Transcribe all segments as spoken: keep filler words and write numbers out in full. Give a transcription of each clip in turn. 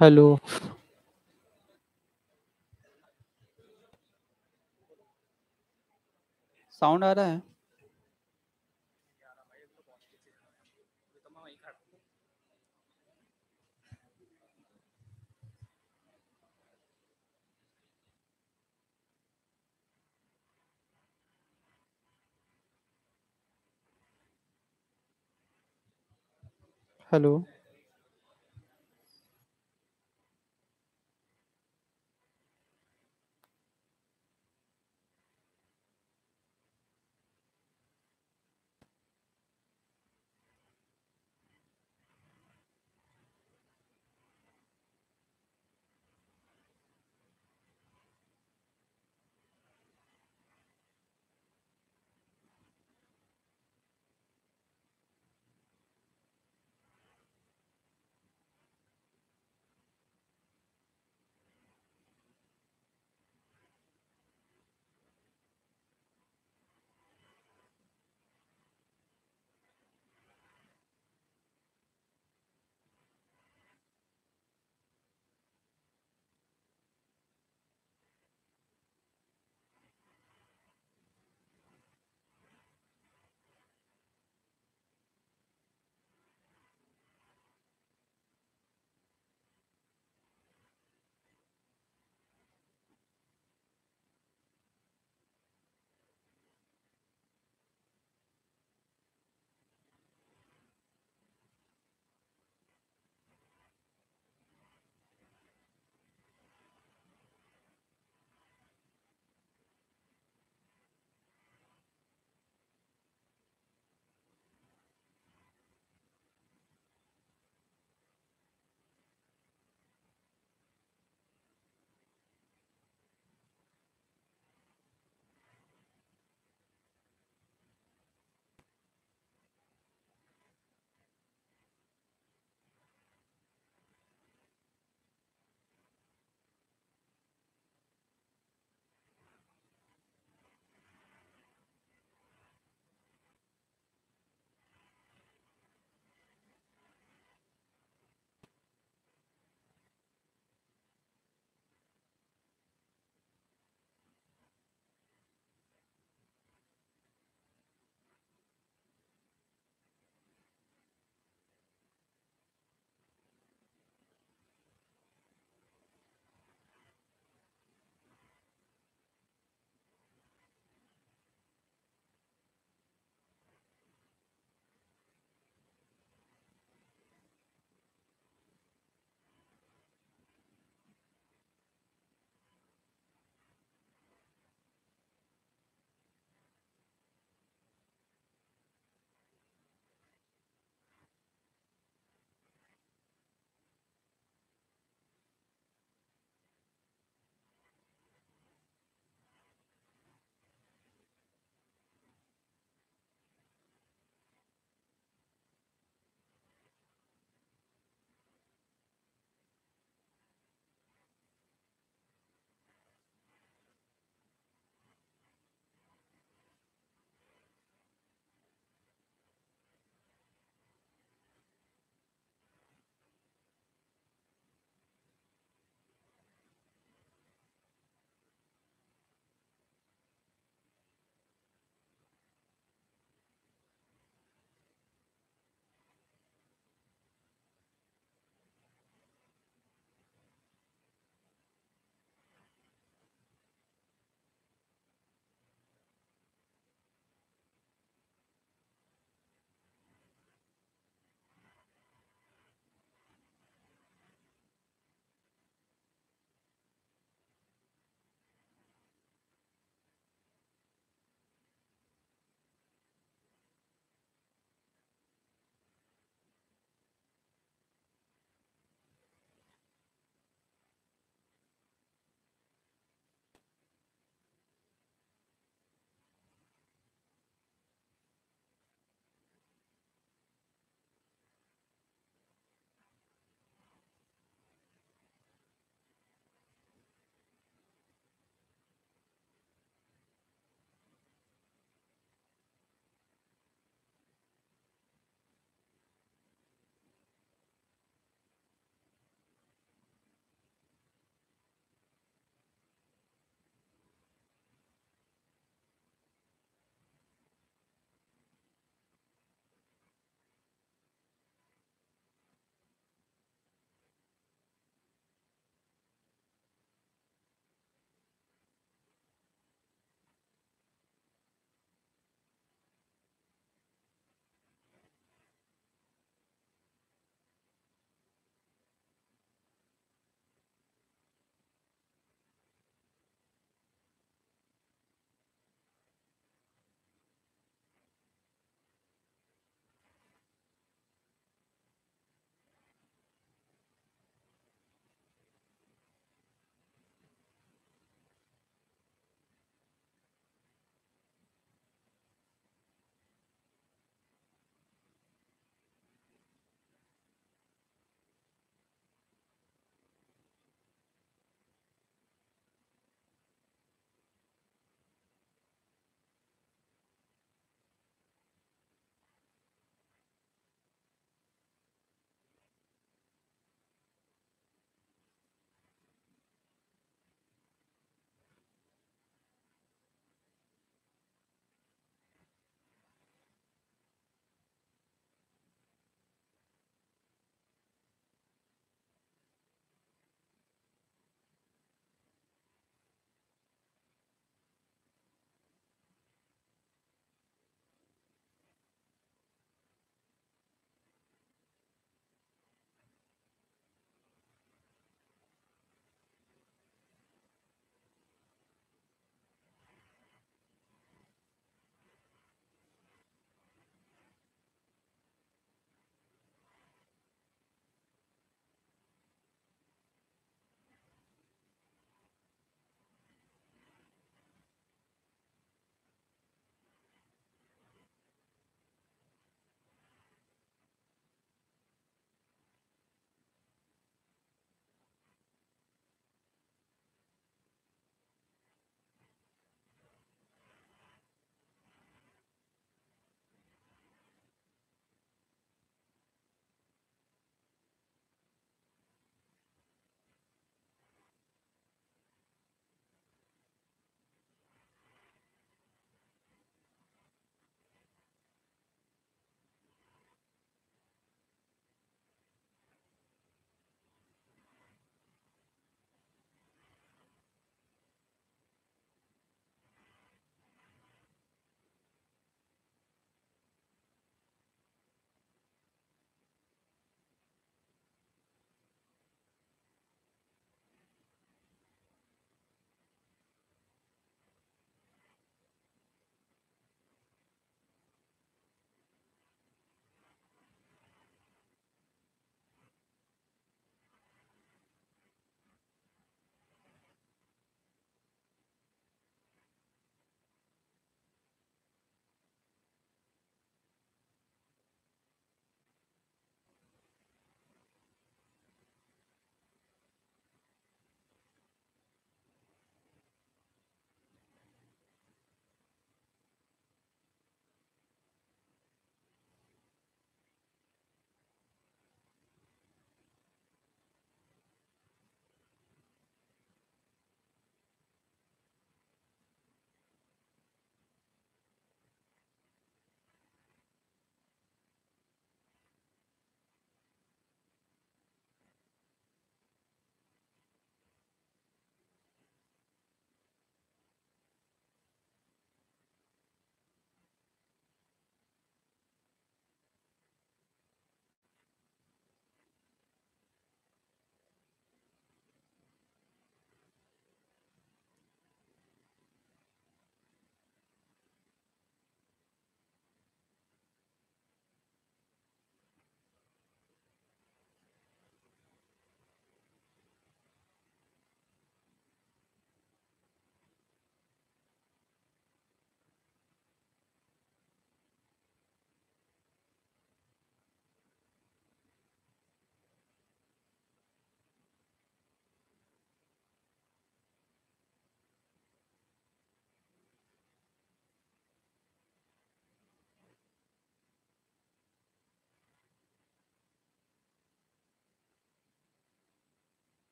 Hello sound आ रहा है? Hello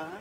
Uh-huh.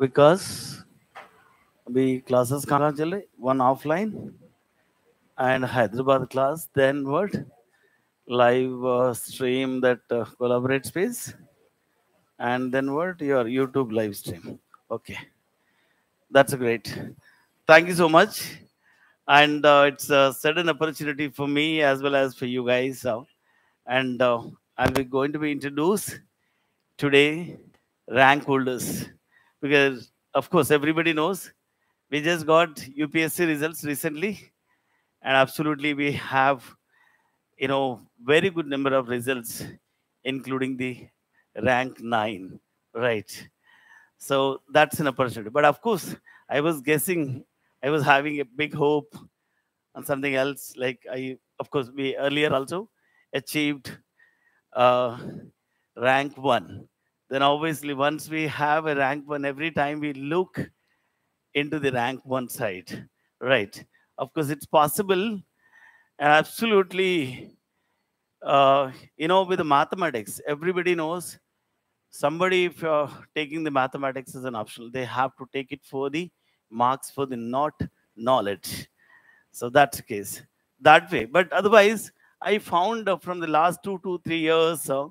Because अभी classes कहाँ चले, one offline and Hyderabad class, then what, live uh, stream that uh, collaborate space, and then what, your YouTube live stream. Okay, that's great. Thank you so much, and uh, it's a sudden opportunity for me as well as for you guys. Uh, and uh, I'm going to be introduced today rank holders. Because, of course, everybody knows, we just got U P S C results recently. And absolutely, we have, you know, very good number of results, including the rank nine, right? So that's an opportunity. But of course, I was guessing, I was having a big hope on something else. Like, I, of course, we earlier also achieved uh, rank one. Then obviously, once we have a rank one, every time we look into the rank one side, right? Of course, it's possible, and absolutely, uh, you know, with the mathematics, everybody knows somebody, if you're taking the mathematics as an optional, they have to take it for the marks, for the not knowledge. So that's the case that way. But otherwise, I found uh, from the last two to three years, uh,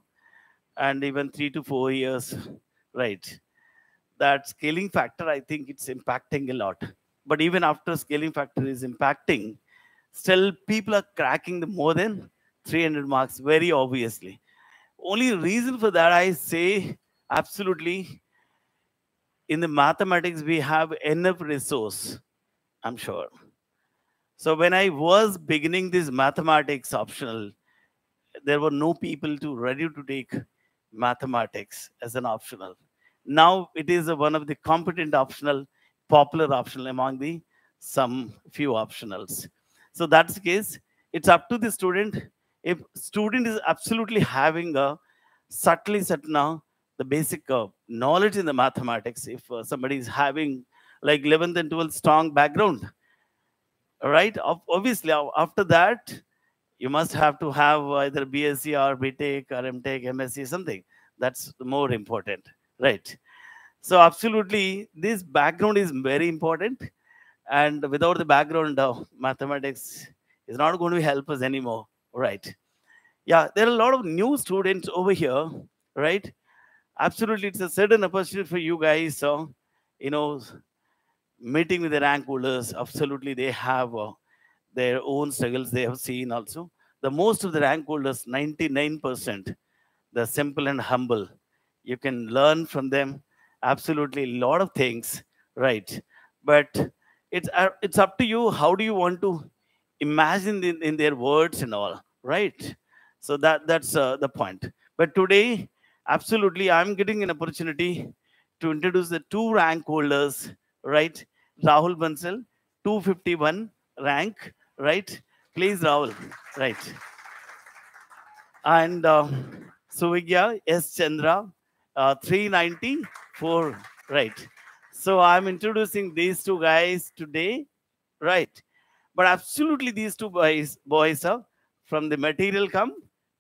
and even three to four years, right? That scaling factor, I think it's impacting a lot. But even after scaling factor is impacting, still people are cracking the more than three hundred marks, very obviously. Only reason for that, I say, absolutely, in the mathematics, we have enough resource, I'm sure. So when I was beginning this mathematics optional, there were no people to ready to take mathematics as an optional. Now it is a, one of the competent optional, popular optional among the some few optionals. So that's the case. It's up to the student. If student is absolutely having a subtly satna, the basic uh, knowledge in the mathematics, if uh, somebody is having like eleventh and twelfth strong background, right? Obviously, after that, you must have to have either B S c or B tech or M tech, M S c, something. That's more important, right? So absolutely, this background is very important. And without the background, uh, mathematics is not going to help us anymore, right? Yeah, there are a lot of new students over here, right? Absolutely, it's a certain opportunity for you guys. So, you know, meeting with the rank holders, absolutely, they have uh, their own struggles they have seen also. The most of the rank holders, ninety-nine percent, they're simple and humble. You can learn from them absolutely a lot of things, right? But it's, uh, it's up to you. How do you want to imagine in, in their words and all, right? So that, that's uh, the point. But today, absolutely, I'm getting an opportunity to introduce the two rank holders, right? Rahul Bansal, two fifty-one rank, right? Please, Rahul, right? And uh, Suvigya S. Chandra, uh, three ninety-four, right? So I'm introducing these two guys today, right? But absolutely, these two boys, boys are from the material come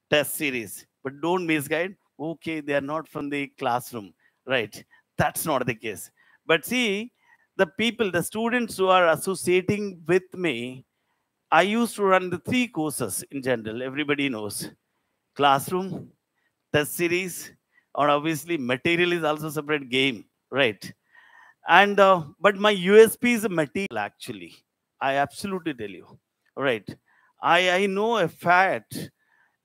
test series. But don't misguide. Okay, they are not from the classroom, right? That's not the case. But see, the people, the students who are associating with me, I used to run the three courses in general, everybody knows. Classroom, test series, or obviously material is also a separate game, right? And, uh, but my U S P is material actually, I absolutely tell you, right? I, I know a fact,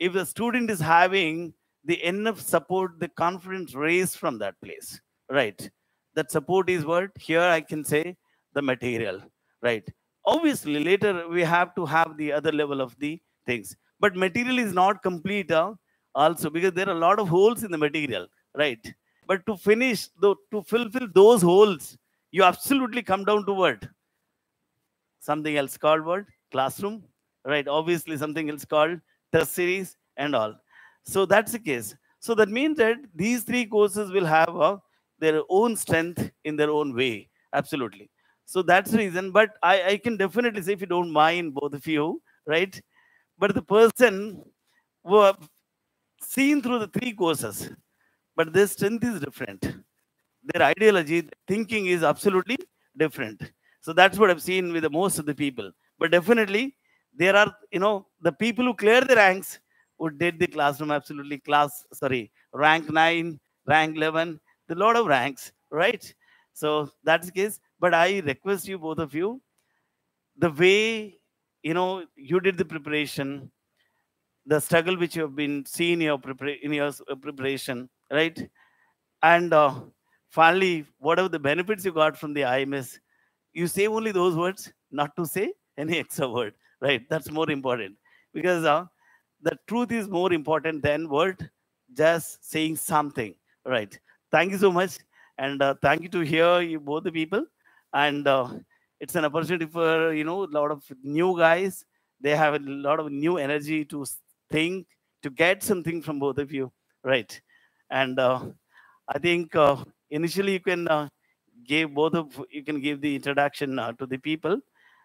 if the student is having the enough support, the confidence raised from that place, right? That support is what? Here I can say the material, right? Obviously, later we have to have the other level of the things. But material is not complete uh, also because there are a lot of holes in the material, right? But to finish, though, to fulfill those holes, you absolutely come down to what? Something else called what? Classroom, right? Obviously, something else called test series and all. So that's the case. So that means that these three courses will have uh, their own strength in their own way. Absolutely. So that's the reason. But I, I can definitely say, if you don't mind, both of you, right? But the person who have seen through the three courses, but their strength is different. Their ideology, their thinking is absolutely different. So that's what I've seen with the most of the people. But definitely, there are, you know, the people who clear the ranks, who did the classroom, absolutely class, sorry, rank nine, rank eleven, the lot of ranks, right? So that's the case. But I request you, both of you, the way, you know, you did the preparation, the struggle which you have been seeing in your, prepar in your preparation, right? And uh, finally, whatever the benefits you got from the I M S, you say only those words, not to say any extra word, right? That's more important because uh, the truth is more important than word, just saying something, right? Thank you so much. And uh, thank you to hear you, both the people. And uh, it's an opportunity for, you know, a lot of new guys. They have a lot of new energy to think, to get something from both of you, right? And uh, I think uh, initially you can uh, give both of, you can give the introduction uh, to the people.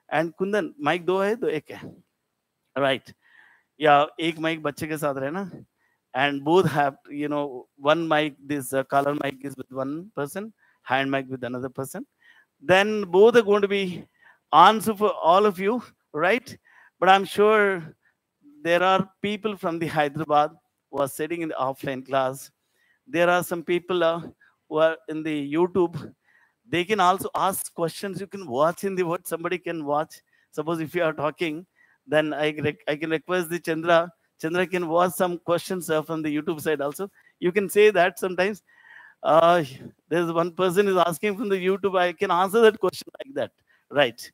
And Kundan, mic do hai to ek hai. Right. Yeah, ek mic bachche ke saath rehna. And both have, you know, one mic, this uh, color mic is with one person, hand mic with another person. Then both are going to be answer for all of you, right? But I'm sure there are people from the Hyderabad who are sitting in the offline class. There are some people uh, who are in the YouTube. They can also ask questions. You can watch in the what somebody can watch. Suppose if you are talking, then I, I can request the Chandra. Chandra can watch some questions from the YouTube side also. You can say that sometimes. Uh, there's one person is asking from the YouTube. I can answer that question like that. Right.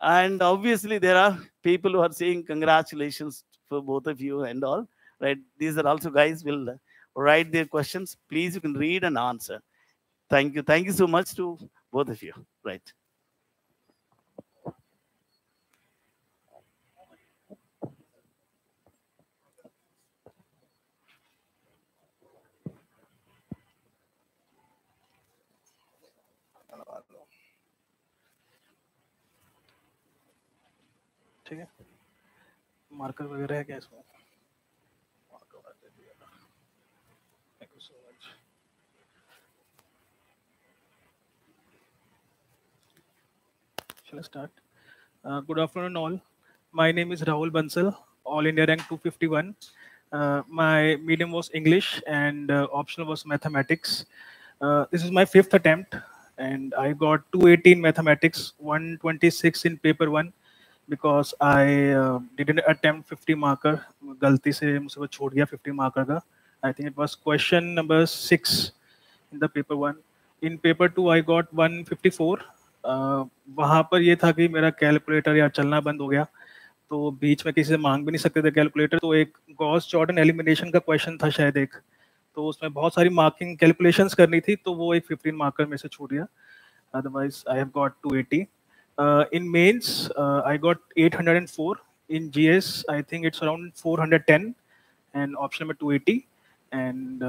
And obviously, there are people who are saying congratulations for both of you and all. Right. These are also guys will write their questions. Please, you can read and answer. Thank you. Thank you so much to both of you. Right. ठीक है marker वगैरह है क्या इसमें Shall I start? Uh, good afternoon all. My name is Rahul Bansal, All India Rank two fifty-one. Uh, my medium was English and uh, optional was mathematics. Uh, this is my fifth attempt and I got two eighteen mathematics, one twenty-six in paper one because I uh, didn't attempt fifty marker. Galti se mujhe wo chhod gaya fifty marker ka. I think it was question number six in the paper one. In paper two I got one fifty-four. Uh, वहाँ पर ये था कि मेरा calculator यार चलना बंद हो गया, तो बीच में किसी से मांग भी नहीं सकते थे कैलकुलेटर। तो एक गॉस जॉर्डन एलिमिनेशन का क्वेश्चन था शायद एक, तो उसमें बहुत सारी मार्किंग कैलकुलेशंस करनी थी, तो वो एक फिफ्टीन मार्कर में से छूट गया। Otherwise I have got two eighty. In mains I got eight hundred and four, in GS I think it's around four hundred ten and option में टू एटी, एंड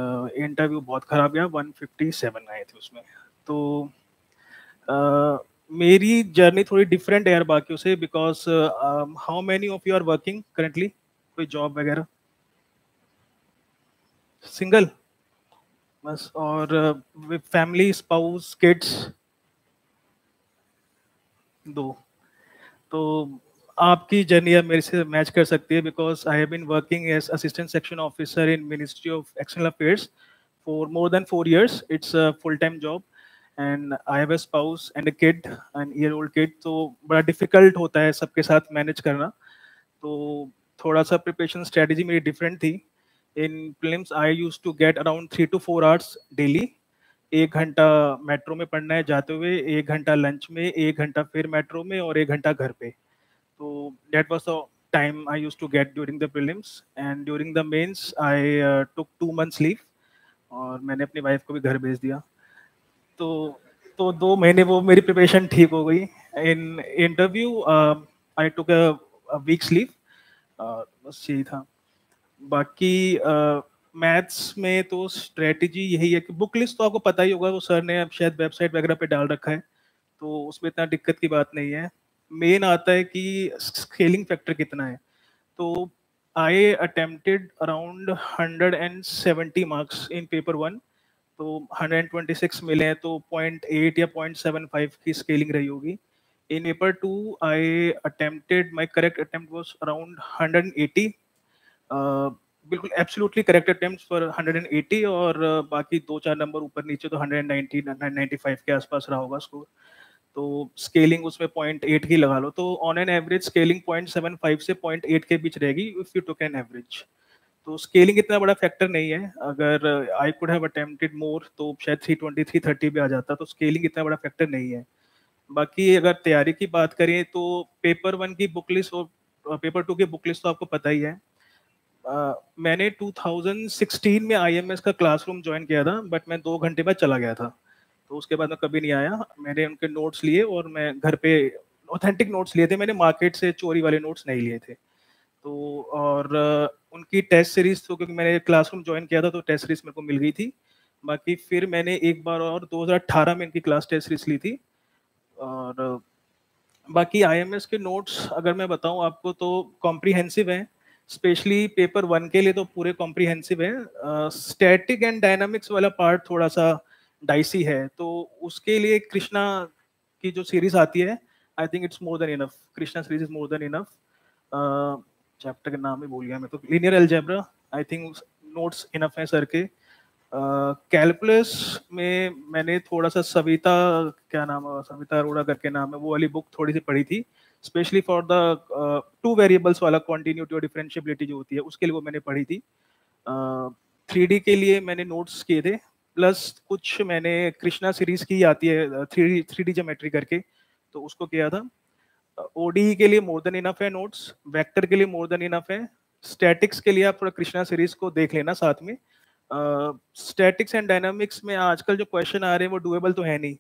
इंटरव्यू बहुत खराब गया, one fifty seven आए थे उसमें। तो uh, मेरी journey थोड़ी डिफरेंट है यार बाकियों से, because how many of you are working currently, कोई जॉब वगैरह? सिंगल बस, और फैमिली, स्पाउस, किड्स? दो। तो आपकी जर्नी यार मेरे से मैच कर सकती है because I have been working as assistant section officer in ministry of external affairs for more than four years. It's a full time job and I have a spouse and a kid, an year old kid, तो बड़ा difficult होता है सबके साथ manage करना। तो थोड़ा सा preparation strategy मेरी different थी। In prelims I used to get around three to four hours daily, एक घंटा metro में पढ़ना है जाते हुए, एक घंटा lunch में, एक घंटा फिर metro में और एक घंटा घर पे। तो that was the time I used to get during the prelims, and during the mains I uh, took two months leave और मैंने अपनी wife को भी घर भेज दिया। तो तो दो महीने वो मेरी प्रिपरेशन ठीक हो गई। In interview I took a weeks leave, बस यही था। बाकी मैथ्स uh, में तो स्ट्रेटजी यही है कि बुक लिस्ट तो आपको पता ही होगा, वो सर ने अब शायद वेबसाइट वगैरह पे डाल रखा है, तो उसमें इतना दिक्कत की बात नहीं है। मेन आता है कि स्केलिंग फैक्टर कितना है। तो I attempted around hundred and seventy marks in paper one, तो वन हंड्रेड ट्वेंटी सिक्स मिले हैं, तो पॉइंट एट या पॉइंट सेवन फाइव की स्केलिंग रही होगी। In paper two I attempted, my correct attempt was around one eighty, बिल्कुल absolutely correct attempts पर वन एटी, और uh, बाकी दो चार नंबर ऊपर नीचे तो वन नाइंटी नाइंटी फाइव के आसपास रहा होगा स्कोर। तो स्केलिंग उसमें पॉइंट एट की लगा लो, तो on an average scaling point seven five से पॉइंट एट के बीच रहेगी if you took an average. तो स्केलिंग इतना बड़ा फैक्टर नहीं है, अगर I could have attempted more तो शायद थ्री ट्वेंटी थ्री थर्टी भी आ जाता, तो स्केलिंग इतना बड़ा फैक्टर नहीं है। बाकी अगर तैयारी की बात करें तो पेपर वन की बुक लिस्ट और पेपर टू की बुक लिस्ट तो आपको पता ही है। uh, मैंने टू थाउजेंड सिक्सटीन में आईएमएस का क्लासरूम ज्वाइन किया था, बट मैं दो घंटे बाद चला गया था, तो उसके बाद मैं कभी नहीं आया। मैंने उनके नोट्स लिए और मैं घर पे ऑथेंटिक नोट्स लिए थे, मैंने मार्केट से चोरी वाले नोट्स नहीं लिए थे। तो और उनकी टेस्ट सीरीज तो क्योंकि मैंने क्लासरूम ज्वाइन किया था तो टेस्ट सीरीज मेरे को मिल गई थी। बाकी फिर मैंने एक बार और दो हज़ार अठारह में इनकी क्लास टेस्ट सीरीज ली थी। और बाकी आईएमएस के नोट्स अगर मैं बताऊं आपको तो कॉम्प्रीहेंसिव हैं, स्पेशली पेपर वन के लिए तो पूरे कॉम्प्रीहेंसिव है। स्टैटिक एंड डायनामिक्स वाला पार्ट थोड़ा सा डाइसी है, तो उसके लिए कृष्णा की जो सीरीज आती है I think it's more than enough. Krishna series is more than enough. Chapter का नाम ही भूल गया मैं, तो linear algebra I think notes enough हैं सर के। कैलकुलस uh, में मैंने थोड़ा सा सविता क्या नाम है सविता अरोड़ा करके नाम है वो वाली बुक थोड़ी सी पढ़ी थी, specially for the two variables वाला कॉन्टीन्यूटी और डिफरेंशिएबिलिटी जो होती है उसके लिए वो मैंने पढ़ी थी। थ्री डी के लिए मैंने नोट्स किए थे, प्लस कुछ मैंने कृष्णा सीरीज की आती है थ्री थ्री डी ज्योमेट्री करके तो उसको किया था। ओडीई के लिए मोर देन इनफ है नोट्स, वेक्टर के लिए मोर देन इनफ है। स्टैटिक्स के लिए आप थोड़ा कृष्णा सीरीज को देख लेना साथ में। स्टैटिक्स एंड डायनामिक्स में आजकल जो क्वेश्चन आ रहे हैं वो डुएबल तो है नहीं,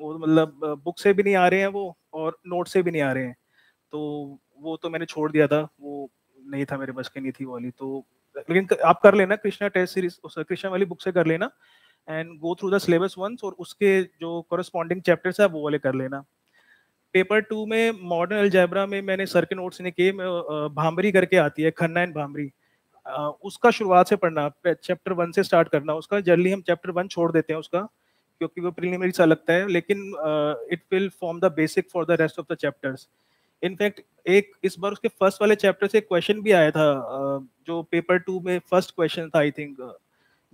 वो मतलब बुक से भी नहीं आ रहे हैं वो और नोट से भी नहीं आ रहे हैं, तो वो तो मैंने छोड़ दिया था, वो नहीं था मेरे बस की नहीं थी वाली। तो लेकिन आप कर लेना कृष्णा टेस्ट सीरीज कृष्णा वाली बुक से कर लेना and go through the syllabus once, और उसके जो कॉरेस्पॉन्डिंग चैप्टर्स है वो वाले कर लेना। पेपर टू में मॉडर्न अलजेब्रा में मैंने सर के नोट्स ने किए। भांबरी करके आती है, खन्ना एंड भांबरी, उसका शुरुआत से पढ़ना, चैप्टर वन से स्टार्ट करना उसका। जल्दी हम चैप्टर वन छोड़ देते हैं उसका क्योंकि वो प्रीलिमिनरी सा लगता है, लेकिन it will form the basic for the rest of the chapters. In fact एक इस बार उसके फर्स्ट वाले चैप्टर से क्वेश्चन भी आया था, जो पेपर टू में फर्स्ट क्वेश्चन था, आई थिंक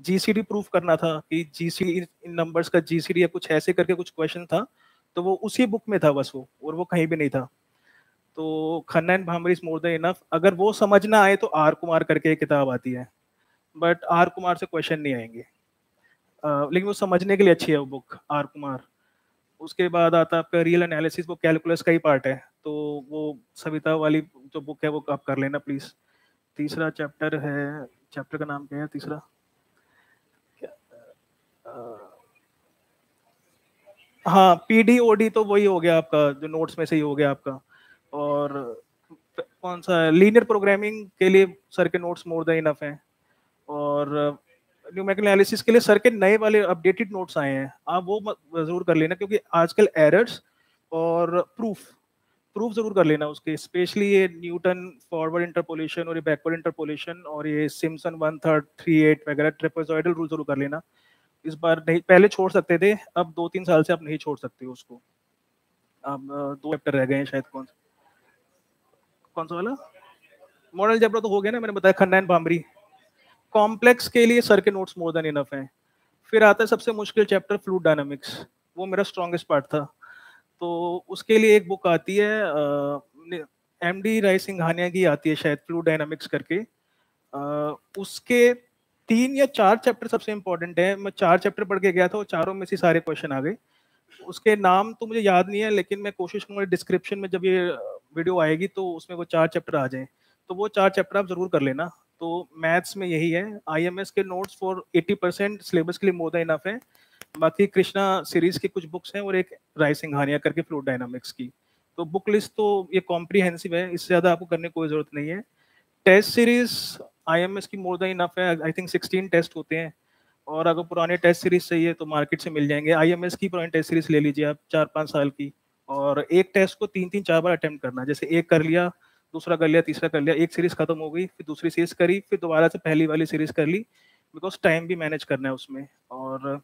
जीसीडी प्रूफ करना था कि जीसीडी इन नंबर्स का जीसीडी या कुछ ऐसे करके कुछ क्वेश्चन था, तो वो उसी बुक में था बस वो, और वो कहीं भी नहीं था। तो Khanna and Bhambri is more than enough. अगर वो समझना आए तो आर कुमार करके एक किताब आती है, बट आर कुमार से क्वेश्चन नहीं आएंगे, uh, लेकिन वो समझने के लिए अच्छी है वो बुक आर कुमार। उसके बाद आता है आपका रियल एनालिसिस, वो कैलकुलस का ही पार्ट है, तो वो सविता वाली जो बुक है वो आप कर लेना प्लीज़। तीसरा चैप्टर है, चैप्टर का नाम क्या है तीसरा, हाँ पी डी ओ डी, तो वही हो गया आपका जो नोट्स में से ही हो गया आपका। और कौन सा लीनियर प्रोग्रामिंग के लिए सर के नोट्स मोर देन इनफ हैं, और न्यूमेरिकल एनालिसिस के लिए सर के नए वाले अपडेटेड नोट्स आए हैं, आप वो जरूर कर लेना, क्योंकि आजकल एरर्स और प्रूफ प्रूफ जरूर कर लेना उसके, स्पेशली ये न्यूटन फॉरवर्ड इंटरपोलेशन और ये बैकवर्ड इंटरपोलेशन और ये Simpson one third three eight वगैरह ट्रेपेजॉइडल रूल जरूर कर लेना। इस बार नहीं, पहले छोड़ सकते थे, अब दो तीन साल से आप नहीं छोड़ सकते उसको। अब दो चैप्टर रह गए हैं शायद, कौन कौन सा वाला, मॉडल जबरा तो हो गया ना, मैंने बताया खन्ना एंड भांबरी। कॉम्प्लेक्स के लिए सर के नोट्स मोर देन इनफ हैं। फिर आता है सबसे मुश्किल चैप्टर फ्लूइड डायनामिक्स, वो मेरा स्ट्रॉन्गेस्ट पार्ट था, तो उसके लिए एक बुक आती है एम डी रायसिंघानिया की आती है शायद, फ्लूइड डायनामिक्स करके, आ, उसके तीन या चार चैप्टर सबसे इम्पोर्टेंट हैं। मैं चार चैप्टर पढ़ के गया था और चारों में से सारे क्वेश्चन आ गए। उसके नाम तो मुझे याद नहीं है, लेकिन मैं कोशिश करूँगा डिस्क्रिप्शन में जब ये वीडियो आएगी तो उसमें वो चार चैप्टर आ जाएँ, तो वो चार चैप्टर आप ज़रूर कर लेना। तो मैथ्स में यही है, आईएमएस के नोट्स फॉर अस्सी परसेंट सिलेबस के लिए मोर देन इनफ है। बाकी कृष्णा सीरीज की कुछ बुक्स हैं और एक रायसिंघानिया करके फ्लूइड डायनामिक्स की, तो बुक लिस्ट तो ये कॉम्प्रीहेंसिव है, इससे ज़्यादा आपको करने की कोई ज़रूरत नहीं है। टेस्ट सीरीज आईएमएस की मोर देन इनफ है, आई थिंक सिक्सटीन टेस्ट होते हैं, और अगर पुराने टेस्ट सीरीज चाहिए तो मार्केट से मिल जाएंगे। आईएमएस की पुरानी टेस्ट सीरीज ले लीजिए आप, चार पाँच साल की, और एक टेस्ट को तीन तीन चार बार अटैम्प्ट करना, जैसे एक कर लिया, दूसरा कर लिया, तीसरा कर लिया, एक सीरीज खत्म हो गई, फिर दूसरी सीरीज करी, फिर दोबारा से पहली वाली सीरीज कर ली, बिकॉज टाइम भी मैनेज करना है उसमें। और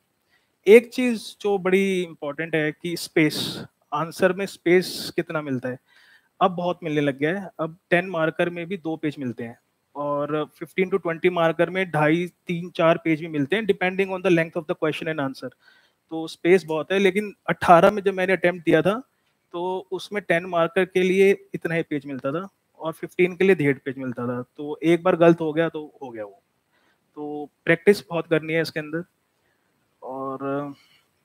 एक चीज़ जो बड़ी इम्पॉर्टेंट है कि स्पेस, आंसर में स्पेस कितना मिलता है, अब बहुत मिलने लग गया है, अब टेन मार्कर में भी दो पेज मिलते हैं, और फिफ्टीन टू ट्वेंटी मार्कर में ढाई तीन चार पेज भी मिलते हैं, depending on the length of the question and answer, तो स्पेस बहुत है। लेकिन अट्ठारह में जब मैंने अटैम्प्ट दिया था तो उसमें टेन मार्कर के लिए इतना ही पेज मिलता था, और फिफ्टीन के लिए डेढ़ पेज मिलता था, तो एक बार गलत हो गया तो हो गया वो। तो प्रैक्टिस बहुत करनी है इसके अंदर। और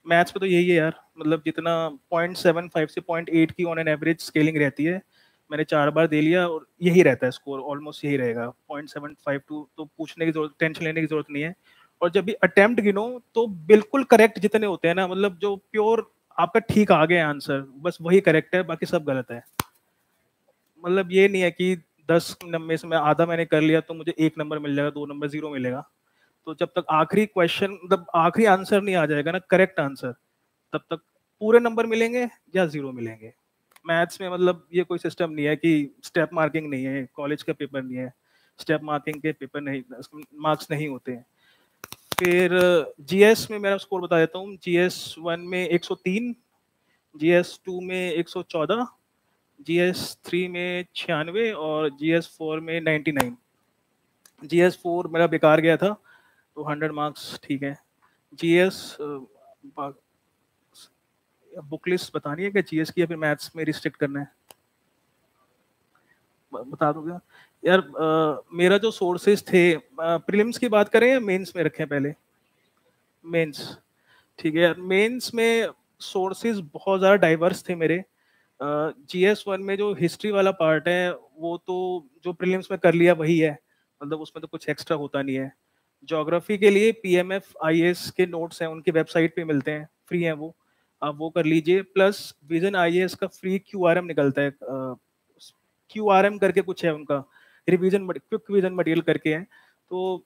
मैथ्स पे तो यही है यार, मतलब जितना पॉइंट सेवन फाइव से पॉइंट एट की ऑन एन एवरेज स्केलिंग रहती है, मैंने चार बार दे लिया और यही रहता है स्कोर, ऑलमोस्ट यही रहेगा पॉइंट सेवन फाइव टू, तो पूछने की जरूरत, टेंशन लेने की जरूरत नहीं है। और जब भी अटैम्प्ट गिनो तो बिल्कुल करेक्ट जितने होते हैं ना, मतलब जो प्योर आपका ठीक आ गया आंसर, बस वही करेक्ट है, बाकी सब गलत है। मतलब ये नहीं है कि दस नंबर से मैं आधा मैंने कर लिया तो मुझे एक नंबर मिल जाएगा, दो नंबर जीरो मिलेगा, तो जब तक आखिरी क्वेश्चन मतलब आखिरी आंसर नहीं आ जाएगा ना, करेक्ट आंसर, तब तक पूरे नंबर मिलेंगे या जीरो मिलेंगे। मैथ्स में मतलब ये कोई सिस्टम नहीं है कि स्टेप मार्किंग नहीं है, कॉलेज का पेपर नहीं है, स्टेप मार्किंग के पेपर नहीं, मार्क्स नहीं होते हैं। फिर जी एस में मेरा स्कोर बता देता हूँ, जी एस वन में एक सौ तीन, जी एस टू में एक सौ चौदह, जी एस थ्री में छियानवे और जी एस फोर में ninety nine. G S four मेरा बेकार गया था तो हंड्रेड मार्क्स ठीक है। जी एस बुक लिस्ट बतानी है क्या जी एस की, या फिर मैथ्स में रिस्ट्रिक्ट करना है, बता दूँगा यार। आ, मेरा जो सोर्सेज थे, प्रीलिम्स की बात करें या मेंस में रखें पहले, मेंस ठीक है यार। मेंस में सोर्सेज बहुत ज़्यादा डाइवर्स थे मेरे। जी एस वन में जो हिस्ट्री वाला पार्ट है वो तो जो प्रीलिम्स में कर लिया वही है, मतलब उसमें तो कुछ एक्स्ट्रा होता नहीं है। जोग्राफी के लिए P M F I S के नोट्स हैं, उनकी वेबसाइट पे मिलते हैं, फ्री हैं वो, आप वो कर लीजिए। Plus vision I A S का फ्री क्यू आर एम निकलता है, क्यू आर एम करके कुछ है उनका, रिविजन क्विक रिविजन मटेरियल करके है, तो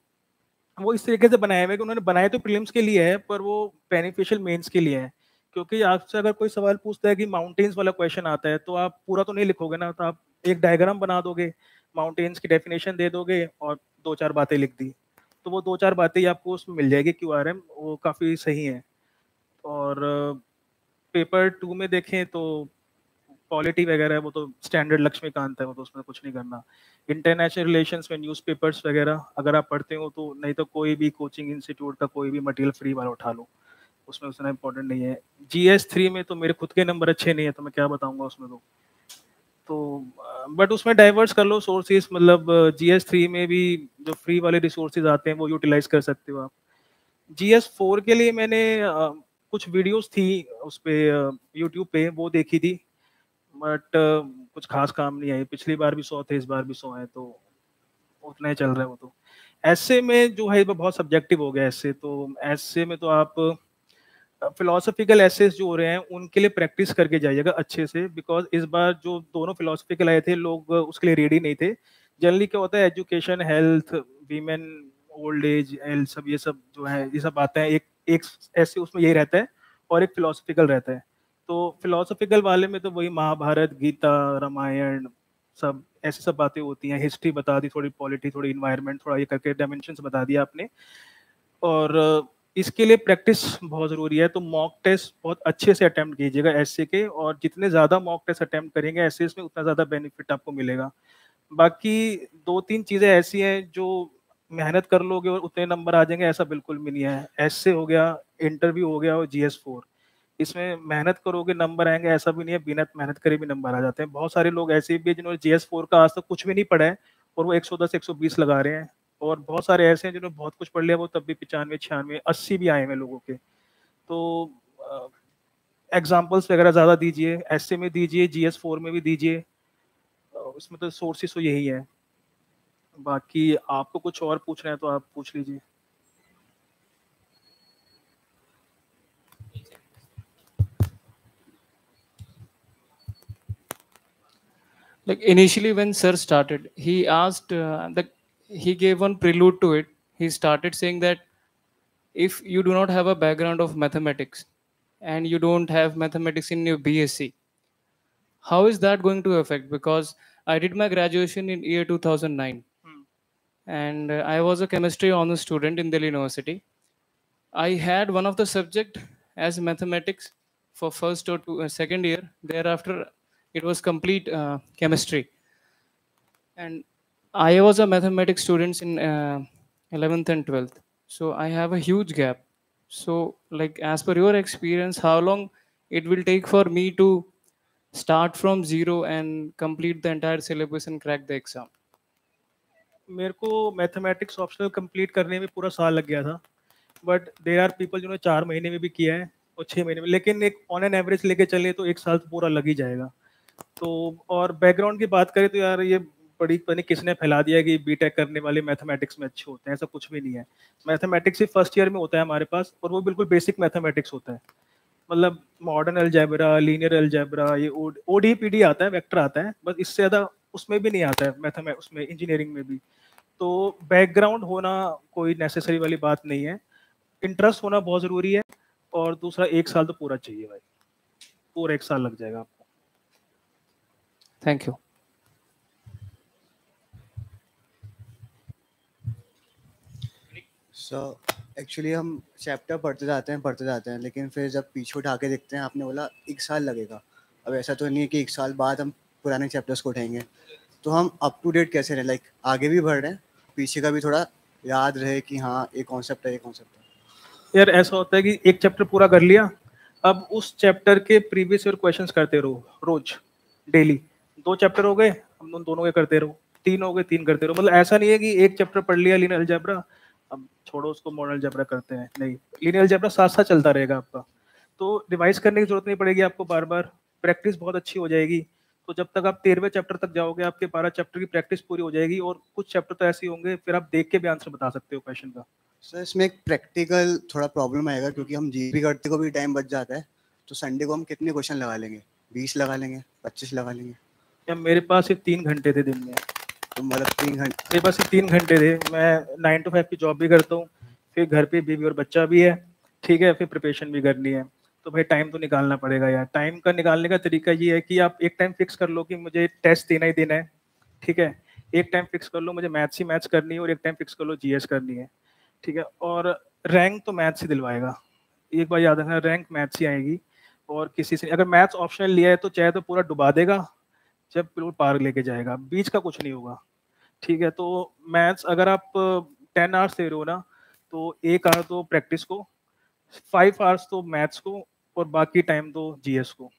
वो इस तरीके से बनाए हुए कि उन्होंने बनाए तो प्रीलिम्स के लिए है, पर वो बेनिफिशियल मेन्स के लिए है, क्योंकि आपसे अगर कोई सवाल पूछता है कि माउंटेन्स वाला क्वेश्चन आता है तो आप पूरा तो नहीं लिखोगे ना, तो आप एक डायग्राम बना दोगे, माउंटेन्स की डेफिनेशन दे दोगे और दो चार बातें लिख दी, तो वो दो चार बातें ही आपको उसमें मिल जाएगी क्यूआरएम, वो काफ़ी सही है। और पेपर टू में देखें तो पॉलिटी वगैरह है वो तो स्टैंडर्ड लक्ष्मीकांत है, वो तो उसमें कुछ नहीं करना। इंटरनेशनल रिलेशंस में न्यूज़पेपर्स वगैरह अगर आप पढ़ते हो तो, नहीं तो कोई भी कोचिंग इंस्टीट्यूट का कोई भी मटेरियल फ्री वाला उठा लो, उसमें उतना इम्पोर्टेंट नहीं है। जी एस थ्री में तो मेरे खुद के नंबर अच्छे नहीं है तो मैं क्या बताऊँगा उसमें तो तो बट उसमें डाइवर्स कर लो सोर्सेज, मतलब जी एस थ्री में भी जो फ्री वाले रिसोर्सेज आते हैं वो यूटिलाइज कर सकते हो आप। जी एस फोर के लिए मैंने आ, कुछ वीडियोस थी उस पर यूट्यूब पे, वो देखी थी बट uh, कुछ खास काम नहीं आई। पिछली बार भी सौ थे, इस बार भी सौ है, तो उतना ही चल रहा है वो तो। ऐसे में जो है बहुत सब्जेक्टिव हो गया ऐसे, तो ऐसे में तो आप फिलोसफिकल एसेस जो हो रहे हैं उनके लिए प्रैक्टिस करके जाइएगा अच्छे से, बिकॉज इस बार जो दोनों फिलोसफिकल आए थे लोग उसके लिए रेडी नहीं थे। जनरली क्या होता है, education, health, women, old age, health, सब ये सब जो है ये सब बातें एक एक ऐसे उसमें यही रहता है और एक फिलोसफिकल रहता है। तो फिलोसफिकल वाले में तो वही महाभारत, गीता, रामायण, सब ऐसी सब बातें होती हैं। हिस्ट्री बता दी, थोड़ी पॉलिटी, थोड़ी इन्वायरमेंट, थोड़ा ये करके डायमेंशंस बता दिया आपने। और इसके लिए प्रैक्टिस बहुत ज़रूरी है, तो मॉक टेस्ट बहुत अच्छे से अटैम्प्ट कीजिएगा ऐसे के, और जितने ज़्यादा मॉक टेस्ट अटैम्प्ट करेंगे ऐसे में उतना ज़्यादा बेनिफिट आपको मिलेगा। बाकी दो तीन चीज़ें ऐसी हैं जो मेहनत कर लोगे और उतने नंबर आ जाएंगे ऐसा बिल्कुल भी नहीं है। ऐसे हो गया, इंटरव्यू हो गया और जी एस फोर, इसमें मेहनत करोगे नंबर आएंगे ऐसा भी नहीं है, बिना मेहनत करे भी नंबर आ जाते हैं। बहुत सारे लोग ऐसे भी हैं जिन्होंने जी एस फोर का आज तक कुछ भी नहीं पढ़ा है और वो एक सौ दस एक सौ बीस लगा रहे हैं, और बहुत सारे ऐसे हैं जिन्होंने बहुत कुछ पढ़ लिया वो तब भी पचानवे छियानवे अस्सी भी आए हैं लोगों के। तो एग्जाम्पल्स वगैरह ज़्यादा दीजिए, ऐसे में दीजिए, जी एस फोर में भी दीजिए, इसमें तो सोर्सेस तो यही है। बाकी आपको कुछ और पूछना है तो आप पूछ लीजिए। Like initially when sir started, he asked, uh, the, he gave one prelude to it. He started saying that if you do not have a background of mathematics and you don't have mathematics in your B S c, how is that going to affect? Because I did my graduation in year two thousand nine. And uh, I was a chemistry honors student in Delhi University. I had one of the subject as mathematics for first or two, uh, second year. Thereafter, it was complete uh, chemistry. And I was a mathematics student in uh, eleventh and twelfth. So I have a huge gap. So like as per your experience, how long it will take for me to start from zero and complete the entire syllabus and crack the exam? मेरे को mathematics optional complete करने में पूरा साल लग गया था, but there are people जिन्होंने चार महीने में भी किया है और छः महीने में, लेकिन एक ऑन एन एवरेज लेके चले तो एक साल तो पूरा लग ही जाएगा। तो और बैकग्राउंड की बात करें तो यार ये बड़ी पता किसने फैला दिया कि बीटेक करने वाले मैथमेटिक्स में अच्छे होते हैं, ऐसा कुछ भी नहीं है। मैथमेटिक्स ही फर्स्ट ईयर में होता है हमारे पास, और वो बिल्कुल बेसिक मैथमेटिक्स होता है, मतलब मॉडर्न अलजेब्रा, लीनियर अलजेब्रा, ये ओडीपीडी आता है, वेक्टर आता है, बस इससे ज़्यादा उसमें भी नहीं आता है मैथमेटिक्स, उसमें इंजीनियरिंग में भी। तो बैकग्राउंड होना कोई नेसेसरी वाली बात नहीं है, इंटरेस्ट होना बहुत ज़रूरी है, और दूसरा एक साल तो पूरा चाहिए भाई, पूरा एक साल लग जाएगा आपको। Thank you. सो एक्चुअली हम चैप्टर पढ़ते जाते हैं पढ़ते जाते हैं लेकिन फिर जब पीछे उठा के देखते हैं, आपने बोला एक साल लगेगा, अब ऐसा तो नहीं है कि एक साल बाद हम पुराने चैप्टर्स को उठाएंगे, तो हम अप टू डेट कैसे रहें, लाइक आगे भी बढ़ रहे हैं पीछे का भी थोड़ा याद रहे कि हाँ ये कॉन्सेप्ट है ये कॉन्सेप्ट है। यार ऐसा होता है कि एक चैप्टर पूरा कर लिया, अब उस चैप्टर के प्रीवियस ईयर क्वेश्चंस करते रहो रोज डेली, दो चैप्टर हो गए हम उन दोनों के करते रहो, तीन हो गए तीन करते रहो, मतलब ऐसा नहीं है कि एक चैप्टर पढ़ लिया लीनियर अलजेब्रा अब छोड़ो उसको मॉडर्न अलजेब्रा करते हैं, नहीं, लीनियर अलजेब्रा साथ साथ चलता रहेगा आपका, तो रिवाइज करने की जरूरत नहीं पड़ेगी आपको, बार बार प्रैक्टिस बहुत अच्छी हो जाएगी। तो जब तक आप तेरहवें चैप्टर तक जाओगे आपके बारह चैप्टर की प्रैक्टिस पूरी हो जाएगी, और कुछ चैप्टर तो ऐसे होंगे फिर आप देख के भी आंसर बता सकते हो क्वेश्चन का। सर इसमें एक प्रैक्टिकल थोड़ा प्रॉब्लम आएगा क्योंकि हम जी भी करते को भी टाइम बच जाता है, तो संडे को हम कितने क्वेश्चन लगा लेंगे, बीस लगा लेंगे, पच्चीस लगा लेंगे? यार मेरे पास सिर्फ तीन घंटे थे दिन में, तो मतलब तीन घंटे मेरे पास सिर्फ तीन घंटे थे। मैं नाइन टू फाइव की जॉब भी करता हूँ, फिर घर पर बीवी और बच्चा भी है, ठीक है, फिर प्रिपरेशन भी करनी है, तो भाई टाइम तो निकालना पड़ेगा यार। टाइम का निकालने का तरीका ये है कि आप एक टाइम फिक्स कर लो कि मुझे टेस्ट देना ही देना है, ठीक है, एक टाइम फिक्स कर लो मुझे मैथ्स ही मैथ्स करनी है, और एक टाइम फिक्स कर लो जीएस करनी है, ठीक है, और रैंक तो मैथ्स ही दिलवाएगा, एक बार याद रखना रैंक मैथ्स ही आएगी। और किसी से अगर मैथ्स ऑप्शनल लिया है तो चाहे तो पूरा डुबा देगा, जब बिल्कुल पार लेके जाएगा, बीच का कुछ नहीं होगा। ठीक है, तो मैथ्स अगर आप टेन आवर्स दे रहे हो ना, तो एक आवर तो प्रैक्टिस को, फाइव आवर्स तो मैथ्स को, और बाकी टाइम तो जीएस को।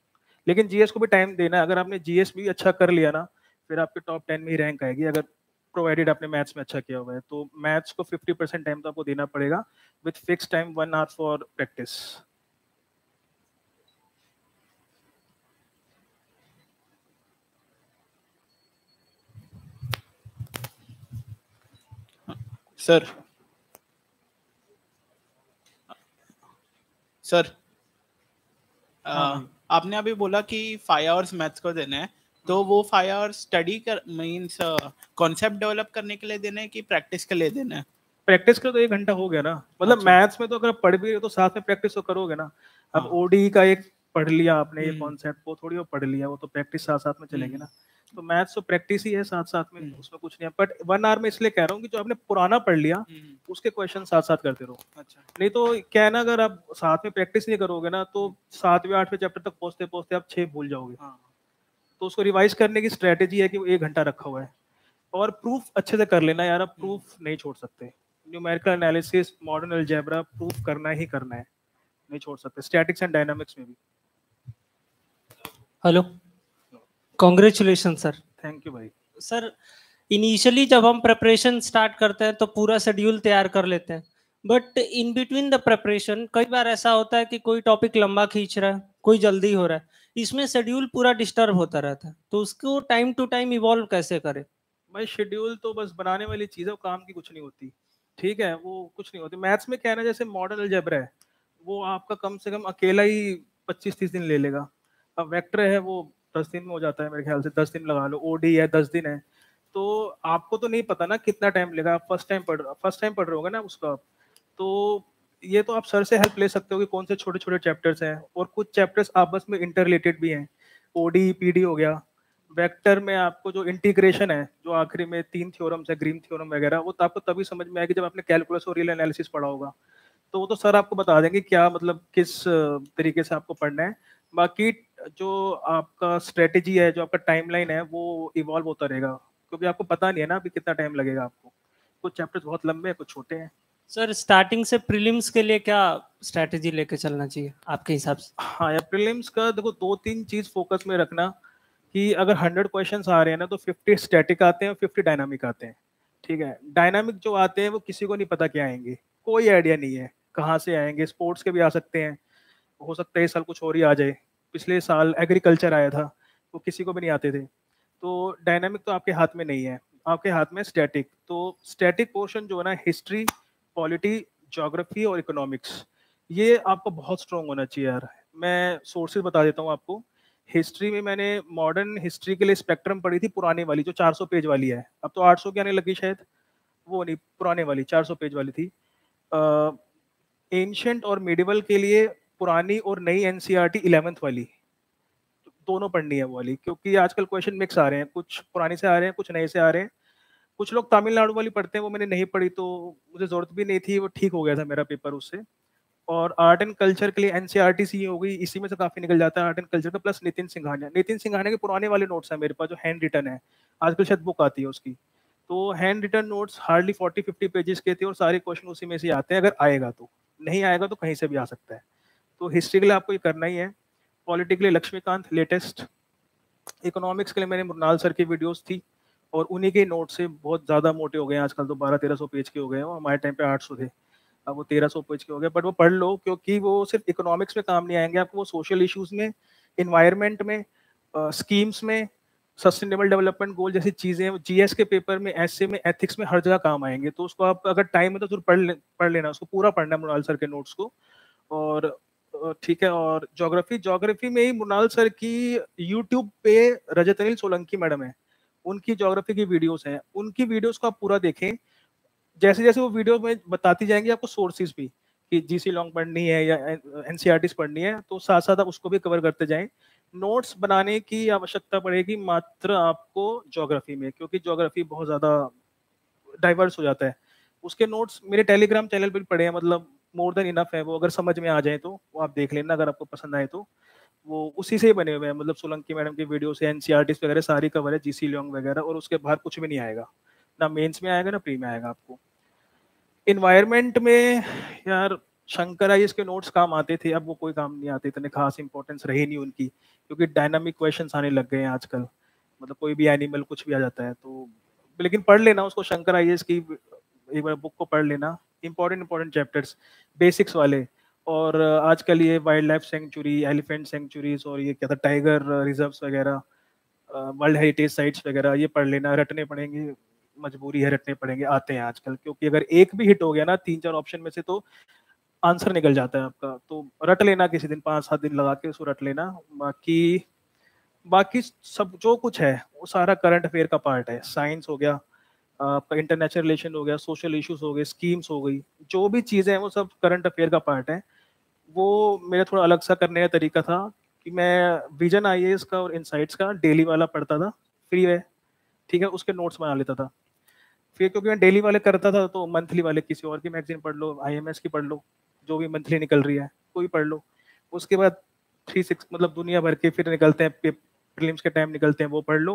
लेकिन जीएस को भी टाइम देना है, अगर आपने जीएस भी अच्छा कर लिया ना, फिर आपके टॉप टेन में ही रैंक आएगी, अगर प्रोवाइडेड आपने मैथ्स में अच्छा किया हुआ है। तो मैथ्स को फिफ्टी परसेंट टाइम तो आपको देना पड़ेगा, with fix time one hour for practice. Sir sir आपने अभी बोला कि फाइव आवर्स मैथ्स को देना है, तो वो फाइव आवर्स स्टडी कर मींस कॉन्सेप्ट डेवलप करने के लिए देना है कि प्रैक्टिस के लिए देना है? प्रैक्टिस का तो एक घंटा हो गया ना, मतलब अच्छा। मैथ्स में तो अगर आप पढ़ भी रहे हो तो साथ में प्रैक्टिस तो करोगे ना। अब ओडी का एक पढ़ लिया आपने, ये कॉन्सेप्ट को थोड़ी और पढ़ लिया, वो तो प्रैक्टिस साथ साथ में चलेगी ना। तो मैथ्स तो प्रैक्टिस ही है साथ साथ में, उसमें कुछ नहीं है। बट वन आवर में इसलिए कह रहा हूँ कि जो आपने पुराना पढ़ लिया उसके क्वेश्चन साथ साथ करते रहो। अच्छा। नहीं तो क्या है ना, अगर आप साथ में प्रैक्टिस नहीं करोगे ना, तो सातवें आठवें चैप्टर तक पहुंचते पहुंचते आप छह भूल जाओगे। हाँ। तो उसको रिवाइज करने की स्ट्रेटेजी है कि वो एक घंटा रखा हुआ है। और प्रूफ अच्छे से कर लेना यार, आप प्रूफ नहीं छोड़ सकते। Numerical analysis, modern algebra, proof करना ही करना है, नहीं छोड़ सकते। स्टैटिक्स एंड डायनामिक्स में भी। Hello, congratulation sir. Thank you भाई। सर, इनिशियली जब हम प्रिपरेशन स्टार्ट करते हैं तो पूरा शेड्यूल तैयार कर लेते हैं, but in between the preparation कई बार ऐसा होता है कि कोई टॉपिक लंबा खींच रहा है, कोई जल्दी हो रहा है, इसमें शेड्यूल पूरा डिस्टर्ब होता रहता है। तो उसको टाइम टू टाइम इवॉल्व कैसे करें? भाई शेड्यूल तो बस बनाने वाली चीज़ है, काम की कुछ नहीं होती। ठीक है, वो कुछ नहीं होती। मैथ्स में कहना जैसे मॉडर्न अलजेब्रा है, वो आपका कम से कम अकेला ही पच्चीस तीस दिन ले लेगा। अब वेक्टर है वो दस दिन में हो जाता है मेरे ख्याल से, दस दिन लगा लो। ओडी है दस दिन है, तो आपको तो नहीं पता ना कितना टाइम लेगा। आप फर्स्ट टाइम पढ़ फर्स्ट टाइम पढ़ रहे होगा ना उसका, तो ये तो आप सर से हेल्प ले सकते हो कि कौन से छोटे छोटे चैप्टर्स हैं, और कुछ चैप्टर्स आपस में इंटर रिलेटेड भी हैं। ओडी पीडी हो गया, वेक्टर में आपको जो इंटीग्रेशन है, जो आखिरी में तीन थ्योरम्स है, ग्रीन थ्योरम वगैरह, वो तो आपको तभी समझ में आएगी जब आपने कैलकुलस और रियल एनालिसिस पढ़ा होगा। तो वो तो सर आपको बता देंगे क्या, मतलब किस तरीके से आपको पढ़ना है। बाकी जो आपका स्ट्रेटेजी है, जो आपका टाइमलाइन है, वो इवॉल्व होता रहेगा, क्योंकि आपको पता नहीं है ना अभी कितना टाइम लगेगा आपको। कुछ चैप्टर्स बहुत लंबे हैं, कुछ छोटे हैं। सर, स्टार्टिंग से प्रीलिम्स के लिए क्या स्ट्रेटेजी लेके चलना चाहिए आपके हिसाब से? हाँ, या प्रीलिम्स का देखो दो तीन चीज़ फोकस में रखना कि अगर हंड्रेड क्वेश्चन आ रहे हैं ना, तो फिफ्टी स्टैटिक आते हैं और फिफ्टी डायनामिक आते हैं। ठीक है, डायनामिक जो आते हैं वो किसी को नहीं पता क्या आएंगे, कोई आइडिया नहीं है कहाँ से आएंगे। स्पोर्ट्स के भी आ सकते हैं, हो सकता है इस साल कुछ और ही आ जाए। पिछले साल एग्रीकल्चर आया था, वो किसी को भी नहीं आते थे। तो डायनामिक तो आपके हाथ में नहीं है, आपके हाथ में स्टैटिक। तो स्टैटिक पोर्शन जो है ना, हिस्ट्री, पॉलिटी, ज्योग्राफी और इकोनॉमिक्स, ये आपको बहुत स्ट्रॉन्ग होना चाहिए यार। मैं सोर्सेज बता देता हूँ आपको। हिस्ट्री में मैंने मॉडर्न हिस्ट्री के लिए स्पेक्ट्रम पढ़ी थी, पुरानी वाली जो चार सौ पेज वाली है, अब तो आठ सौ की आने लगी शायद, वो नहीं, पुराने वाली चार सौ पेज वाली थी। एंशंट और मिडिवल के लिए पुरानी और नई एनसीईआरटी इलेवेंथ वाली, दोनों पढ़नी है वो वाली, क्योंकि आजकल क्वेश्चन मिक्स आ रहे हैं, कुछ पुराने से आ रहे हैं, कुछ नए से आ रहे हैं। कुछ लोग तमिलनाडु वाली पढ़ते हैं, वो मैंने नहीं पढ़ी, तो मुझे ज़रूरत भी नहीं थी, वो ठीक हो गया था मेरा पेपर उससे। और आर्ट एंड कल्चर के लिए एनसीईआरटी सी हो गई, इसी में से काफ़ी निकल जाता है आर्ट एंड कल्चर का, प्लस नितिन सिंघानिया। नितिन सिंघानिया के पुराने वाले नोट्स हैं मेरे पास, जो हैंड रिटन है, आजकल शायद बुक आती है उसकी। तो hand written notes hardly forty fifty pages के थे, और सारे क्वेश्चन उसी में से आते हैं, अगर आएगा तो, नहीं आएगा तो कहीं से भी आ सकता है। तो हिस्ट्री के लिए आपको ये करना ही है। पॉलिटी के लिए लक्ष्मीकांत लेटेस्ट, इकोनॉमिक्स के लिए मैंने मृणाल सर की वीडियोस थी, और उन्हीं के नोट से बहुत ज़्यादा मोटे हो गए हैं आजकल, तो बारह तेरह सौ पेज के हो गए हैं, हमारे टाइम पे आठ सौ थे, अब वो तेरह सौ पेज के हो गए। बट वो पढ़ लो, क्योंकि वो सिर्फ इकोनॉमिक्स में काम नहीं आएंगे आपको, वो सोशल इशूज़ में, इन्वायरमेंट में, स्कीम्स में, सस्टेनेबल डेवलपमेंट गोल जैसी चीज़ें, जीएस के पेपर में, एसए में, एथिक्स में, हर जगह काम आएंगे। तो उसको आप अगर टाइम है तो जरूर पढ़ पढ़ लेना, उसको पूरा पढ़ना मृणाल सर के नोट्स को। और ठीक है, और ज्योग्राफी ज्योग्राफी में ही मृणाल सर की यूट्यूब पे रजत अनिल सोलंकी मैडम है, उनकी ज्योग्राफी की वीडियोस हैं, उनकी वीडियोस को आप पूरा देखें। जैसे जैसे वो वीडियो में बताती जाएंगी आपको सोर्सेज भी, कि जीसी लॉन्ग पढ़नी है या एनसीईआरटीज पढ़नी है, तो साथ साथ आप उसको भी कवर करते जाएं। नोट्स बनाने की आवश्यकता पड़ेगी मात्र आपको ज्योग्राफी में, क्योंकि ज्योग्राफी बहुत ज़्यादा डाइवर्स हो जाता है। उसके नोट्स मेरे टेलीग्राम चैनल पर पड़े हैं, मतलब मोर देन इनफ है वो, अगर समझ में आ जाए तो वो आप देख लेना, अगर आपको पसंद आए तो। वो उसी से ही बने हुए हैं, मतलब सोलंकी मैडम की वीडियो से एनसीईआरटीस वगैरह सारी कवर है, जीसी लॉन्ग वगैरह, और उसके बाहर कुछ भी नहीं आएगा, ना मेंस में आएगा ना प्री में आएगा। आपको इन्वायरमेंट में यार शंकर आईएएस के नोट्स काम आते थे, अब वो कोई काम नहीं आते, इतने खास इंपॉर्टेंस रही नहीं उनकी, क्योंकि डायनामिक क्वेश्चंस आने लग गए हैं आजकल, मतलब कोई भी एनिमल कुछ भी आ जाता है। तो लेकिन पढ़ लेना उसको, शंकर आईएएस की एक बार बुक को पढ़ लेना, इंपॉर्टेंट इंपॉर्टेंट चैप्टर्स बेसिक्स वाले। और आजकल ये wild life sanctuary, elephant sanctuaries, और ये क्या था, टाइगर रिजर्व्स वगैरह, वर्ल्ड हेरिटेज साइट्स वगैरह, ये पढ़ लेना, रटने पड़ेंगे, मजबूरी है रटने पड़ेंगे, आते हैं आजकल, क्योंकि अगर एक भी हिट हो गया ना तीन चार ऑप्शन में से तो आंसर निकल जाता है आपका। तो रट लेना किसी दिन, पाँच सात दिन लगा के उसको रट लेना। बाकी बाकी सब जो कुछ है वो सारा करंट अफेयर का पार्ट है, साइंस हो गया आपका, इंटरनेशनल रिलेशन हो गया, सोशल इश्यूज हो गए, स्कीम्स हो गई, जो भी चीज़ें हैं वो सब करंट अफेयर का पार्ट है। वो मेरा थोड़ा अलग सा करने का तरीका था कि मैं विजन आईएएस का और इनसाइट्स का डेली वाला पढ़ता था, फ्री है ठीक है, उसके नोट्स बना लेता था। फिर क्योंकि मैं डेली वाले करता था तो मंथली वाले किसी और की मैगजीन पढ़ लो, आईएमएस की पढ़ लो, जो भी मंथली निकल रही है कोई पढ़ लो। उसके बाद थ्री सिक्स मतलब दुनिया भर के फिर निकलते हैं, प्रीलिम्स के टाइम निकलते हैं, वो पढ़ लो,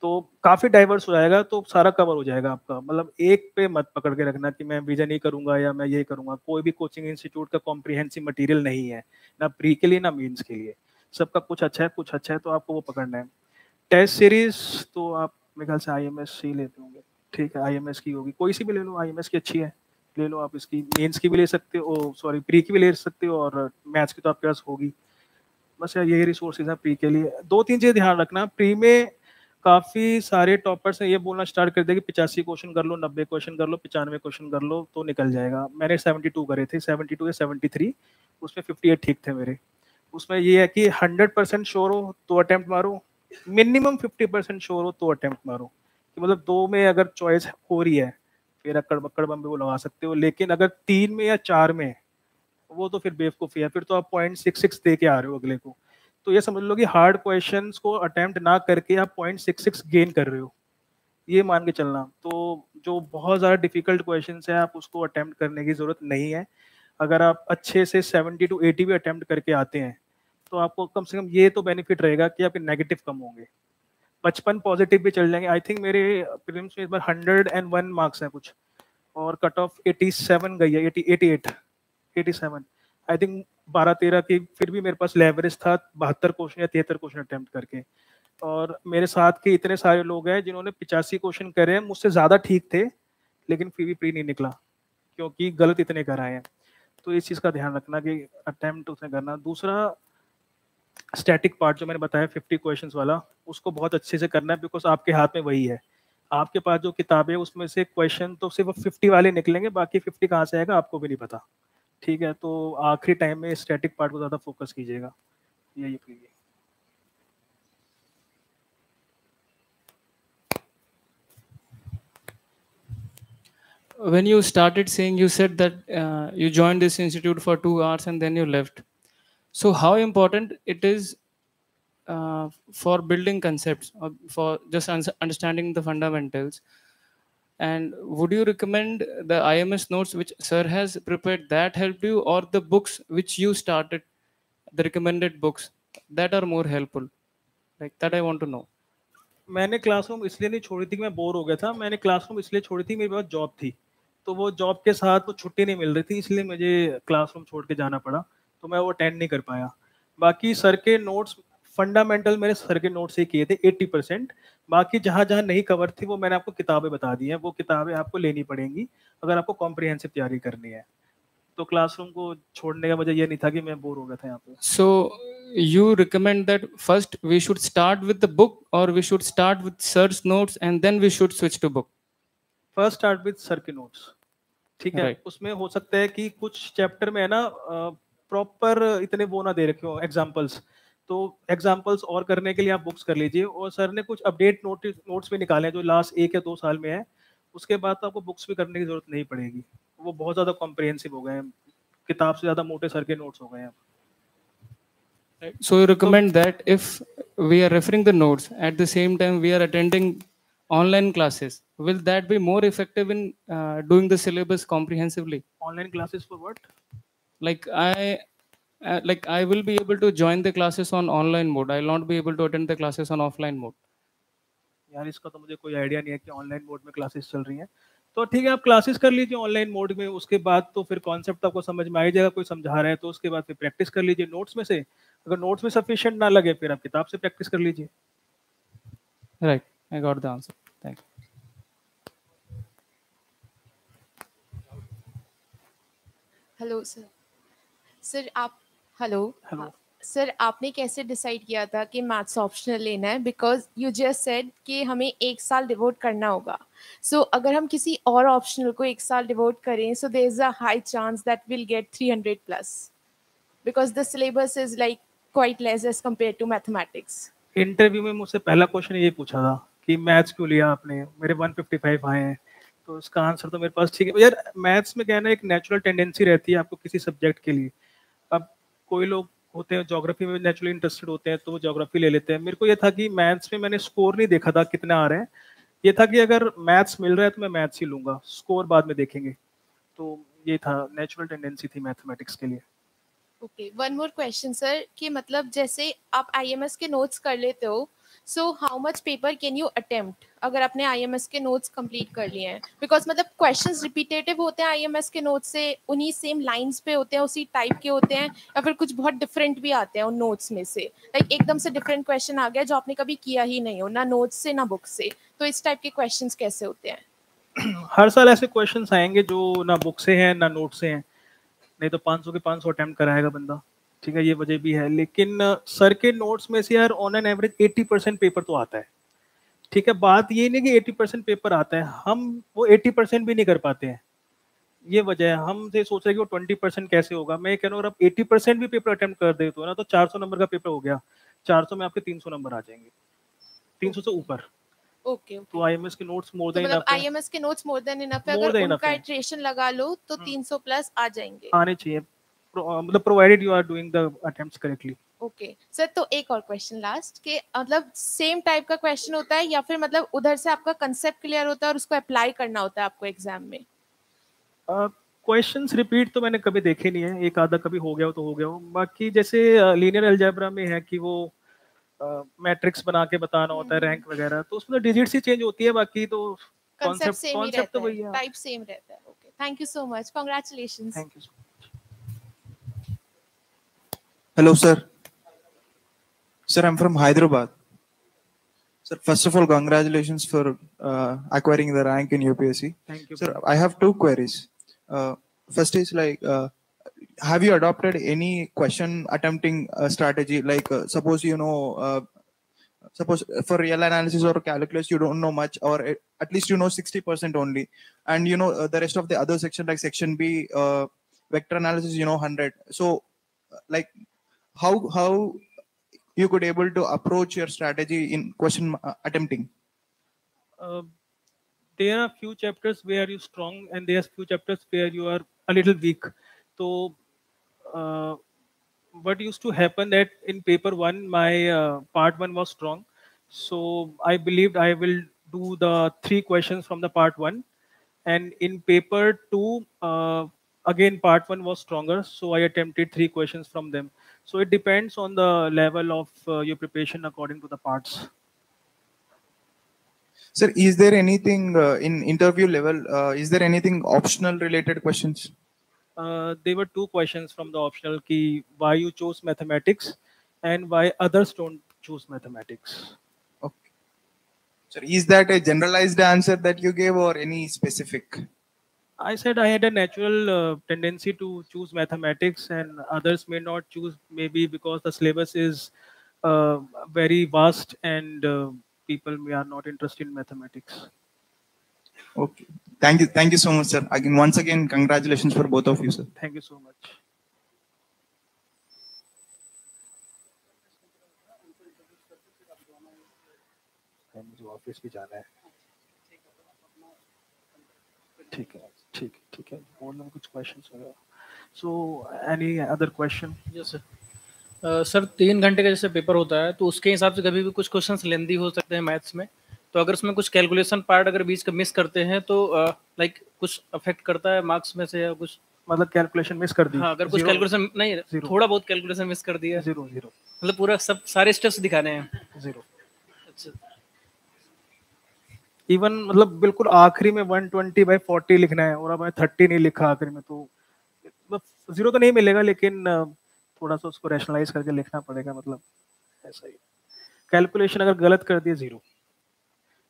तो काफ़ी डाइवर्स हो जाएगा, तो सारा कवर हो जाएगा आपका। मतलब एक पे मत पकड़ के रखना कि मैं विजन ही करूँगा या मैं ये करूँगा, कोई भी कोचिंग इंस्टीट्यूट का कॉम्प्रिहेंसिव मटेरियल नहीं है, ना प्री के लिए ना मीन्स के लिए, सबका कुछ अच्छा है कुछ अच्छा है, तो आपको वो पकड़ना है। टेस्ट सीरीज तो आप मेरे ख्याल से आई एम एस ही लेते होंगे, ठीक है आई एम एस की होगी, कोई सी भी ले लो, आई एम एस की अच्छी है ले लो आप, इसकी मेंस की भी ले सकते हो, सॉरी प्री की भी ले सकते हो, और मैथ्स की तो आपके पास होगी। बस यार यही रिसोर्सेज हैं प्री के लिए। दो तीन चीज़ ध्यान रखना, प्री में काफ़ी सारे टॉपर्स हैं, ये बोलना स्टार्ट कर दे कि पचासी क्वेश्चन कर लो, नब्बे क्वेश्चन कर लो, पचानवे क्वेश्चन कर लो तो निकल जाएगा। मैंने बहत्तर करे थे, बहत्तर या तिहत्तर, उसमें अट्ठावन ठीक थे मेरे। उसमें ये है कि सौ परसेंट श्योर हो तो अटैम्प्ट मारो, मिनिमम पचास परसेंट श्योर हो तो अटैम्प्ट मारो, कि मतलब दो में अगर चॉइस हो रही है फिर अक्कड़ बक्कड़ बम भी वो लगा सकते हो, लेकिन अगर तीन में या चार में वो तो फिर बेवकूफ़ी है, फिर तो आप पॉइंट सिक्स सिक्स दे के आ रहे हो अगले को। तो ये समझ लो कि हार्ड क्वेश्चंस को अटैम्प्ट ना करके आप पॉइंट सिक्स सिक्स गेन कर रहे हो, ये मान के चलना। तो जो बहुत ज़्यादा डिफिकल्ट क्वेश्चंस है आप उसको अटैम्प्ट करने की ज़रूरत नहीं है। अगर आप अच्छे से सेवेंटी टू एटी भी अटैम्प्ट करके आते हैं तो आपको कम से कम ये तो बेनिफिट रहेगा कि आपके नेगेटिव कम होंगे, पचपन पॉजिटिव भी चल जाएंगे। आई थिंक मेरे प्रीलिम्स में इस बार हंड्रेड एंड वन मार्क्स हैं कुछ, और कट ऑफ एटी सेवन गई है, eighty eighty eight eighty seven I think बारह तेरह की, फिर भी मेरे पास लेवरेज था बहत्तर क्वेश्चन या तिहत्तर क्वेश्चन अटैम्प्ट करके। और मेरे साथ के इतने सारे लोग हैं जिन्होंने पिचासी क्वेश्चन करे हैं, मुझसे ज़्यादा ठीक थे, लेकिन फिर भी प्री नहीं निकला क्योंकि गलत इतने कराए हैं। तो इस चीज़ का ध्यान रखना कि अटैम्प्ट उसने करना। दूसरा स्टैटिक पार्ट जो मैंने बताया फिफ्टी क्वेश्चंस वाला, उसको बहुत अच्छे से करना है, बिकॉज आपके हाथ में वही है, आपके पास जो किताब है उसमें से क्वेश्चन तो सिर्फ फिफ्टी वाले निकलेंगे, बाकी फिफ्टी कहाँ से आएगा आपको भी नहीं पता, ठीक है। तो आखिरी टाइम में स्टैटिक पार्ट को ज़्यादा फोकस कीजिएगा, यही कीजिए। When you started saying, you said that uh, you joined this institute for two hours and then you left. So how important it is uh, for building concepts, or for just understanding the fundamentals? And would you recommend the I M S notes which sir has prepared that helped you, or the books which you started, the recommended books that are more helpful? Like that I want to know. मैंने classroom इसलिए नहीं छोड़ी थी कि मैं bore हो गया था, मैंने क्लासरूम इसलिए छोड़ी थी मेरे पास जॉब थी, तो वो जॉब के साथ वो छुट्टी नहीं मिल रही थी, इसलिए मुझे क्लासरूम छोड़ के जाना पड़ा, तो मैं वो अटेंड नहीं कर पाया। बाकी सर के नोट्स फंडामेंटल मेरे सर के नोट्स ही किए थे अस्सी परसेंट, बाकी जहाँ जहाँ नहीं कवर थी वो मैंने आपको किताबें बता दी हैं, वो किताबें आपको लेनी पड़ेंगी अगर आपको कॉम्प्रिहेंसिव तैयारी करनी है। तो क्लासरूम को छोड़ने का वजह ये नहीं था कि मैं बोर हो गया था यहाँ पे। So you recommend that first we should start with the book, और we should start with sir's notes and then we should switch to book? First start with sir के नोट्स, ठीक है right. उसमें हो सकता है कि कुछ चैप्टर में है ना प्रॉपर इतने वो ना दे रखे हो एग्जाम्पल्स, तो एग्जाम्पल्स और करने के लिए आप बुक्स कर लीजिए। और सर ने कुछ अपडेट नोट नोट्स भी निकाले हैं जो लास्ट एक या दो साल में है, उसके बाद तो आपको बुक्स भी करने की ज़रूरत नहीं पड़ेगी, वो बहुत ज़्यादा कॉम्प्रिहेंसिव हो गए हैं, किताब से ज़्यादा मोटे सर के नोट्स हो गए हैं। So you recommend that if we are referring the notes at the same time we are attending online classes, will that be more effective in uh, doing the syllabus comprehensively? Online classes for what? Like I uh, like I will be able to join the classes on online mode. I will not be able to attend the classes on offline mode. यार इसका तो मुझे कोई idea नहीं है कि online mode में classes चल रही हैं। तो ठीक है, आप क्लासेस कर लीजिए ऑनलाइन मोड में, उसके बाद तो फिर कॉन्सेप्ट आपको समझ में आ जाएगा, कोई समझा रहा है तो उसके बाद फिर प्रैक्टिस कर लीजिए नोट्स में से। अगर नोट्स में सफिशिएंट ना लगे फिर आप किताब से प्रैक्टिस कर लीजिए। Right, I got the answer, thank you. Hello sir, sir आप हेलो हेलो सर, आपने कैसे डिसाइड किया था कि मैथ्स ऑप्शनल लेना है? बिकॉज यू जस्ट सेड कि हमें एक साल डिवोट करना होगा, सो so, अगर हम किसी और ऑप्शनल को एक साल डिवोट करें so there is a high chance that will get three hundred plus because the syllabus is like quite less as compare to mathematics. Interview में मुझसे पहला क्वेश्चन ये पूछा था कि मैथ्स क्यों लिया आपने, मेरे वन फिफ्टी फाइव आए हैं, तो इसका आंसर तो मेरे पास ठीक है यार। मैथ्स में कहना एक नेचुरल टेंडेंसी रहती है आपको किसी सब्जेक्ट के लिए। अब कोई लोग होते हैं ज्योग्राफी में नेचुरली इंटरेस्टेड होते हैं तो वो ज्योग्राफी ले लेते हैं। मेरे को ये था कि मैथ्स में मैंने स्कोर नहीं देखा था कितना आ रहे हैं, ये था कि अगर मैथ्स मिल रहा है तो मैं मैथ्स ही लूँगा, स्कोर बाद में देखेंगे। तो ये था, नेचुरल टेंडेंसी थी मैथमेटिक्स के लिए। Okay, one more question sir, कि मतलब जैसे आप आईएमएस के नोट्स कर लेते हो so how much paper can you attempt अगर आपने आईएमएस के नोट्स कंप्लीट कर लिए हैं? बिकॉज मतलब क्वेश्चंस रिपीटेटिव होते हैं आईएमएस के नोट्स से, उन्हीं सेम लाइंस पे होते हैं, उसी टाइप के होते हैं, या फिर कुछ बहुत डिफरेंट भी आते हैं उन नोट्स में से, लाइक एकदम से डिफरेंट क्वेश्चन आ गया जो आपने कभी किया ही नहीं हो, ना नोट्स से ना बुक से। तो इस टाइप के क्वेश्चन कैसे होते हैं? हर साल ऐसे क्वेश्चन आएंगे जो ना बुक से हैं ना नोट से हैं, नहीं तो पाँच सौ के पाँच सौ अटेम्प्ट कराएगा बंदा, ठीक है, ये वजह भी है। लेकिन सर के नोट्स में से यार ऑन एन एवरेज अस्सी परसेंट पेपर तो आता है, ठीक है। बात ये नहीं कि अस्सी परसेंट पेपर आता है, हम वो अस्सी परसेंट भी नहीं कर पाते हैं, ये वजह है। हम ये सोच रहे हैं कि वो बीस परसेंट कैसे होगा। मैं कह रहा हूँ अगर आप अस्सी परसेंट भी पेपर अटेम्प्ट कर देते हो ना तो चार सौ नंबर का पेपर हो गया, चार सौ में आपके तीन सौ नंबर आ जाएंगे, तीन सौ से ऊपर। ओके, तो आईएमएस के नोट्स मोर देन इनफ है। आईएमएस के नोट्स मोर देन इनफ है, अगर उनका इटरेशन लगा लो तो तीन सौ प्लस आ जाएंगे, आने चाहिए, मतलब provided you are doing the attempts correctly. Okay sir, तो एक और क्वेश्चन लास्ट, के मतलब सेम टाइप का क्वेश्चन होता है या फिर मतलब उधर से आपका कांसेप्ट क्लियर होता है और उसको अप्लाई करना होता है आपको एग्जाम में? क्वेश्चंस रिपीट तो मैंने कभी देखे नहीं है, एक आधा कभी हो गया हो तो हो गया हो। बाकी जैसे लीनियर अलजेब्रा में है कि वो मैट्रिक्स uh, बना के बताना होता है रैंक वगैरह, तो उसमें डिजिट्स ही चेंज होती है, बाकी तो कांसेप्ट कांसेप्ट तो वही है, टाइप सेम रहता है। Okay, thank you so much, congratulations. Thank you so much. Hello sir, sir I am from Hyderabad sir. First of all congratulations for acquiring the rank in UPSC. Thank you sir. I have two queries, first is like have you adopted any question attempting uh, strategy, like uh, suppose you know uh, suppose for real analysis or calculus you don't know much, or it, at least you know sixty percent only, and you know uh, the rest of the other section like section B uh, vector analysis you know one hundred, so uh, like how how you could able to approach your strategy in question uh, attempting? Uh, there are few chapters where you strong and there are few chapters where you are a little weak. So uh, what used to happen that in paper one, my uh, part one was strong. So I believed I will do the three questions from the part one. And in paper two, uh, again part one was stronger. So I attempted three questions from them. So it depends on the level of uh, your preparation according to the parts. Sir, is there anything uh, in interview level, uh, is there anything optional related questions? Uh, there were two questions from the optional, ki why you chose mathematics and why others don't choose mathematics. Okay. So is that a generalized answer that you gave or any specific? I said I had a natural uh, tendency to choose mathematics and others may not choose, maybe because the syllabus is uh, very vast and uh, people are not interested in mathematics. Okay. Thank you, thank you so much, sir. Again, once again, congratulations for both of you, sir. Thank you so much. I need to go to the office. ठीक है, ठीक ठीक है। Board में कुछ questions होगा। So, any other question? Yes, sir. Uh, sir, तीन घंटे का जैसे पेपर होता है, तो उसके हिसाब से कभी भी कुछ क्वेश्चंस लेंथी हो सकते हैं मैथ्स में। तो अगर उसमें कुछ कैलकुलेशन पार्ट अगर बीच का मिस करते हैं तो लाइक uh, like, कुछ अफेक्ट करता है मार्क्स में से या कुछ? मतलब कैलकुलेशन मिस कर दी। हाँ, अगर कुछ कैलकुलेशन नहीं है, थोड़ा बहुत कैलकुलेशन मिस कर दिया, जीरो जीरो, मतलब पूरा सब सारे स्टेप्स दिखाने हैं जीरो। अच्छा, इवन मतलब बिल्कुल आखिरी में एक सौ बीस बाई चालीस लिखना है और अब मैं तीस नहीं लिखा आखिरी में, तो मतलब जीरो तो नहीं मिलेगा लेकिन थोड़ा सा उसको रैशनलाइज करके लिखना पड़ेगा, मतलब ऐसा ही। कैलकुलेशन अगर गलत कर दिए जीरो,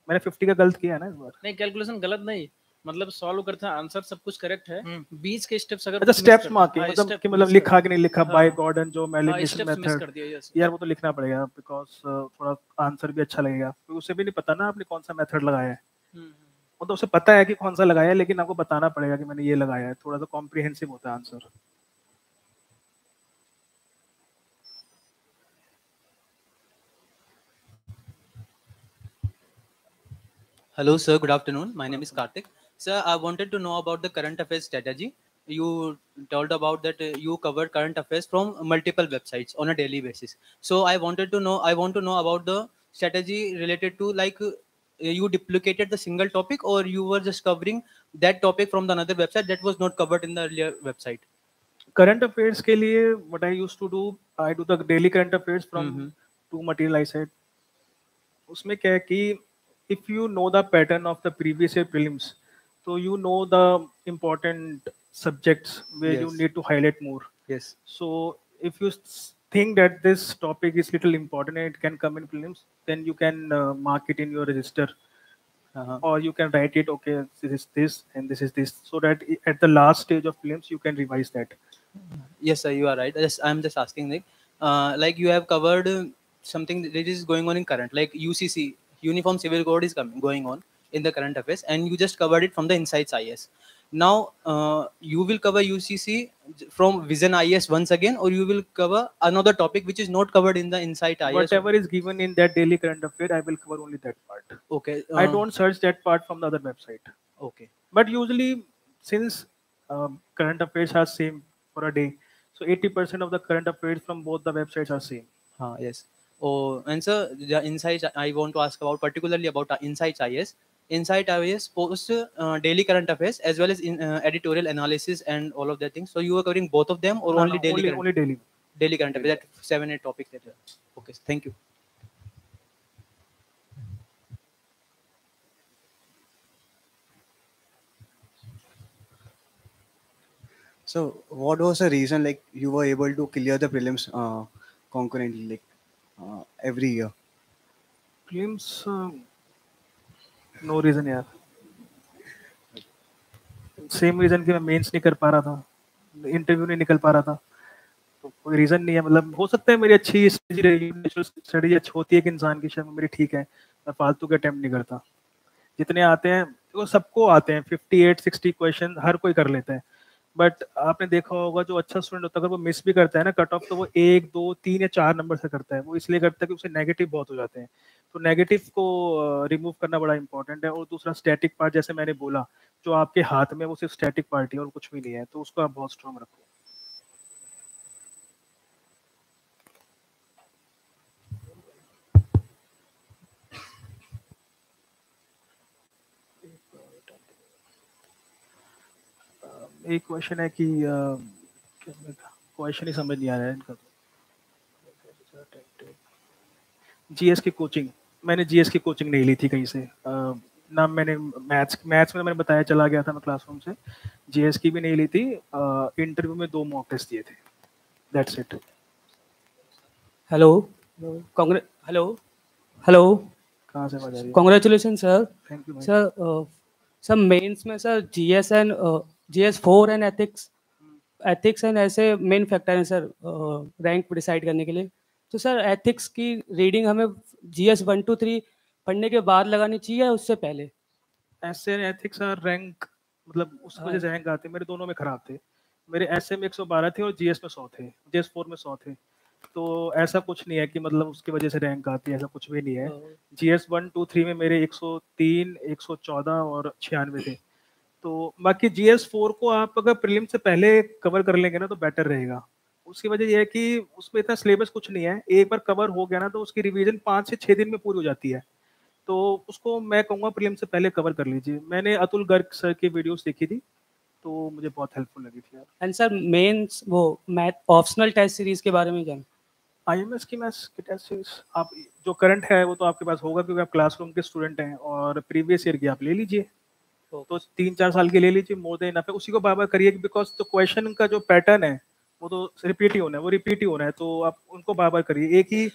मैंने पचास का गलत किया है ना इस बार। नहीं, कैलकुलेशन गलत नहीं, मतलब सॉल्व करता आंसर सब कुछ करेक्ट है, बीच के स्टेप्स अगर अच्छा स्टेप्स मार्किंग मतलब कि मतलब लिखा कि नहीं लिखा बाय गॉर्डन जो एलिमिनेशन मेथड कर दिया यार, वो तो लिखना पड़ेगा बिकॉज़ थोड़ा आंसर भी अच्छा लगेगा, क्योंकि उसे भी नहीं पता ना आपने कौन सा मेथड लगाया है। मतलब उसे पता है कि कौन सा लगाया है लेकिन आपको बताना पड़ेगा कि मैंने ये लगाया है, थोड़ा सा कॉम्प्रिहेंसिव होता है answer. Hello sir, good afternoon. My name is Karthik. Sir, I wanted to know about the current affairs strategy. You told about that you cover current affairs from multiple websites on a daily basis. So I wanted to know, I want to know about the strategy related to like you duplicated the single topic or you were just covering that topic from the another website that was not covered in the earlier website. Current affairs के लिए what I used to do, I do the daily current affairs from mm-hmm. two material I said. उसमें क्या है कि if you know the pattern of the previous year prelims, so you know the important subjects where yes. you need to highlight more. Yes. So if you think that this topic is little important and it can come in prelims, then you can uh, mark it in your register, uh-huh. or you can write it. Okay, this is this and this is this, so that at the last stage of prelims you can revise that. Yes, sir, you are right. Yes, I am just asking like, uh, like you have covered uh, something that is going on in current, like U C C. Uniform Civil Code is coming, going on in the current affairs, and you just covered it from the Insights I A S. Now uh, you will cover U C C from Vision I A S once again, or you will cover another topic which is not covered in the Insight I A S. Whatever is given in that daily current affair, I will cover only that part. Okay. Uh, I don't search that part from the other website. Okay. But usually, since um, current affairs are same for a day, so eighty percent of the current affairs from both the websites are same. Ah, yes. Oh, and sir, the Insights I want to ask about, particularly about Insights I A S. Insights I A S posts uh, daily current affairs as well as in, uh, editorial analysis and all of that things. So you are covering both of them or no, only no, daily? Only, current, only daily. Daily current affairs. That seven, eight topics that. Okay, thank you. So what was the reason like you were able to clear the prelims uh, concurrently? Like, Uh, every year prelims uh, no reason yaar, same reason ki main mains nahi kar pa raha tha, interview nahi nikal pa raha tha, तो कोई reason नहीं है। मतलब हो सकता है मेरी अच्छी स्ट्रेटजी रही, स्ट्रेटजी अच्छी होती है कि इंसान की शर्म मेरी ठीक है, मैं फालतू के अटेम्प्ट नहीं करता। जितने आते हैं वो सबको आते हैं, अट्ठावन साठ क्वेश्चन हर कोई कर लेता है, बट आपने देखा होगा जो अच्छा स्टूडेंट होता है अगर वो मिस भी करता है ना कट ऑफ, तो वो एक दो तीन या चार नंबर से करता है। वो इसलिए करता है कि उसे नेगेटिव बहुत हो जाते हैं, तो नेगेटिव को रिमूव करना बड़ा इंपॉर्टेंट है। और दूसरा स्टैटिक पार्ट, जैसे मैंने बोला जो आपके हाथ में वो सिर्फ स्टैटिक पार्ट है और कुछ भी नहीं है, तो उसको आप बहुत स्ट्रांग रखो। एक क्वेश्चन है कि क्वेश्चन ही समझ नहीं आ रहा है इनका। जीएस की कोचिंग, मैंने जीएस की कोचिंग नहीं ली थी कहीं से ना, मैंने मैथ्स मैथ्स में मैंने बताया चला गया था मैं क्लासरूम से, जीएस की भी नहीं ली थी। इंटरव्यू में दो मॉक टेस्ट दिए थे, that's it. Hello congrats, hello hello कहाँ से बात आ रही है? Congratulation sir, thank you sir. Sir mains में sir GS and G S four and ethics ethics and ऐसे मेन फैक्टर हैं सर रैंक डिसाइड करने के लिए। तो सर एथिक्स की रीडिंग हमें G S one two three पढ़ने के बाद लगानी चाहिए या उससे पहले? ऐसे एथिक्स और रैंक मतलब उस वजह से रैंक आते, मेरे दोनों में खराब थे। मेरे ऐसे में एक सौ बारह थे और जीएस में सौ थे, जीएस फोर में सौ थे। तो ऐसा कुछ नहीं है कि मतलब उसकी वजह से रैंक आती है, ऐसा कुछ भी नहीं है। G S one two three में मेरे एक सौ तीन एक सौ चौदह और छियानवे थे। तो बाकी जी एस फोर को आप अगर प्रीलिम से पहले कवर कर लेंगे ना तो बेटर रहेगा। उसकी वजह यह है कि उसमें इतना सिलेबस कुछ नहीं है, एक बार कवर हो गया ना तो उसकी रिवीजन पाँच से छः दिन में पूरी हो जाती है। तो उसको मैं कहूँगा प्रीलिम से पहले कवर कर लीजिए। मैंने अतुल गर्ग सर की वीडियोस देखी थी, तो मुझे बहुत हेल्पफुल लगी थी यार। एंड सर मेंस वो मैथ ऑप्शनल टेस्ट सीरीज के बारे में जान, आईएमएस की मैथ्स की टेस्ट सीरीज आप जो करंट है वो तो आपके पास होगा क्योंकि आप क्लासरूम के स्टूडेंट हैं, और प्रीवियस ईयर की आप ले लीजिए तो, तो तीन चार साल की ले लीजिए, मोर देन इनफ है, उसी को बार बार करिए बिकॉज तो क्वेश्चन का जो पैटर्न है वो तो रिपीट ही होना है, वो रिपीट ही होना है, तो आप उनको बार बार करिए। एक ही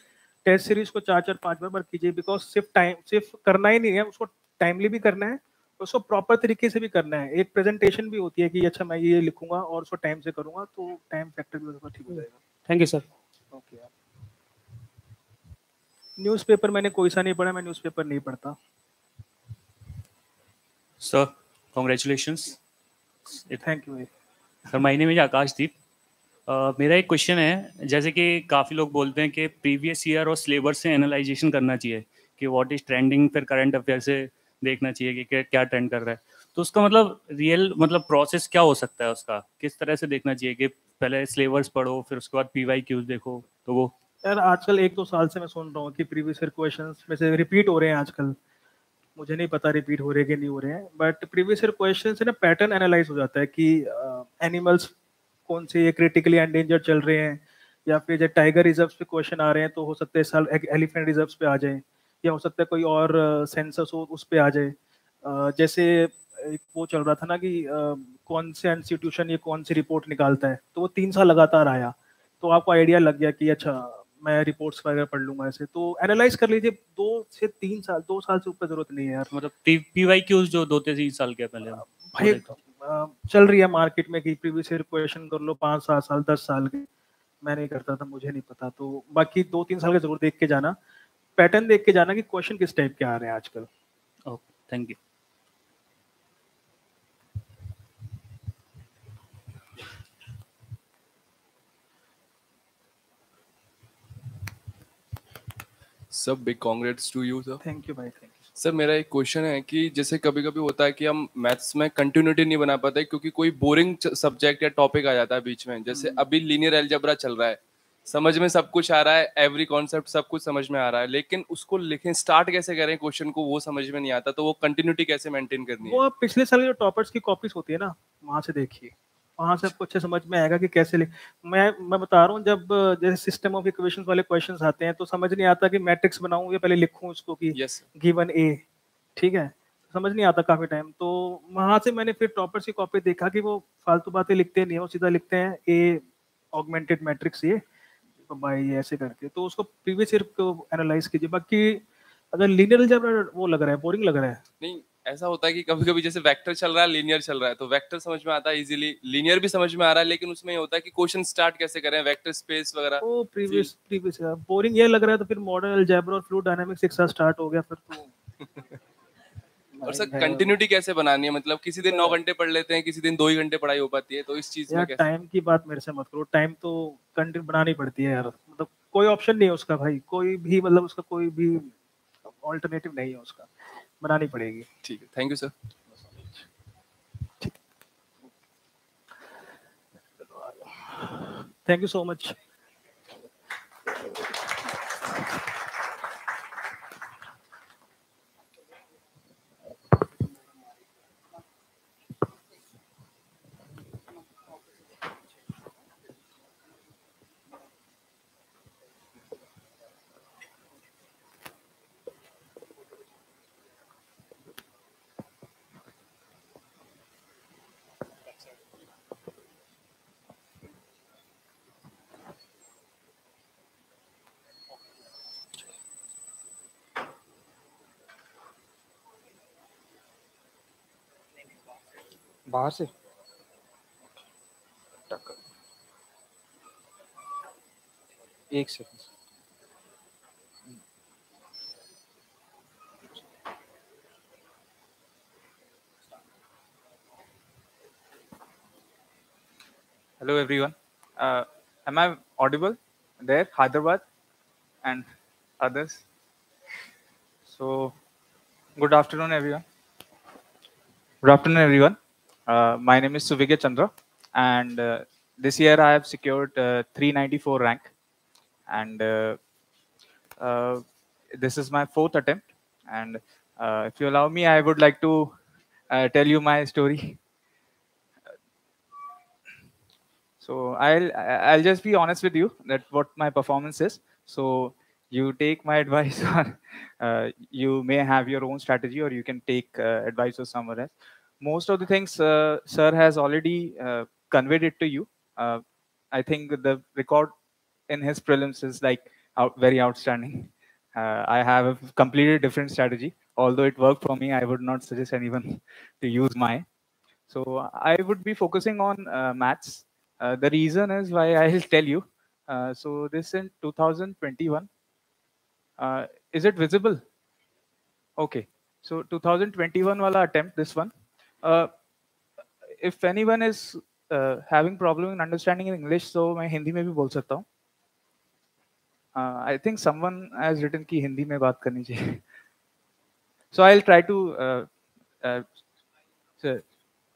टेस्ट सीरीज को चार चार पाँच बार बार कीजिए बिकॉज सिर्फ टाइम सिर्फ करना ही नहीं है, उसको टाइमली भी करना है, उसको प्रॉपर तरीके से भी करना है। एक प्रेजेंटेशन भी होती है कि अच्छा मैं ये लिखूंगा और उसको टाइम से करूंगा, तो टाइम फैक्टर भी ठीक हो जाएगा। Thank you sir. ओके यार, न्यूज़पेपर मैंने कोई सा नहीं पढ़ा, मैं न्यूज़पेपर नहीं पढ़ता। Sir congratulations. Thank you. Sir महीने में आकाशदीप, uh, मेरा एक क्वेश्चन है, जैसे कि काफ़ी लोग बोलते हैं कि प्रीवियस ईयर और सिलेबस से एनालाइजेशन करना चाहिए कि व्हाट इज ट्रेंडिंग, फिर करंट अफेयर से देखना चाहिए कि क्या ट्रेंड कर रहा है, तो उसका मतलब रियल मतलब प्रोसेस क्या हो सकता है उसका, किस तरह से देखना चाहिए कि पहले सिलेबस पढ़ो फिर उसके बाद पीवाईक्यूज देखो, तो वो यार आजकल एक दो तो साल से मैं सुन रहा हूँ कि प्रीवियस ईयर क्वेश्चंस में से रिपीट हो रहे हैं आजकल, मुझे नहीं पता रिपीट हो रहे कि नहीं हो रहे हैं, बट प्रीवियस ईयर क्वेश्चन से ना पैटर्न एनालाइज हो जाता है कि एनिमल्स uh, कौन से क्रिटिकली एंडेंजर्ड चल रहे हैं, या फिर जब टाइगर रिजर्व्स पे क्वेश्चन आ रहे हैं तो हो सकता है इस साल एलिफेंट रिजर्व्स पे आ जाए, या हो सकता है कोई और सेंसस हो उस पे आ जाए। जैसे एक वो चल रहा था ना कि कौन से इंस्टीट्यूशन ये कौन सी रिपोर्ट निकालता है, तो वो तीन साल लगातार आया, तो आपको आइडिया लग गया कि अच्छा मैं रिपोर्ट्स वगैरह पढ़ लूंगा ऐसे, तो एनालाइज कर लीजिए। दो से तीन साल, दो साल से ऊपर जरूरत नहीं है यार, मतलब पीवाईक्यूज जो दो तीन साल के पहले भाई चल रही है मार्केट में कि प्रीवियस ईयर क्वेश्चन कर लो, पाँच सात साल दस साल के, मैं नहीं करता था, मुझे नहीं पता, तो बाकी दो तीन साल का जरूर देख के जाना, पैटर्न देख के जाना कि क्वेश्चन किस टाइप के आ रहे हैं आजकल। Okay thank you. सब big congrats to you sir. Thank you भाई, थैंक यू। सर मेरा एक क्वेश्चन है कि जैसे कभी कभी होता है कि हम मैथ्स में कंटिन्यूटी नहीं बना पाते क्योंकि कोई बोरिंग सब्जेक्ट या टॉपिक आ जाता है बीच में, जैसे hmm. अभी लीनियर एल्जेब्रा चल रहा है, समझ में सब कुछ आ रहा है, एवरी कॉन्सेप्ट सब कुछ समझ में आ रहा है, लेकिन उसको लिखें स्टार्ट कैसे करें क्वेश्चन को वो समझ में नहीं आता, तो वो कंटिन्यूटी कैसे मेंटेन करनी है? वो पिछले साल जो टॉपर्स की कॉपीज होती है ना, वहाँ से देखिए, वहाँ से आपको अच्छे समझ में आएगा कि कैसे लिख, मैं मैं बता रहा हूँ, जब जैसे सिस्टम ऑफ इक्वेशंस वाले क्वेश्चंस आते हैं तो समझ नहीं आता कि मैट्रिक्स बनाऊँ या पहले लिखूँ उसको कि गिवन ए, ठीक है, समझ नहीं आता काफ़ी टाइम, तो वहाँ से मैंने फिर टॉपर्स की कॉपी देखा कि वो फालतू बातें लिखते नहीं है, वो सीधा लिखते हैं ए ऑगमेंटेड मैट्रिक्स ये भाई ऐसे करके, तो उसको प्रीवियस ईयर को एनालाइज कीजिए। बाकी अगर लीनियर एल्जेब्रा वो लग रहा है बोरिंग लग रहा है, नहीं ऐसा होता है कि कभी कभी जैसे वेक्टर चल रहा है लीनियर चल रहा है, तो वेक्टर समझ में आता है इजीली, लीनियर भी समझ में आ रहा है, लेकिन उसमें ये होता है कि क्वेश्चन स्टार्ट कैसे करें, वेक्टर स्पेस वगैरह, वो प्रीवियस प्रीवियस बोरिंग ये लग रहा है, तो फिर मॉडर्न एल्जेब्रा और फ्लूइड डायनामिक्स एक साथ स्टार्ट हो गया फिर तो। और सर कंटिन्यूटी कैसे बनानी है, मतलब किसी दिन नौ घंटे पढ़ लेते हैं, किसी दिन दो ही घंटे पढ़ाई हो पाती है, तो इस चीज में टाइम की बात मेरे से मत करो, टाइम तो कंटिन्यू बनानी पड़ती है यार, मतलब कोई ऑप्शन नहीं है उसका भाई, कोई भी मतलब उसका कोई भी ऑल्टरनेटिव नहीं है, उसका बनानी पड़ेगी। ठीक है, thank you sir. Thank you so much. बाहर से एक second, hello everyone, am I audible there Hyderabad and others, so good afternoon everyone, good afternoon everyone. Uh, my name is Suvigya S. Chandra, and uh, this year I have secured uh, three ninety-four rank, and uh, uh, this is my fourth attempt. And uh, if you allow me, I would like to uh, tell you my story. So I'll I'll just be honest with you that what my performance is. So you take my advice, or uh, you may have your own strategy, or you can take uh, advice of someone else. Most of the things uh, sir has already uh, conveyed it to you. Uh, I think the record in his prelims is like out, very outstanding. Uh, I have a completely different strategy. Although it worked for me, I would not suggest anyone to use mine. So I would be focusing on uh, maths. Uh, the reason is why I'll tell you. Uh, so this in two thousand twenty-one. Uh, is it visible? Okay. So two thousand twenty-one wala attempt, this one. Uh, if anyone is uh, having problem in understanding in English, so मैं हिंदी में भी बोल सकता हूँ. I think someone has written कि हिंदी में बात करनी चाहिए. So I'll try to uh, uh,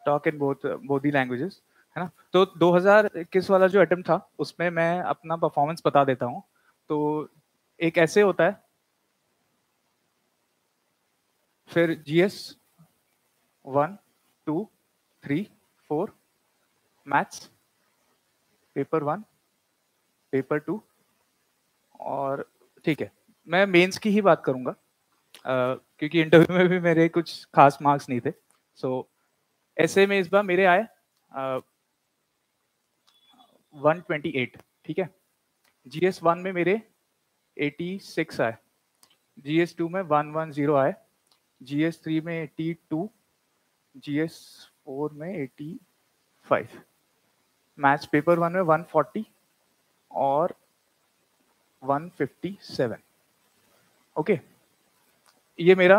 talk in both uh, both the languages, है ना. तो दो हज़ार इक्कीस वाला जो attempt था, उसमें मैं अपना performance बता देता हूँ. तो एक ऐसे होता है, फिर G S one, two, three, four, maths, paper one, paper two, और ठीक है, मैं मेंस की ही बात करूँगा. Uh, क्योंकि इंटरव्यू में भी मेरे कुछ खास मार्क्स नहीं थे. सो so, ऐसे में इस बार मेरे आए uh, एक सौ अट्ठाईस. ठीक है, जी एस वन में मेरे छियासी आए, जी एस टू में एक सौ दस आए, जी एस थ्री में बयासी, जी एस फोर में पचासी, मैथ्स पेपर वन में एक सौ चालीस और एक सौ सत्तावन. Okay okay. ये मेरा,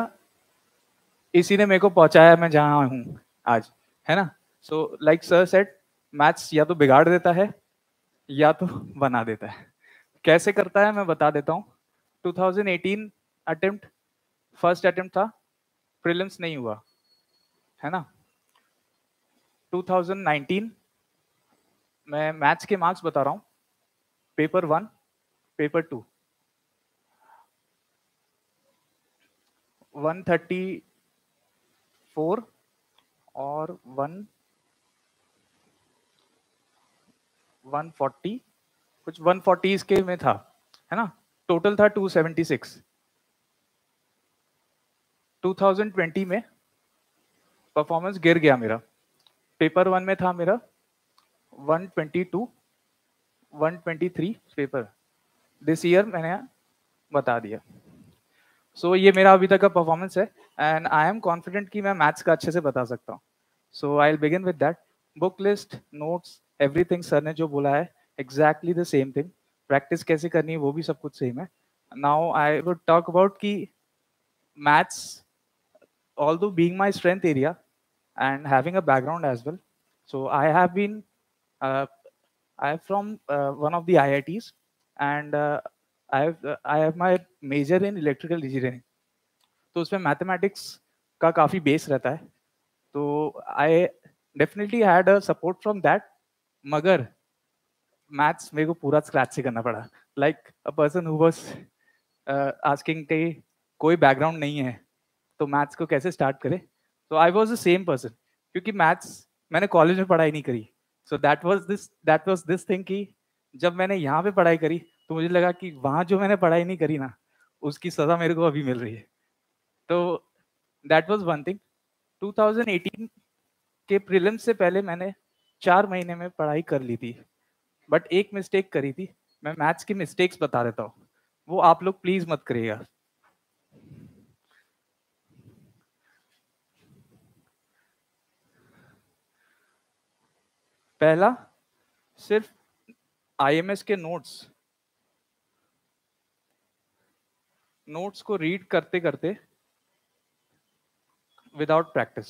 इसी ने मेरे को पहुंचाया मैं जहां हूं आज, है ना. So like sir said, maths या तो बिगाड़ देता है या तो बना देता है. कैसे करता है मैं बता देता हूं. दो हज़ार अठारह अटेम्प्ट, फर्स्ट अटेम्प्ट था, प्रीलिम्स नहीं हुआ, है ना. दो हज़ार उन्नीस मैं मैथ्स के मार्क्स बता रहा हूं, पेपर वन, पेपर टू, एक सौ चौंतीस और एक सौ चालीस, कुछ एक सौ चालीस के में था, है ना. टोटल था दो सौ छिहत्तर. दो हज़ार बीस में परफॉर्मेंस गिर गया मेरा. पेपर वन में था मेरा एक सौ बाईस, एक सौ तेईस पेपर. दिस ईयर मैंने बता दिया. सो so, ये मेरा अभी तक का परफॉर्मेंस है, एंड आई एम कॉन्फिडेंट कि मैं मैथ्स का अच्छे से बता सकता हूँ. So I will begin with that. Book list, notes, everything sir ने जो बोला है exactly the same thing. Practice कैसे करनी है वो भी सब कुछ सेम है. Now I would talk about कि maths, although being my strength area and having a background as well, so I have been I am from one of the I I Ts and I have uh, I have my major in electrical engineering, तो उसमें mathematics का काफ़ी base रहता है. तो I definitely had a support from that, मगर maths मेरे को पूरा scratch से करना पड़ा. Like a person who was uh, asking कि कोई background नहीं है तो maths को कैसे start करे. तो I was the same person, क्योंकि maths मैंने college में पढ़ाई नहीं करी. So that was this that was this thing कि जब मैंने यहाँ पे पढ़ाई करी तो मुझे लगा कि वहाँ जो मैंने पढ़ाई नहीं करी ना, उसकी सज़ा मेरे को अभी मिल रही है. तो दैट वाज वन थिंग. दो हज़ार अठारह के प्रीलिम्स से पहले मैंने चार महीने में पढ़ाई कर ली थी, बट एक मिस्टेक करी थी. मैं मैथ्स की मिस्टेक्स बता देता हूँ, वो आप लोग प्लीज़ मत करिएगा. पहला, सिर्फ आईएमएस के नोट्स नोट्स को रीड करते करते विदाउट प्रैक्टिस.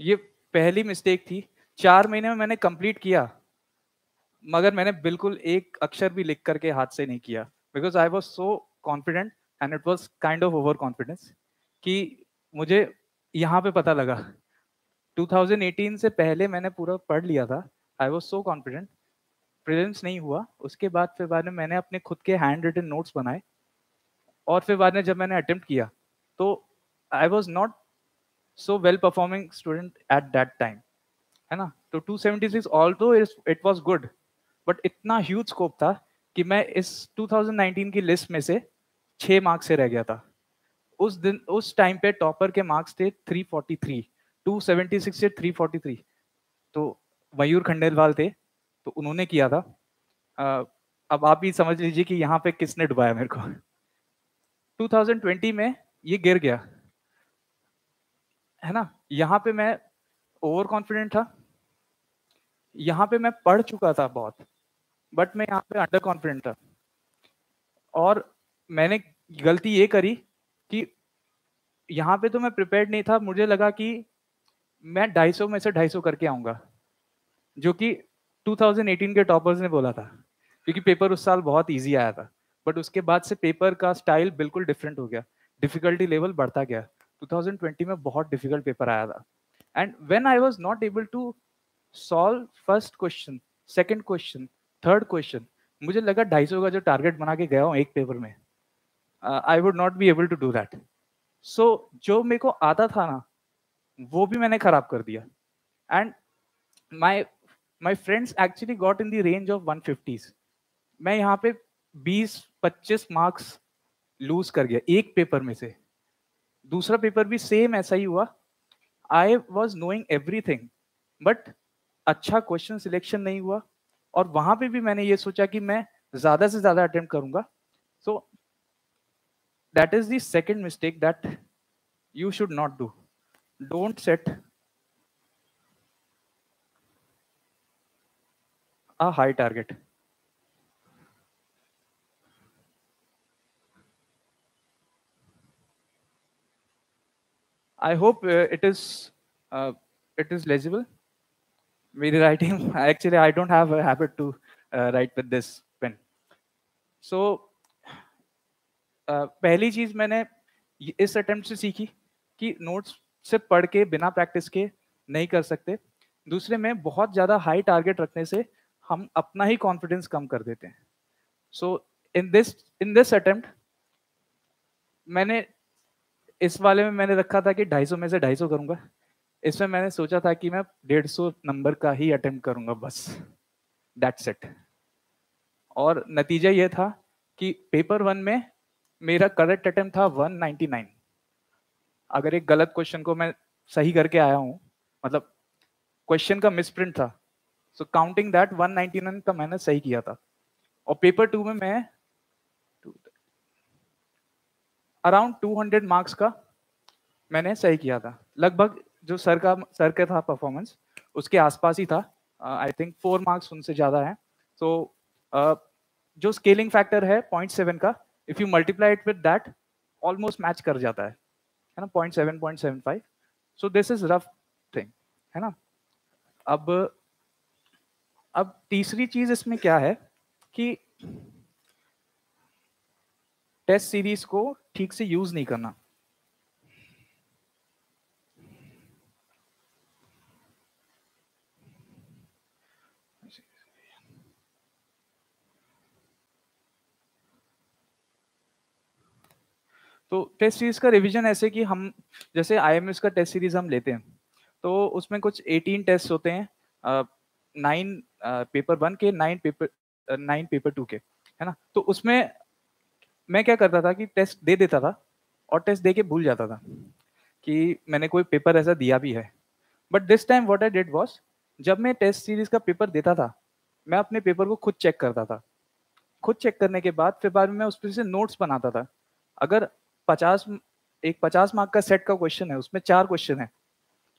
ये पहली मिस्टेक थी. चार महीने में मैंने कंप्लीट किया, मगर मैंने बिल्कुल एक अक्षर भी लिख करके हाथ से नहीं किया, because I was so confident and it was kind of over confidence. कि मुझे यहाँ पे पता लगा दो हज़ार अठारह से पहले मैंने पूरा पढ़ लिया था. I was so confident. Prelims नहीं हुआ, उसके बाद फिर बाद में मैंने अपने खुद के हैंड रिटन नोट्स बनाए, और फिर बाद में जब मैंने अटेम्प्ट किया तो I was not so well performing student at that time, है ना. तो two seventy-six although it was good, but इतना huge scope था कि मैं इस twenty nineteen की list में से six marks से रह गया था. उस दिन उस टाइम पे टॉपर के मार्क्स थे three forty-three, two seventy-six से three forty-three. तो मयूर खंडेलवाल थे, तो उन्होंने किया था. अब आप भी समझ लीजिए कि यहाँ पे किसने डुबाया मेरे को. twenty twenty में ये गिर गया, है ना. यहाँ पे मैं ओवर कॉन्फिडेंट था, यहाँ पे मैं पढ़ चुका था बहुत, बट मैं यहाँ पे अंडर कॉन्फिडेंट था. और मैंने गलती ये करी कि यहाँ पे तो मैं प्रिपेयर्ड नहीं था. मुझे लगा कि मैं two fifty में से two fifty करके आऊँगा, जो कि twenty eighteen के टॉपर्स ने बोला था, क्योंकि पेपर उस साल बहुत इजी आया था. बट उसके बाद से पेपर का स्टाइल बिल्कुल डिफरेंट हो गया, डिफिकल्टी लेवल बढ़ता गया. twenty twenty में बहुत डिफिकल्ट पेपर आया था. And when I was not able to solve first question, second question, third question, मुझे लगा two fifty का जो टारगेट बना के गया हूँ एक पेपर में, I would not be able to do that. So जो मेरे को आता था ना, वो भी मैंने खराब कर दिया. And my my friends actually got in the range of one fifties. मैं यहाँ पे twenty twenty-five मार्क्स लूज कर गया एक पेपर में से. दूसरा पेपर भी सेम ऐसा ही हुआ. I was knowing everything, but अच्छा क्वेश्चन सिलेक्शन नहीं हुआ. और वहाँ पे भी मैंने ये सोचा कि मैं ज़्यादा से ज़्यादा अटेम्प्ट करूँगा. So that is the second mistake that you should not do. Don't set a high target. I hope uh, it is uh, it is legible. Me writing actually I don't have a habit to uh, write with this pen. So uh, पहली चीज मैंने इस attempt से सीखी कि notes से पढ़ के बिना प्रैक्टिस के नहीं कर सकते. दूसरे में बहुत ज़्यादा हाई टारगेट रखने से हम अपना ही कॉन्फिडेंस कम कर देते हैं. So in this in this attempt मैंने इस वाले में मैंने रखा था कि two fifty में से two fifty करूंगा. इसमें मैंने सोचा था कि मैं one fifty नंबर का ही अटेम्प्ट करूंगा बस, दैट्स इट. और नतीजा ये था कि पेपर वन में मेरा करेक्ट अटेम्प्ट था one ninety-nine. अगर एक गलत क्वेश्चन को मैं सही करके आया हूँ, मतलब क्वेश्चन का मिसप्रिंट था, सो काउंटिंग दैट one ninety-nine का मैंने सही किया था. और पेपर टू में मैं अराउंड two hundred मार्क्स का मैंने सही किया था. लगभग जो सर का सर का था परफॉर्मेंस, उसके आसपास ही था. आई थिंक फोर मार्क्स उनसे ज़्यादा है. सो so, uh, जो स्केलिंग फैक्टर है zero point seven का, if you multiply it with that almost match कर जाता है, है ना, zero point seven, zero point seven five. So this is rough thing, है ना. अब अब तीसरी चीज़ इसमें क्या है कि टेस्ट सीरीज को ठीक से यूज नहीं करना. तो टेस्ट सीरीज का रिवीजन ऐसे कि हम जैसे आईएमएस का टेस्ट सीरीज हम लेते हैं, तो उसमें कुछ eighteen टेस्ट होते हैं, नाइन पेपर वन के, nine paper nine paper two के, है ना. तो उसमें मैं क्या करता था कि टेस्ट दे देता था और टेस्ट दे के भूल जाता था कि मैंने कोई पेपर ऐसा दिया भी है. But this time what I did was, जब मैं टेस्ट सीरीज का पेपर देता था, मैं अपने पेपर को खुद चेक करता था. खुद चेक करने के बाद फिर बाद में मैं उसमें से नोट्स बनाता था. अगर पचास एक पचास मार्क का सेट का क्वेश्चन है, उसमें चार क्वेश्चन है,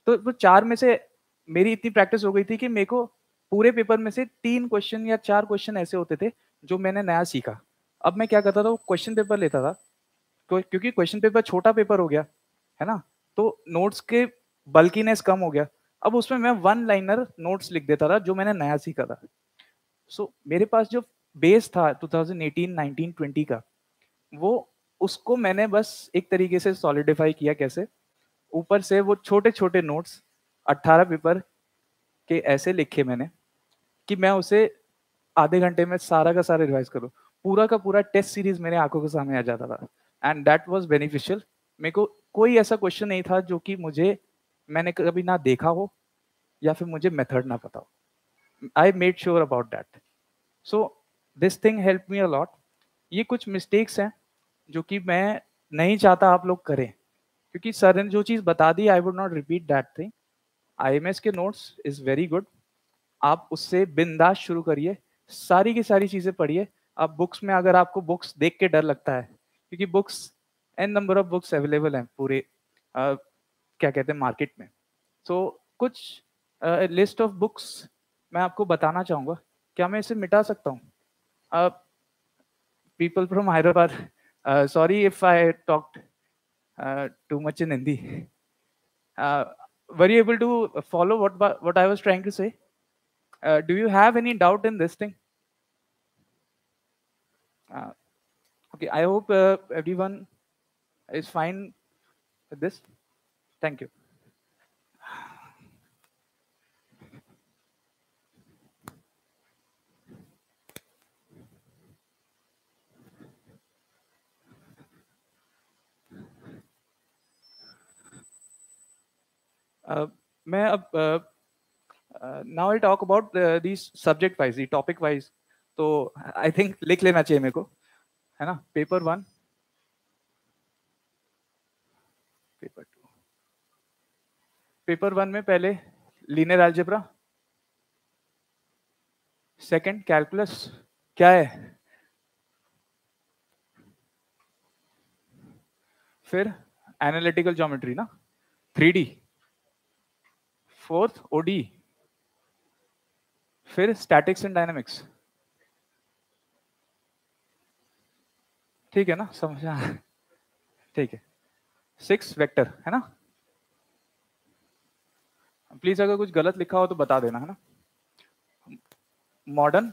तो वो चार में से मेरी इतनी प्रैक्टिस हो गई थी कि मेरे को पूरे पेपर में से तीन क्वेश्चन या चार क्वेश्चन ऐसे होते थे जो मैंने नया सीखा. अब मैं क्या करता था, वो क्वेश्चन पेपर लेता था, क्योंकि क्वेश्चन पेपर छोटा पेपर हो गया, है ना, तो नोट्स के बल्कीनेस कम हो गया. अब उसमें मैं वन लाइनर नोट्स लिख देता था जो मैंने नया सीखा था. सो so, मेरे पास जो बेस था twenty eighteen, nineteen, twenty का, वो उसको मैंने बस एक तरीके से सॉलिडिफाई किया. कैसे? ऊपर से वो छोटे छोटे नोट्स अट्ठारह पेपर के ऐसे लिखे मैंने कि मैं उसे आधे घंटे में सारा का सारा रिवाइज करूँ. पूरा का पूरा टेस्ट सीरीज मेरे आंखों के सामने आ जाता था, एंड दैट वाज बेनिफिशियल. मेरे को कोई ऐसा क्वेश्चन नहीं था जो कि मुझे मैंने कभी ना देखा हो या फिर मुझे मेथड ना पता हो. I made sure about that. So this thing help me a lot. ये कुछ मिस्टेक्स हैं जो कि मैं नहीं चाहता आप लोग करें, क्योंकि सर ने जो चीज़ बता दी I would not repeat that thing. I M S के नोट्स इज़ वेरी गुड, आप उससे बिंदास शुरू करिए, सारी की सारी चीज़ें पढ़िए. आप बुक्स में, अगर आपको बुक्स देख के डर लगता है, क्योंकि books an number of books available हैं पूरे आ, क्या कहते हैं मार्केट में. सो so, कुछ लिस्ट ऑफ बुक्स मैं आपको बताना चाहूँगा. क्या मैं इसे मिटा सकता हूँ? People from Hyderabad, sorry if I talked too much in Hindi. Were you able to follow what what I was trying to say? Do you have any doubt in this thing? Okay, I hope uh, everyone is fine with this. Thank you. Uh, may ab, uh, uh, now I'll talk about uh, these subject-wise, the topic-wise. So I think लिख लेना चाहिए मेरे को, है ना? Paper one, paper two. Paper one में पहले linear algebra, second calculus. क्या है? फिर एनालिटिकल ज्योमेट्री ना, थ्री डी. फोर्थ ओडी, फिर स्टैटिक्स एंड डायनामिक्स. ठीक है ना, समझा? ठीक है. सिक्स वेक्टर, है ना? प्लीज अगर कुछ गलत लिखा हो तो बता देना, है ना? Modern,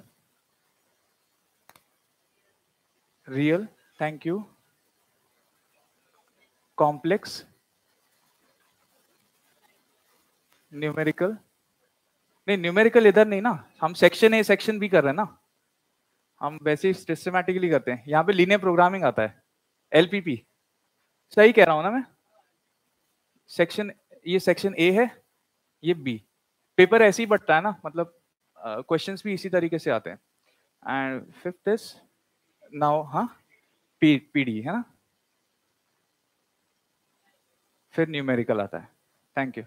real, thank you. Complex, numerical. नहीं, न्यूमेरिकल इधर नहीं ना, हम सेक्शन ए सेक्शन बी कर रहे हैं ना, हम वैसे ही सिस्टमेटिकली करते हैं. यहाँ पे लीनियर प्रोग्रामिंग आता है, एलपीपी. सही कह रहा हूँ ना मैं? सेक्शन, ये सेक्शन ए है, ये बी. पेपर ऐसे ही बढ़ता है ना, मतलब क्वेश्चंस uh, भी इसी तरीके से आते हैं. एंड फिफ्थ इज नाउ, हाँ, पी पीडी, है ना? फिर न्यूमेरिकल आता है. Thank you.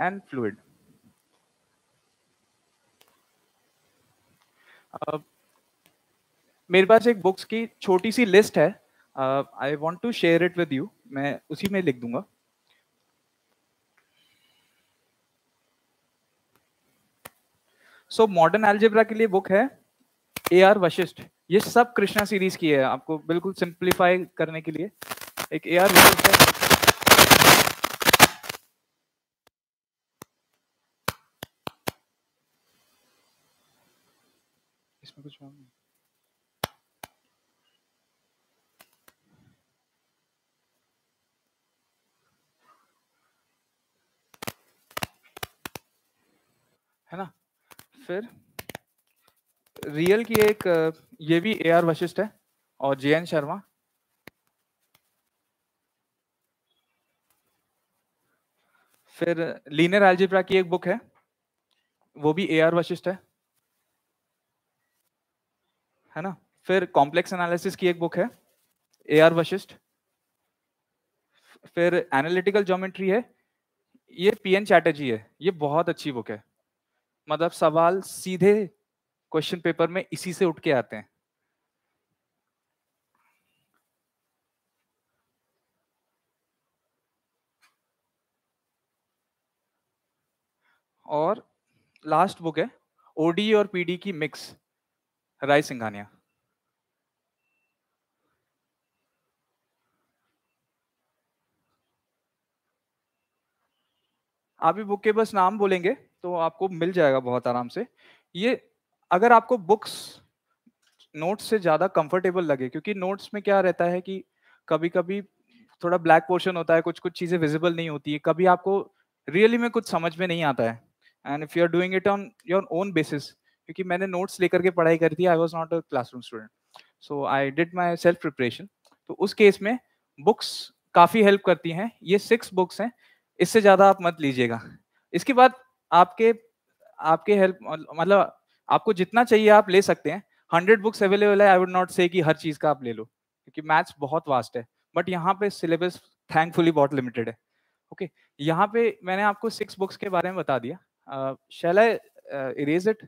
And fluid. Uh, मेरे पास एक बुक्स की छोटी सी लिस्ट है. I want to share it with you. मैं उसी में लिख दूंगा. सो मॉडर्न अलजेब्रा के लिए बुक है ए आर वशिष्ठ. ये सब कृष्णा सीरीज की है, आपको बिल्कुल सिंप्लीफाई करने के लिए. एक ए आर वशिष्ठ है. कुछ नहीं. है ना? फिर रियल की एक, ये भी ए आर वशिष्ठ है और जे एन शर्मा. फिर लीनियर अलजेब्रा की एक बुक है, वो भी ए आर वशिष्ठ है, है ना? फिर कॉम्प्लेक्स एनालिसिस की एक बुक है ए आर वशिष्ठ. फिर एनालिटिकल ज्योमेट्री है, ये पी एन चैटर्जी है. ये बहुत अच्छी बुक है, मतलब सवाल सीधे क्वेश्चन पेपर में इसी से उठ के आते हैं. और लास्ट बुक है ओडी और पीडी की मिक्स, रायसिंघानिया. आप भी बुक के बस नाम बोलेंगे तो आपको मिल जाएगा बहुत आराम से. ये अगर आपको बुक्स नोट्स से ज़्यादा कंफर्टेबल लगे, क्योंकि नोट्स में क्या रहता है कि कभी कभी थोड़ा ब्लैक पोर्शन होता है, कुछ कुछ चीज़ें विजिबल नहीं होती है, कभी आपको रियली में कुछ समझ में नहीं आता है. And if you are doing it on your own basis क्योंकि मैंने नोट्स लेकर के पढ़ाई करी थी, I was not a classroom student, so I did my self preparation. तो उस केस में बुक्स काफ़ी हेल्प करती हैं, ये सिक्स बुक्स हैं, इससे ज़्यादा आप मत लीजिएगा। इसके बाद आपके आपके हेल्प मतलब आपको जितना चाहिए आप ले सकते हैं, हंड्रेड बुक्स अवेलेबल है, आई वुड नॉट से कि हर चीज़ का आप ले लो क्योंकि मैथ्स बहुत वास्ट है, बट यहाँ पे सिलेबस थैंकफुली बहुत लिमिटेड है। ओके okay, यहाँ पे मैंने आपको सिक्स बुक्स के बारे में बता दिया। Shall I erase it?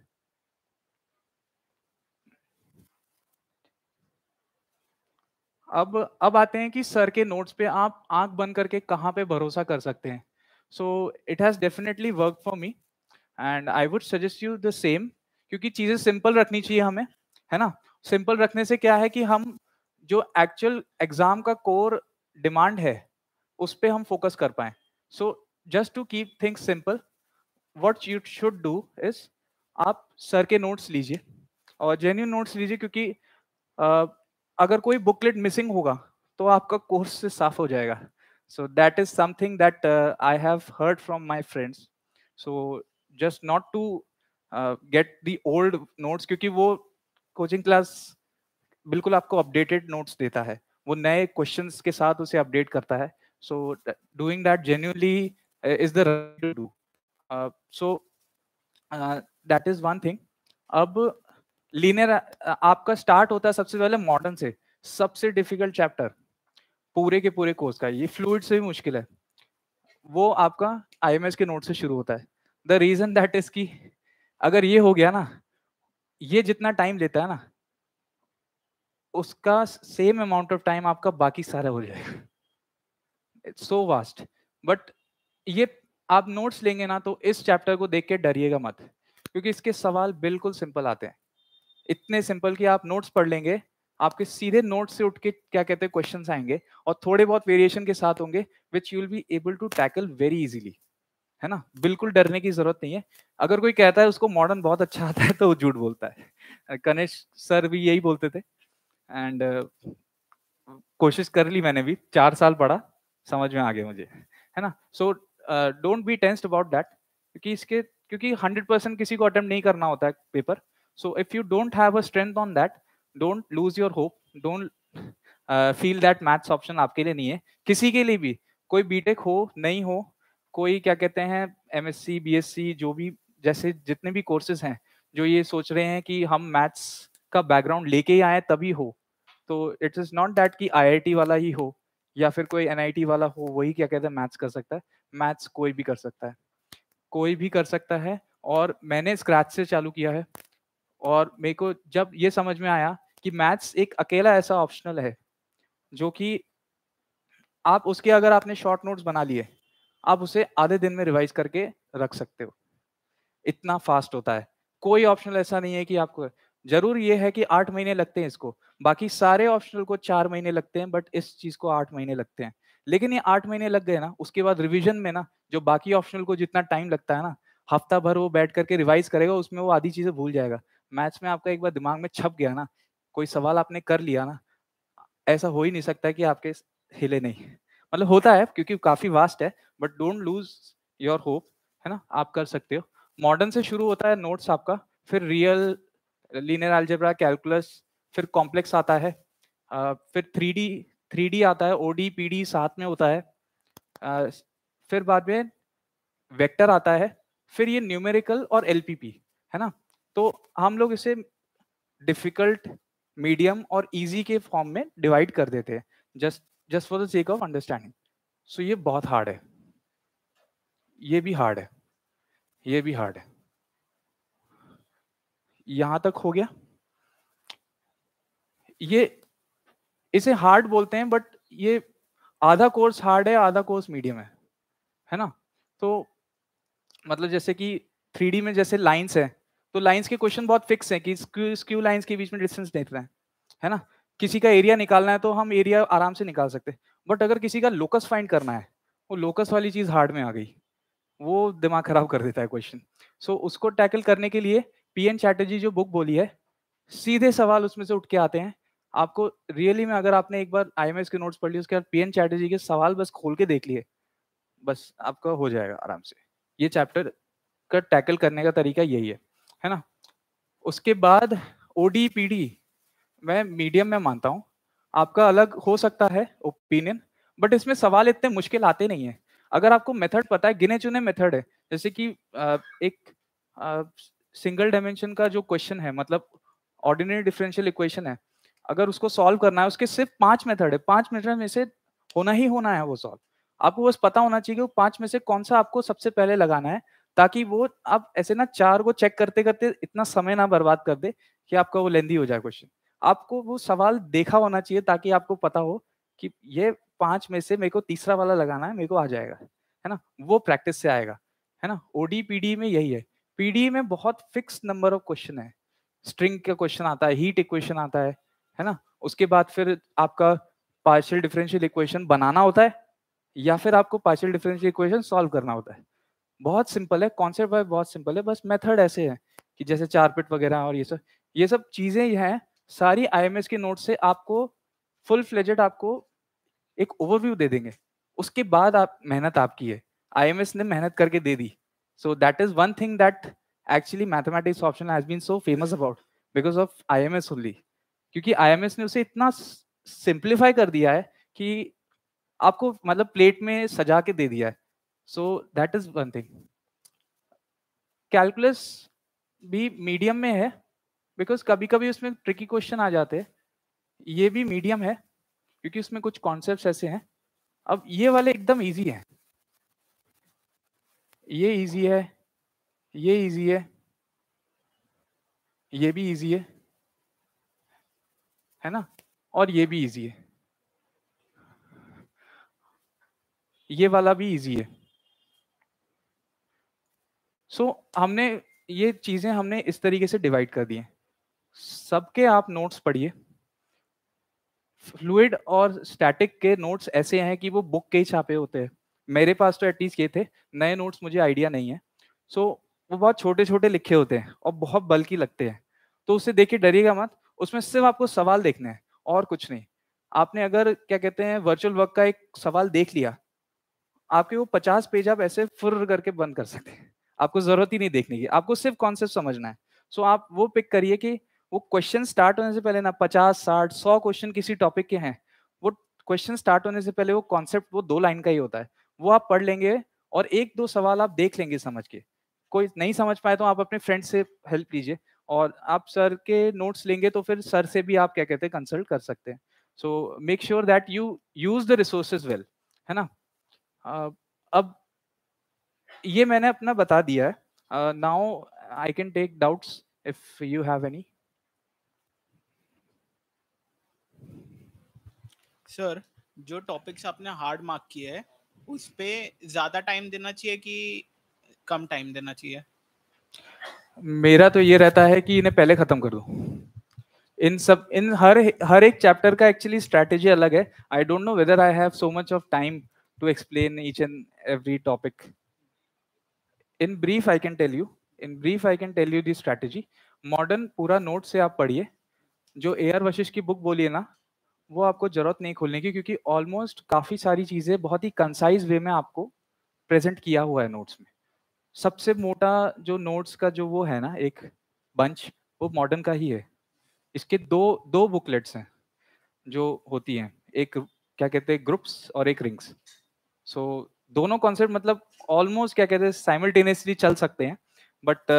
अब अब आते हैं कि सर के नोट्स पे आप आंख बंद करके कहाँ पे भरोसा कर सकते हैं। So it has definitely work for me and I would suggest you the same, क्योंकि चीज़ें सिंपल रखनी चाहिए हमें, है ना। सिंपल रखने से क्या है कि हम जो एक्चुअल एग्जाम का कोर डिमांड है उस पर हम फोकस कर पाएँ। So just to keep things simple, what you should do is आप सर के नोट्स लीजिए और जेन्यून नोट्स लीजिए, क्योंकि uh, अगर कोई बुकलेट मिसिंग होगा तो आपका कोर्स से साफ हो जाएगा। So that is something that I have heard from my friends. So just not to get the old notes, क्योंकि वो कोचिंग क्लास बिल्कुल आपको अपडेटेड नोट्स देता है, वो नए क्वेश्चंस के साथ उसे अपडेट करता है। So doing that genuinely is the right to do. So that is one thing. अब लीनियर आपका स्टार्ट होता है सबसे पहले मॉडर्न से, सबसे डिफिकल्ट चैप्टर पूरे के पूरे कोर्स का, ये फ्लूइड से भी मुश्किल है, वो आपका आईएमएस के नोट से शुरू होता है। द रीजन दैट इज कि अगर ये हो गया ना, ये जितना टाइम लेता है ना उसका सेम अमाउंट ऑफ टाइम आपका बाकी सारा हो जाएगा। इट्स सो वास्ट, बट ये आप नोट्स लेंगे ना तो इस चैप्टर को देख के डरिएगा मत, क्योंकि इसके सवाल बिल्कुल सिंपल आते हैं, इतने सिंपल कि आप नोट्स पढ़ लेंगे, आपके सीधे नोट्स से उठ के क्या कहते हैं क्वेश्चंस आएंगे और थोड़े बहुत वेरिएशन के साथ होंगे, which you will be able to tackle very easily, है ना। बिल्कुल डरने की जरूरत नहीं है। अगर कोई कहता है उसको मॉडर्न बहुत अच्छा आता है तो वो झूठ बोलता है। कनिष सर भी यही बोलते थे एंड uh, कोशिश कर ली मैंने भी, चार साल पढ़ा, समझ में आ गया मुझे, है ना। So don't be tensed about that, क्योंकि इसके क्योंकि हंड्रेड परसेंट किसी को अटेम्प्ट नहीं करना होता है paper. So if you don't have a strength on that, don't lose your hope. Don't uh, feel that maths option आपके लिए नहीं है, किसी के लिए भी, कोई बीटेक हो नहीं हो, कोई क्या कहते हैं एमएससी, बीएससी, जो भी जैसे जितने भी कोर्सेज हैं जो ये सोच रहे हैं कि हम मैथ्स का बैकग्राउंड लेके ही आए तभी हो, तो इट इज़ नॉट दैट कि आईआईटी वाला ही हो या फिर कोई एनआईटी वाला हो वही क्या कहते हैं मैथ्स कर सकता है। मैथ्स कोई भी कर सकता है, कोई भी कर सकता है। और मैंने स्क्रैच से चालू किया है और मेरे को जब ये समझ में आया कि मैथ्स एक अकेला ऐसा ऑप्शनल है जो कि आप उसके अगर आपने शॉर्ट नोट्स बना लिए आप उसे आधे दिन में रिवाइज करके रख सकते हो, इतना फास्ट होता है। कोई ऑप्शनल ऐसा नहीं है कि आपको, जरूर ये है कि आठ महीने लगते हैं इसको, बाकी सारे ऑप्शनल को चार महीने लगते हैं, बट इस चीज़ को आठ महीने लगते हैं। लेकिन ये आठ महीने लग गए ना, उसके बाद रिविजन में ना जो बाकी ऑप्शनल को जितना टाइम लगता है ना, हफ्ता भर वो बैठ करके रिवाइज करेगा, उसमें वो आधी चीज़ें भूल जाएगा। मैथ्स में आपका एक बार दिमाग में छप गया ना कोई सवाल, आपने कर लिया ना, ऐसा हो ही नहीं सकता कि आपके हिले नहीं, मतलब होता है क्योंकि काफ़ी वास्ट है, but don't lose your hope, है ना, आप कर सकते हो। मॉडर्न से शुरू होता है नोट्स आपका, फिर रियल, लीनियर अलजेब्रा, कैलकुलस, फिर कॉम्प्लेक्स आता है, फिर थ्री डी थ्री डी आता है, ओ डी पी डी साथ में होता है, फिर बाद में वेक्टर आता है, फिर ये न्यूमेरिकल और एल पी पी, है ना। तो हम लोग इसे डिफिकल्ट, मीडियम और इजी के फॉर्म में डिवाइड कर देते हैं, just just for the sake of understanding. So ये बहुत हार्ड है, ये भी हार्ड है, ये भी हार्ड है। यहाँ तक हो गया। ये इसे हार्ड बोलते हैं, बट ये आधा कोर्स हार्ड है, आधा कोर्स मीडियम है, है ना। तो मतलब जैसे कि थ्री डी में जैसे लाइन्स हैं, तो लाइंस के क्वेश्चन बहुत फिक्स हैं कि स्क्यू स्क्यू लाइंस के बीच में डिस्टेंस देखना है, है ना। किसी का एरिया निकालना है तो हम एरिया आराम से निकाल सकते हैं, बट अगर किसी का लोकस फाइंड करना है, वो लोकस वाली चीज़ हार्ड में आ गई, वो दिमाग खराब कर देता है क्वेश्चन। सो उसको टैकल करने के लिए पी एन चैटर्जी जो बुक बोली है, सीधे सवाल उसमें से उठ के आते हैं आपको। रियली में अगर आपने एक बार आई एम एस के नोट्स पढ़ लिए, उसके बाद पी एन चैटर्जी के सवाल बस खोल के देख लिए, बस आपका हो जाएगा आराम से। ये चैप्टर का टैकल करने का तरीका यही है, है ना। उसके बाद ओडीपीडी मैं मीडियम में मानता हूँ, आपका अलग हो सकता है ओपिनियन, बट इसमें सवाल इतने मुश्किल आते नहीं है अगर आपको मेथड पता है, गिने चुने मेथड है। जैसे कि एक सिंगल डायमेंशन का जो क्वेश्चन है, मतलब ऑर्डिनरी डिफरेंशियल इक्वेशन है, अगर उसको सॉल्व करना है, उसके सिर्फ पांच मेथड है, पांच मेथड में से होना ही होना है वो सॉल्व। आपको बस पता होना चाहिए कि वो पांच में से कौन सा आपको सबसे पहले लगाना है, ताकि वो आप ऐसे ना चार को चेक करते करते इतना समय ना बर्बाद कर दे कि आपका वो लेंदी हो जाए क्वेश्चन। आपको वो सवाल देखा होना चाहिए ताकि आपको पता हो कि ये पांच में से मेरे को तीसरा वाला लगाना है, मेरे को आ जाएगा, है ना। वो प्रैक्टिस से आएगा, है ना। ओडी पीडी में यही है। पीडी में बहुत फिक्स नंबर ऑफ क्वेश्चन है, स्ट्रिंग का क्वेश्चन आता है, हीट इक्वेशन आता है, है ना। उसके बाद फिर आपका पार्शियल डिफरेंशियल इक्वेशन बनाना होता है या फिर आपको पार्शियल डिफरेंशियल इक्वेशन सॉल्व करना होता है। बहुत सिंपल है कॉन्सेप्ट, बहुत सिंपल है, बस मेथड ऐसे है कि जैसे चारपिट वगैरह और ये सब ये सब चीजें हैं सारी। आईएमएस के नोट से आपको फुल फ्लेजेड आपको एक ओवरव्यू दे देंगे, उसके बाद आप मेहनत आपकी है, आईएमएस ने मेहनत करके दे दी। So that is one thing that actually mathematics option has been so famous about because of IMS only, क्योंकि आईएमएस ने उसे इतना सिंप्लीफाई कर दिया है कि आपको मतलब प्लेट में सजा के दे दिया है। So that is one thing. Calculus भी मीडियम में है बिकॉज कभी कभी उसमें ट्रिकी क्वेश्चन आ जाते हैं, ये भी मीडियम है क्योंकि उसमें कुछ कॉन्सेप्ट्स ऐसे हैं। अब ये वाले एकदम इजी हैं, ये इजी है, ये इजी है, ये भी इजी है, है ना, और ये भी इजी है, ये वाला भी इजी है। सो so, हमने ये चीजें हमने इस तरीके से डिवाइड कर दी हैं। सबके आप नोट्स पढ़िए, फ्लूइड और स्टैटिक के नोट्स ऐसे हैं कि वो बुक के ही छापे होते हैं, मेरे पास तो एटलीस्ट ये थे, नए नोट्स मुझे आइडिया नहीं है। सो so, वो बहुत छोटे छोटे लिखे होते हैं और बहुत बल्कि लगते हैं, तो उसे देखिए, डरिएगा मत, उसमें सिर्फ आपको सवाल देखने हैं और कुछ नहीं। आपने अगर क्या कहते हैं वर्चुअल वर्क का एक सवाल देख लिया, आपके वो पचास पेज आप ऐसे फुर्र करके बंद कर सकते हैं, आपको जरूरत ही नहीं देखने की, आपको सिर्फ कॉन्सेप्ट समझना है। सो so, आप वो पिक करिए कि वो क्वेश्चन स्टार्ट होने से पहले ना पचास साठ सौ क्वेश्चन किसी टॉपिक के हैं, वो क्वेश्चन स्टार्ट होने से पहले वो कॉन्सेप्ट वो दो लाइन का ही होता है, वो आप पढ़ लेंगे और एक दो सवाल आप देख लेंगे समझ के। कोई नहीं समझ पाए तो आप अपने फ्रेंड से हेल्प लीजिए, और आप सर के नोट्स लेंगे तो फिर सर से भी आप क्या कहते हैं कंसल्ट कर सकते हैं। So make sure that you use the resources well, है ना। uh, अब ये मैंने अपना बता दिया है। Now I can take doubts if you have any. Sir, जो टॉपिक्स आपने हार्ड मार्क किए हैं उस पे ज्यादा टाइम देना चाहिए कि कम टाइम देना चाहिए? मेरा तो ये रहता है कि इन्हें पहले खत्म कर दूं। इन सब इन हर हर एक चैप्टर का एक्चुअली स्ट्रेटेजी अलग है। I don't know whether I have so much of time to explain each and every topic. In brief I can tell you in brief I can tell you the strategy. Modern पूरा note से आप पढ़िए, जो A R Vashishtha की book बोलिए ना, वो आपको जरूरत नहीं खोलने की, क्योंकि ऑलमोस्ट काफ़ी सारी चीज़ें बहुत ही कंसाइज वे में आपको प्रेजेंट किया हुआ है नोट्स में। सबसे मोटा जो नोट्स का जो वो है ना एक बंच, वो मॉडर्न का ही है। इसके दो दो बुकलेट्स हैं जो होती हैं, एक क्या कहते हैं ग्रुप्स और एक रिंग्स। सो दोनों कॉन्सेप्ट मतलब ऑलमोस्ट क्या कहते हैं साइमल्टेनियसली चल सकते हैं, बट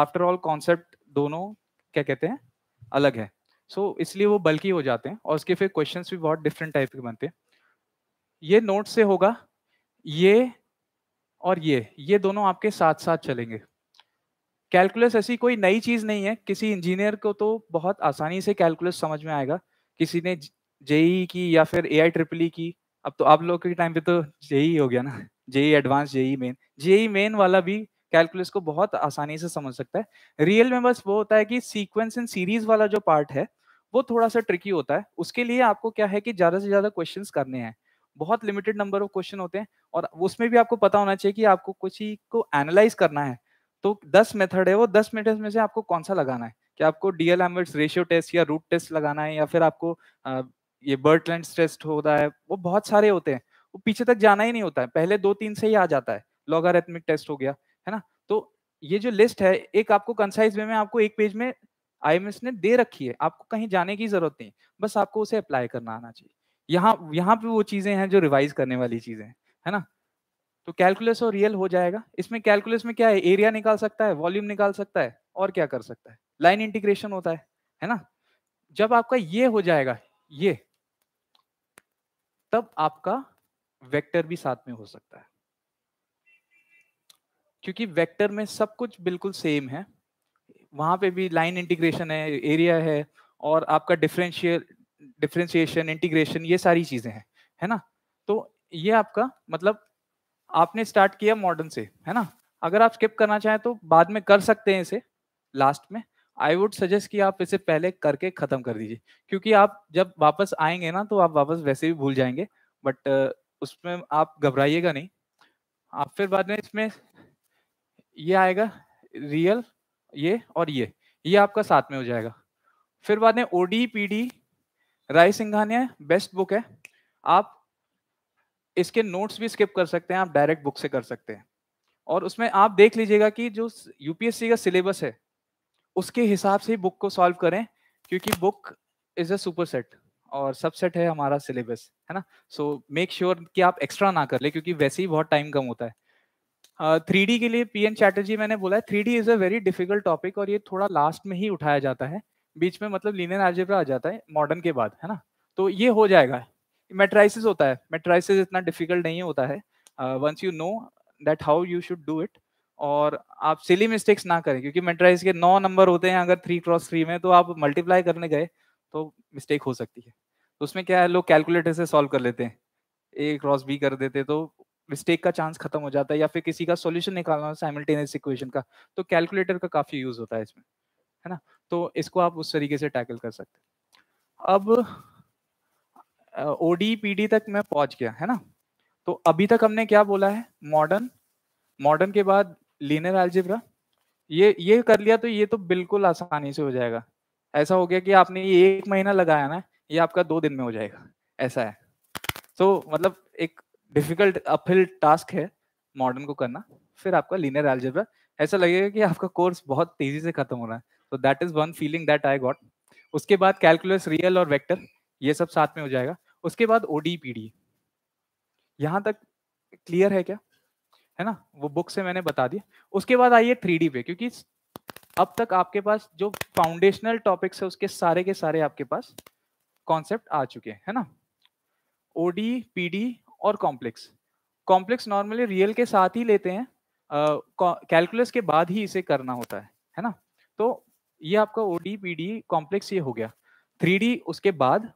आफ्टर ऑल कॉन्सेप्ट दोनों क्या कहते हैं अलग है। सो so, इसलिए वो बल्कि हो जाते हैं और उसके फिर क्वेश्चंस भी बहुत डिफरेंट टाइप के बनते हैं। ये नोट से होगा, ये और ये ये दोनों आपके साथ साथ चलेंगे। कैलकुलस ऐसी कोई नई चीज़ नहीं है, किसी इंजीनियर को तो बहुत आसानी से कैलकुलस समझ में आएगा, किसी ने जेई की या फिर ए आई ट्रिपल ई की, अब तो आप लोगों के टाइम पे तो जेई हो गया ना, JEE advance, JEE main, JEE main वाला भी कैलकुलस को बहुत आसानी से समझ सकता है। रियल में बस वो होता है कि सीक्वेंस एंड सीरीज वाला जो पार्ट है वो थोड़ा सा ट्रिकी होता है। उसके लिए आपको क्या है कि ज़्यादा से ज़्यादा क्वेश्चंस करने हैं, बहुत लिमिटेड नंबर ऑफ क्वेश्चन होते हैं, और उसमें भी आपको पता होना चाहिए कि आपको कुछ ही को एनालाइज करना है। तो दस मेथड है, वो दस मेथड में से आपको कौन सा लगाना है, कि आपको D'Alembert's ratio test या रूट टेस्ट लगाना है, या फिर आपको ये बर्टलैंड टेस्ट होता है, वो बहुत सारे होते हैं, वो पीछे तक जाना ही नहीं होता है, पहले दो तीन से ही आ जाता है। लॉगरिथमिक टेस्ट हो गया, है ना। तो ये जो लिस्ट है, एक आपको कंसाइज वे में आपको एक पेज में आईएमएस ने दे रखी है, आपको कहीं जाने की जरूरत नहीं, बस आपको उसे अप्लाई करना आना चाहिए। यहाँ यहाँ पे वो चीजें हैं जो रिवाइज करने वाली चीजें हैं, है ना। तो कैलकुलस और रियल हो जाएगा। इसमें कैलकुलस में क्या है, एरिया निकाल सकता है, वॉल्यूम निकाल सकता है, और क्या कर सकता है, लाइन इंटीग्रेशन होता है, है ना। जब आपका ये हो जाएगा ये, तब आपका वेक्टर भी साथ में हो सकता है, क्योंकि वेक्टर में सब कुछ बिल्कुल सेम है। वहां पे भी लाइन इंटीग्रेशन है, एरिया है, और आपका डिफरेंशियल डिफरेंशिएशन, इंटीग्रेशन, ये सारी चीजें हैं, है ना। तो ये आपका मतलब आपने स्टार्ट किया मॉडर्न से, है ना। अगर आप स्किप करना चाहें तो बाद में कर सकते हैं इसे लास्ट में। आई वुड सजेस्ट कि आप इसे पहले करके खत्म कर दीजिए, क्योंकि आप जब वापस आएंगे ना तो आप वापस वैसे भी भूल जाएंगे। बट उसमें आप घबराइएगा नहीं। आप फिर बाद में इसमें ये आएगा रियल, ये और ये ये आपका साथ में हो जाएगा। फिर बाद में OD PD, Raisinghania best book है। आप इसके नोट्स भी स्किप कर सकते हैं, आप डायरेक्ट बुक से कर सकते हैं। और उसमें आप देख लीजिएगा कि जो यूपीएससी का सिलेबस है उसके हिसाब से ही बुक को सॉल्व करें, क्योंकि book is a super set और सबसेट है हमारा सिलेबस, है ना। सो मेक श्योर कि आप एक्स्ट्रा ना कर ले, क्योंकि वैसे ही बहुत टाइम कम होता है। थ्री डी के लिए पी एन चैटर्जी मैंने बोला है, three D is a very difficult topic और ये थोड़ा लास्ट में ही उठाया जाता है। बीच में मतलब लीनियर अलजेब्रा आ जाता है मॉडर्न के बाद, है ना। तो ये हो जाएगा। मैट्राइसिस होता है, मैट्राइसिस इतना डिफिकल्ट नहीं होता है once you know that how you should do it. और आप सिली मिस्टेक्स ना करें, क्योंकि मैट्राइसिस के नौ नंबर होते हैं अगर थ्री क्रॉस थ्री में, तो आप मल्टीप्लाई करने गए तो मिस्टेक हो सकती है। तो उसमें क्या है, लोग कैलकुलेटर से सॉल्व कर लेते हैं, ए क्रॉस बी कर देते, तो मिस्टेक का चांस खत्म हो जाता है। या फिर किसी का सॉल्यूशन निकालना हो साइमल्टेनियस इक्वेशन का, तो कैलकुलेटर का काफ़ी यूज़ होता है इसमें, है ना। तो इसको आप उस तरीके से टैकल कर सकते हैं। अब ओडी पीडी तक मैं पहुंच गया, है ना। तो अभी तक हमने क्या बोला है, मॉडर्न, मॉडर्न के बाद लीनियर अलजेब्रा, ये ये कर लिया तो ये तो बिल्कुल आसानी से हो जाएगा। ऐसा हो गया कि आपने ये एक महीना लगाया ना, ये आपका दो दिन में हो जाएगा, ऐसा है। तो so, मतलब एक डिफिकल्ट अपहिल टास्क है मॉडर्न को करना। फिर आपका लीनियर अलजेब्रा, ऐसा लगेगा कि आपका कोर्स बहुत तेजी से खत्म हो रहा है। तो that is one feeling that I got. उसके बाद कैलकुलस, रियल और वेक्टर, ये सब साथ में हो जाएगा। उसके बाद ओडीपीडी। यहाँ तक क्लियर है क्या, है ना। वो बुक से मैंने बता दिया। उसके बाद आइए थ्री डी पे, क्योंकि अब तक आपके पास जो फाउंडेशनल टॉपिक्स है उसके सारे के सारे आपके पास कॉन्सेप्ट आ चुके हैं, है ना। ओडी पीडी और कॉम्प्लेक्स, कॉम्प्लेक्स नॉर्मली रियल के साथ ही लेते हैं, कैलकुलस uh, के बाद ही इसे करना होता है, है ना। तो ये आपका ओडी पीडी कॉम्प्लेक्स ये हो गया। थ्री डी उसके बाद,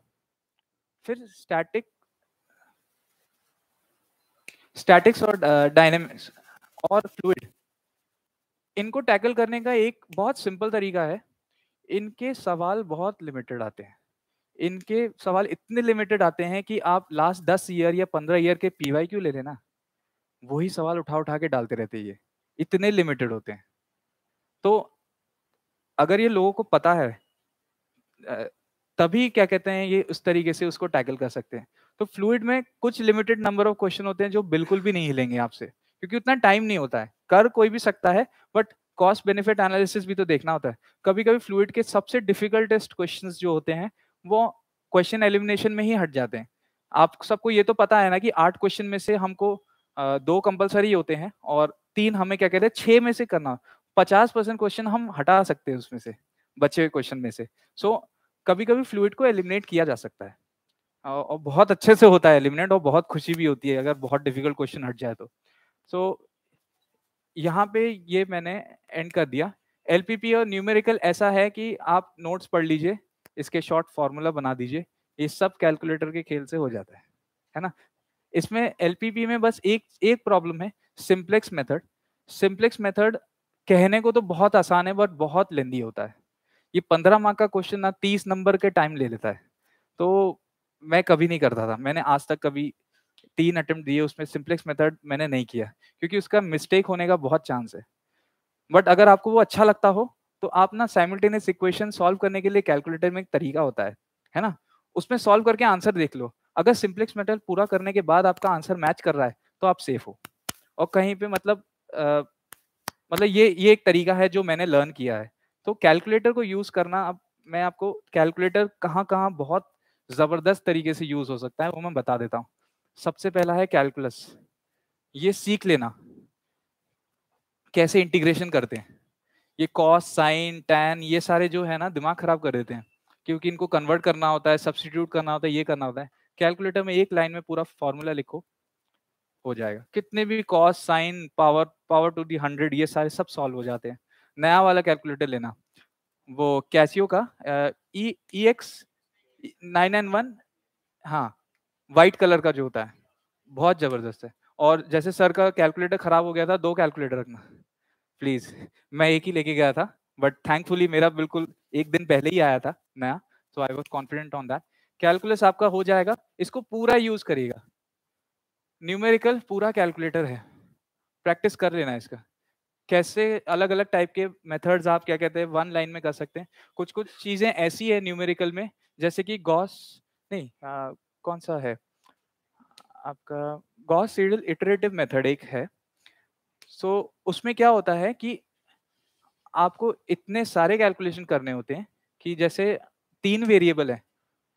फिर स्टैटिक स्टैटिक्स और डायनेमिक्स uh, और फ्लूइड। इनको टैकल करने का एक बहुत सिंपल तरीका है, इनके सवाल बहुत लिमिटेड आते हैं। इनके सवाल इतने लिमिटेड आते हैं कि आप लास्ट दस ईयर या पंद्रह ईयर के पीवाई क्यू ले लेना, वही सवाल उठा उठा के डालते रहते हैं। ये इतने लिमिटेड होते हैं। तो अगर ये लोगों को पता है तभी क्या कहते हैं ये उस तरीके से उसको टैकल कर सकते हैं। तो फ्लूइड में कुछ लिमिटेड नंबर ऑफ क्वेश्चन होते हैं जो बिल्कुल भी नहीं हिलेंगे आपसे, क्योंकि उतना टाइम नहीं होता है। कर कोई भी सकता है, बट कॉस्ट बेनिफिट एनालिसिस भी तो देखना होता है। कभी कभी फ्लूइड के सबसे डिफिकल्टेस्ट क्वेश्चन जो होते हैं वो क्वेश्चन एलिमिनेशन में ही हट जाते हैं। आप सबको ये तो पता है ना कि आठ क्वेश्चन में से हमको आ, दो कंपलसरी होते हैं और तीन हमें क्या कहते हैं छः में से करना। पचास परसेंट क्वेश्चन हम हटा सकते हैं उसमें से, बचे हुए क्वेश्चन में से। सो so, कभी कभी फ्लूइड को एलिमिनेट किया जा सकता है और, और बहुत अच्छे से होता है एलिमिनेट, और बहुत खुशी भी होती है अगर बहुत डिफिकल्ट क्वेश्चन हट जाए तो। सो so, यहाँ पे ये मैंने एंड कर दिया। एल पी पी और न्यूमेरिकल ऐसा है कि आप नोट्स पढ़ लीजिए, इसके शॉर्ट फार्मूला बना दीजिए, ये सब कैलकुलेटर के खेल से हो जाता है, है ना। इसमें एलपीपी में बस एक एक प्रॉब्लम है, सिंप्लेक्स मेथड। सिंप्लेक्स मेथड कहने को तो बहुत आसान है बट बहुत लेंदी होता है। ये पंद्रह मार्क का क्वेश्चन ना तीस नंबर के टाइम ले लेता है। तो मैं कभी नहीं करता था, मैंने आज तक कभी तीन अटेम्प्ट दिए उसमें सिंप्लेक्स मेथड मैंने नहीं किया, क्योंकि उसका मिस्टेक होने का बहुत चांस है। बट अगर आपको वो अच्छा लगता हो तो आप ना साइमल्टेनियस इक्वेशन सॉल्व करने के लिए कैलकुलेटर में एक तरीका होता है, है ना। उसमें सॉल्व करके आंसर देख लो। अगर सिंप्लेक्स मेथड पूरा करने के बाद आपका आंसर मैच कर रहा है तो आप सेफ हो। और कहीं पे मतलब आ, मतलब ये ये एक तरीका है जो मैंने लर्न किया है। तो कैलकुलेटर को यूज करना, अब मैं आपको कैलकुलेटर कहाँ कहाँ बहुत जबरदस्त तरीके से यूज हो सकता है वो मैं बता देता हूँ। सबसे पहला है कैलकुलस, ये सीख लेना कैसे इंटीग्रेशन करते हैं। ये कॉस साइन टैन ये सारे जो है ना दिमाग खराब कर देते हैं, क्योंकि इनको कन्वर्ट करना होता है, सब्सटीट्यूट करना होता है, ये करना होता है। कैलकुलेटर में एक लाइन में पूरा फॉर्मूला लिखो, हो जाएगा। कितने भी cos sine power power to the hundred ये सारे सब सॉल्व हो जाते हैं। नया वाला कैलकुलेटर लेना, वो कैसियो का E E X nine N one, हाँ वाइट कलर का जो होता है, बहुत ज़बरदस्त है। और जैसे सर का कैलकुलेटर ख़राब हो गया था, दो कैलकुलेटर रखना प्लीज़, मैं एक ही लेके गया था, बट थैंकफुली मेरा बिल्कुल एक दिन पहले ही आया था नया, so I was confident on that. Calculus आपका हो जाएगा, इसको पूरा यूज़ करिएगा, न्यूमेरिकल पूरा कैलकुलेटर है, प्रैक्टिस कर लेना इसका। कैसे अलग अलग टाइप के मेथड्स आप क्या कहते हैं वन लाइन में कर सकते हैं। कुछ कुछ चीज़ें ऐसी है न्यूमेरिकल में, जैसे कि गॉस नहीं आ, कौन सा है आपका गॉस सीडल इटरेटिव मेथड एक है। सो so, उसमें क्या होता है कि आपको इतने सारे कैलकुलेशन करने होते हैं कि जैसे तीन वेरिएबल है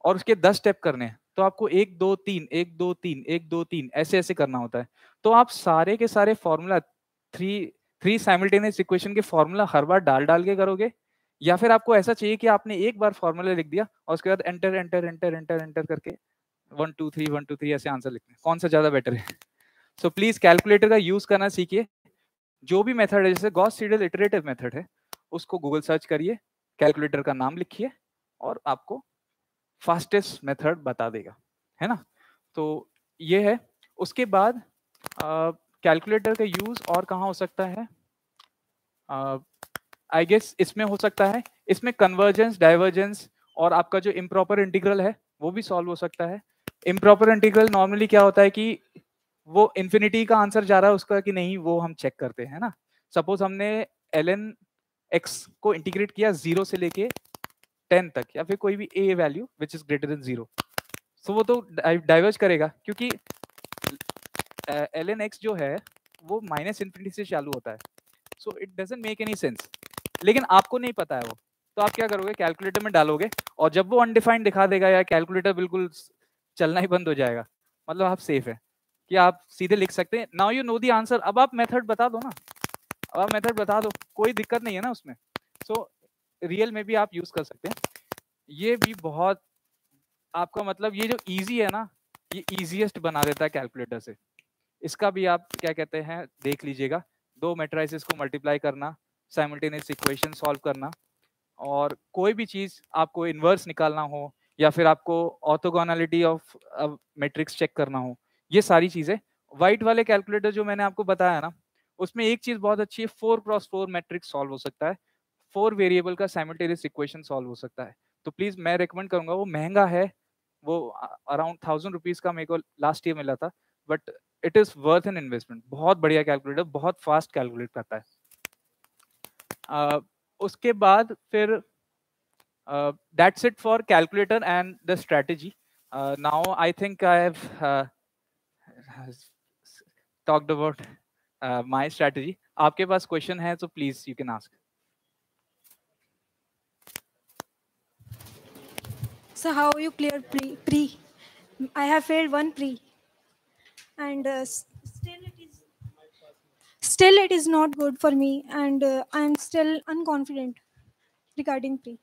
और उसके दस स्टेप करने हैं, तो आपको एक दो तीन एक दो तीन एक दो तीन ऐसे ऐसे करना होता है। तो आप सारे के सारे formula three three simultaneous equation के फॉर्मूला हर बार डाल डाल के करोगे, या फिर आपको ऐसा चाहिए कि आपने एक बार फॉर्मूला लिख दिया और उसके बाद enter enter enter enter enter करके one two three one two three ऐसे आंसर लिखते हैं। कौन सा ज़्यादा बेटर है? सो प्लीज़ कैलकुलेटर का यूज़ करना सीखिए। जो भी मेथड है, जैसे गॉस सीडल इटरेटिव मेथड है, उसको गूगल सर्च करिए, कैलकुलेटर का नाम लिखिए और आपको फास्टेस्ट मेथड बता देगा, है ना। तो ये है। उसके बाद कैलकुलेटर का यूज़ और कहाँ हो सकता है? आई गेस इसमें हो सकता है, इसमें कन्वर्जेंस, डाइवर्जेंस और आपका जो इम्प्रॉपर इंटीग्रल है वो भी सॉल्व हो सकता है। इम्प्रॉपर इंटीग्रल नॉर्मली क्या होता है कि वो इन्फिनिटी का आंसर जा रहा है उसका कि नहीं, वो हम चेक करते हैं ना। सपोज हमने एल एन एक्स को इंटीग्रेट किया जीरो से लेके टेन तक, या फिर कोई भी A value which is greater than zero, so वो तो डाइवर्ज करेगा, क्योंकि एल एन एक्स जो है वो माइनस इन्फिनिटी से चालू होता है, so it doesn't make any sense. लेकिन आपको नहीं पता है वो, तो आप क्या करोगे, कैलकुलेटर में डालोगे और जब वो अनडिफाइंड दिखा देगा या कैलकुलेटर बिल्कुल चलना ही बंद हो जाएगा, मतलब आप सेफ है कि आप सीधे लिख सकते हैं। Now you know the answer. अब आप मेथड बता दो ना, अब आप मेथड बता दो, कोई दिक्कत नहीं है ना उसमें। सो रियल में भी आप यूज़ कर सकते हैं। ये भी बहुत आपका, मतलब ये जो ईजी है ना, ये ईजीएस्ट बना देता है कैलकुलेटर से। इसका भी आप क्या कहते हैं देख लीजिएगा, दो मैट्रिसेस को मल्टीप्लाई करना, साइमल्टेनियस इक्वेशन सॉल्व करना, और कोई भी चीज़ आपको इन्वर्स निकालना हो या फिर आपको ऑर्थोगोनलिटी ऑफ मैट्रिक्स चेक करना हो, ये सारी चीज़ें। वाइट वाले कैलकुलेटर जो मैंने आपको बताया ना, उसमें एक चीज़ बहुत अच्छी है, four cross four matrix solve हो सकता है, फोर वेरिएबल का साइमल्टेनियस इक्वेशन सॉल्व हो सकता है। तो प्लीज़ मैं रिकमेंड करूँगा। वो महंगा है, वो अराउंड थाउजेंड रुपीज़ का मेरे को लास्ट ईयर मिला था, but it is worth an investment. बहुत बढ़िया कैलकुलेटर, बहुत फास्ट कैलकुलेट करता है। uh, उसके बाद फिर that's it for calculator and the strategy. Now I think I have talked about my strategy. आपके पास क्वेश्चन है तो please you can ask. So how you clear pre pre I have failed one pre and uh, still it is still it is not good for me, and uh, I am still unconfident regarding pre.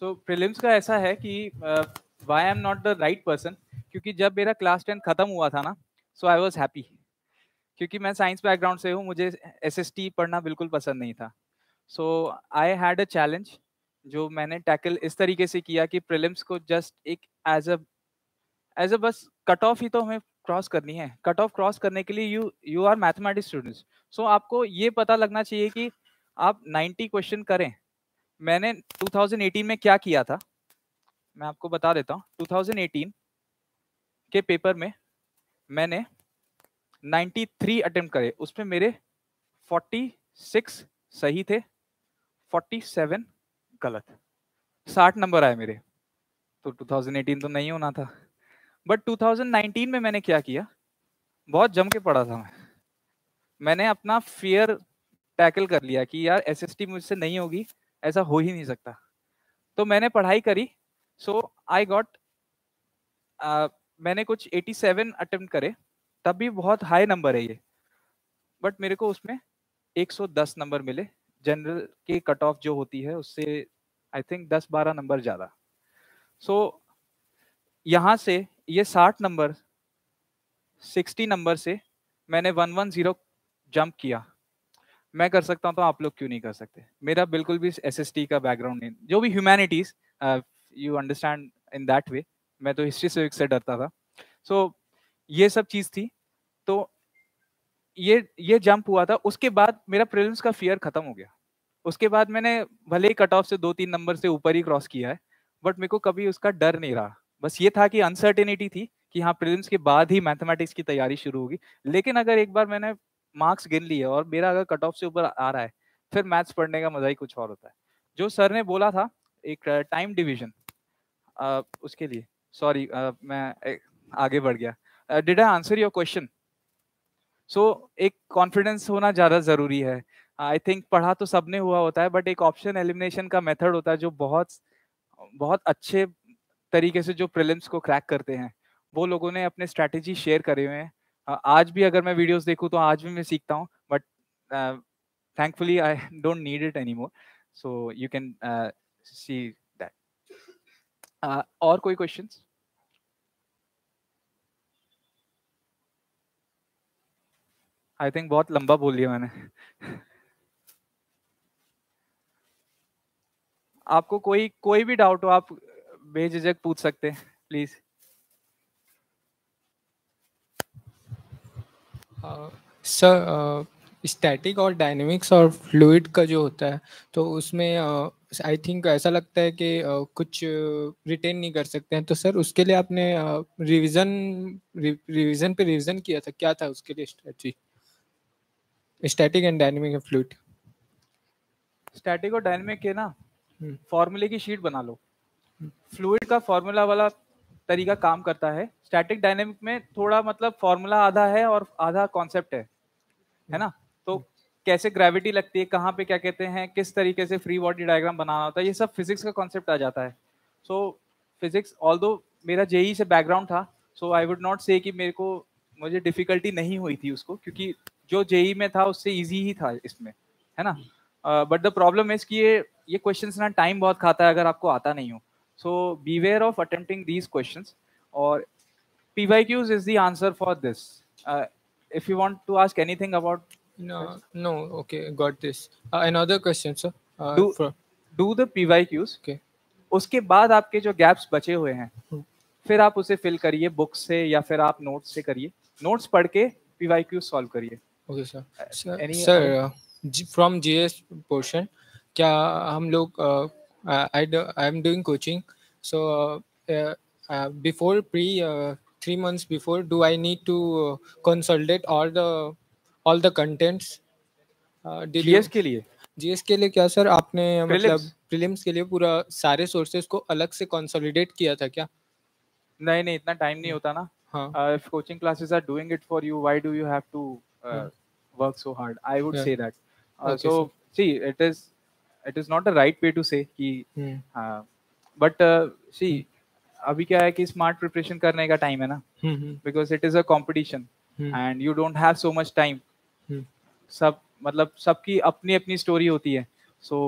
So prelims का ऐसा है कि uh, why I am not the right person, क्योंकि जब मेरा class ten खत्म हुआ था ना, so I was happy, क्योंकि मैं साइंस बैकग्राउंड से हूँ, मुझे एस एस टी पढ़ना बिल्कुल पसंद नहीं था। So I had a challenge जो मैंने टैकल इस तरीके से किया कि prelims को just एक as a as a बस कट ऑफ ही तो हमें क्रॉस करनी है। कट ऑफ क्रॉस करने के लिए you you are mathematics students, so आपको ये पता लगना चाहिए कि आप नब्बे क्वेश्चन करें। मैंने दो हज़ार अठारह में क्या किया था मैं आपको बता देता हूँ। दो हज़ार अठारह के पेपर में मैंने तिरानवे अटेम्प्ट करे, उसमें मेरे छियालीस सही थे, सैंतालीस गलत, साठ नंबर आए मेरे। तो दो हज़ार अठारह तो नहीं होना था, बट दो हज़ार उन्नीस में मैंने क्या किया, बहुत जम के पढ़ा था मैं। मैंने अपना फियर टैकल कर लिया कि यार एसएसटी मुझसे नहीं होगी, ऐसा हो ही नहीं सकता। तो मैंने पढ़ाई करी, सो आई गॉट, मैंने कुछ सत्तासी अटेम्प्ट करे, तब भी बहुत हाई नंबर है ये, बट मेरे को उसमें एक सौ दस नंबर मिले, जनरल के कट ऑफ जो होती है उससे आई थिंक दस बारह नंबर ज़्यादा। सो यहाँ से ये साठ नंबर, साठ नंबर से मैंने एक सौ दस जंप किया। मैं कर सकता हूँ तो आप लोग क्यों नहीं कर सकते। मेरा बिल्कुल भी एसएसटी का बैकग्राउंड नहीं, जो भी humanities, you understand in that way. मैं तो हिस्ट्री सिविक्स से डरता था, सो so, ये सब चीज़ थी। तो ये ये जंप हुआ था। उसके बाद मेरा प्रीलिम्स का फियर खत्म हो गया। उसके बाद मैंने भले ही कट ऑफ से दो तीन नंबर से ऊपर ही क्रॉस किया है, बट मेरे को कभी उसका डर नहीं रहा। बस ये था कि अनसर्टेनिटी थी कि हाँ, प्रीलिम्स के बाद ही मैथमेटिक्स की तैयारी शुरू होगी। लेकिन अगर एक बार मैंने मार्क्स गिन लिए और मेरा अगर कट ऑफ से ऊपर आ रहा है, फिर मैथ्स पढ़ने का मजा ही कुछ और होता है। जो सर ने बोला था एक टाइम डिवीजन, उसके लिए सॉरी मैं आगे बढ़ गया। Did I answer your question? सो एक कॉन्फिडेंस होना ज़्यादा ज़रूरी है। आई थिंक पढ़ा तो सबने हुआ होता है, बट एक ऑप्शन एलिमिनेशन का मेथड होता है जो बहुत बहुत अच्छे तरीके से जो प्रीलिम्स को क्रैक करते हैं, वो लोगों ने अपने स्ट्रैटेजी शेयर करे हुए हैं। आज भी अगर मैं वीडियोस देखूं तो आज भी मैं सीखता हूं, but thankfully I don't need it any more, so you can see that. और कोई क्वेश्चंस? आई थिंक बहुत लंबा बोल लिया मैंने। आपको कोई कोई भी डाउट हो आप बेझिझक पूछ सकते हैं, प्लीज। सर, स्टैटिक और डायनेमिक्स और फ्लूइड का जो होता है, तो उसमें आई uh, थिंक ऐसा लगता है कि uh, कुछ रिटेन uh, नहीं कर सकते हैं। तो सर उसके लिए आपने रिवीजन रिवीजन पे रिवीजन किया था, क्या था उसके लिए strategy? Static and dynamic and fluid, static और डायनेमिक के ना फॉर्मूले की शीट बना लो। फ्लूइड का फॉर्मूला वाला तरीका काम करता है। स्टैटिक डायनेमिक में थोड़ा मतलब फॉर्मूला आधा है और आधा कॉन्सेप्ट है, है ना? तो कैसे ग्रेविटी लगती है, कहाँ पे क्या कहते हैं, किस तरीके से फ्री बॉडी डायग्राम बनाना होता है, ये सब फिजिक्स का कॉन्सेप्ट आ जाता है। सो फिजिक्स, ऑल्दो मेरा जेई से बैकग्राउंड था, सो आई वुड नॉट से कि मेरे को मुझे डिफिकल्टी नहीं हुई थी उसको, क्योंकि जो जेई में था उससे इजी ही था इसमें, है ना? बट द प्रॉब्लम इज कि ये ये क्वेश्चंस ना टाइम बहुत खाता है अगर आपको आता नहीं हो। So beware of attempting these questions, और PYQs is the answer for this. If you want to ask anything about no no okay got this another question sir, do the PYQs. उसके बाद आपके जो गैप्स बचे हुए हैं hmm. फिर आप उसे फिल करिए बुक से, या फिर आप नोट्स से करिए, नोट्स पढ़ के पीवाईक्यूज सॉल्व करिए। Okay sir. Sir from GS portion क्या हम लोग, I am doing coaching, so before pre three months before do I need to consultate all the all the contents GS के लिए? जीएस के लिए क्या सर आपने मतलब प्रीलिम्स के लिए पूरा सारे सोर्सेज को अलग से कंसोलिडेट किया था क्या? नहीं नहीं, इतना टाइम नहीं होता ना। हाँ, if coaching classes are doing it for you, why do you have to work so hard? I would say that. So see, it is it is not a right way to say कि हाँ, but सी अभी क्या है कि smart preparation करने का time है ना, because it is a competition and you don't have so much time. सब मतलब सबकी अपनी अपनी स्टोरी होती है, so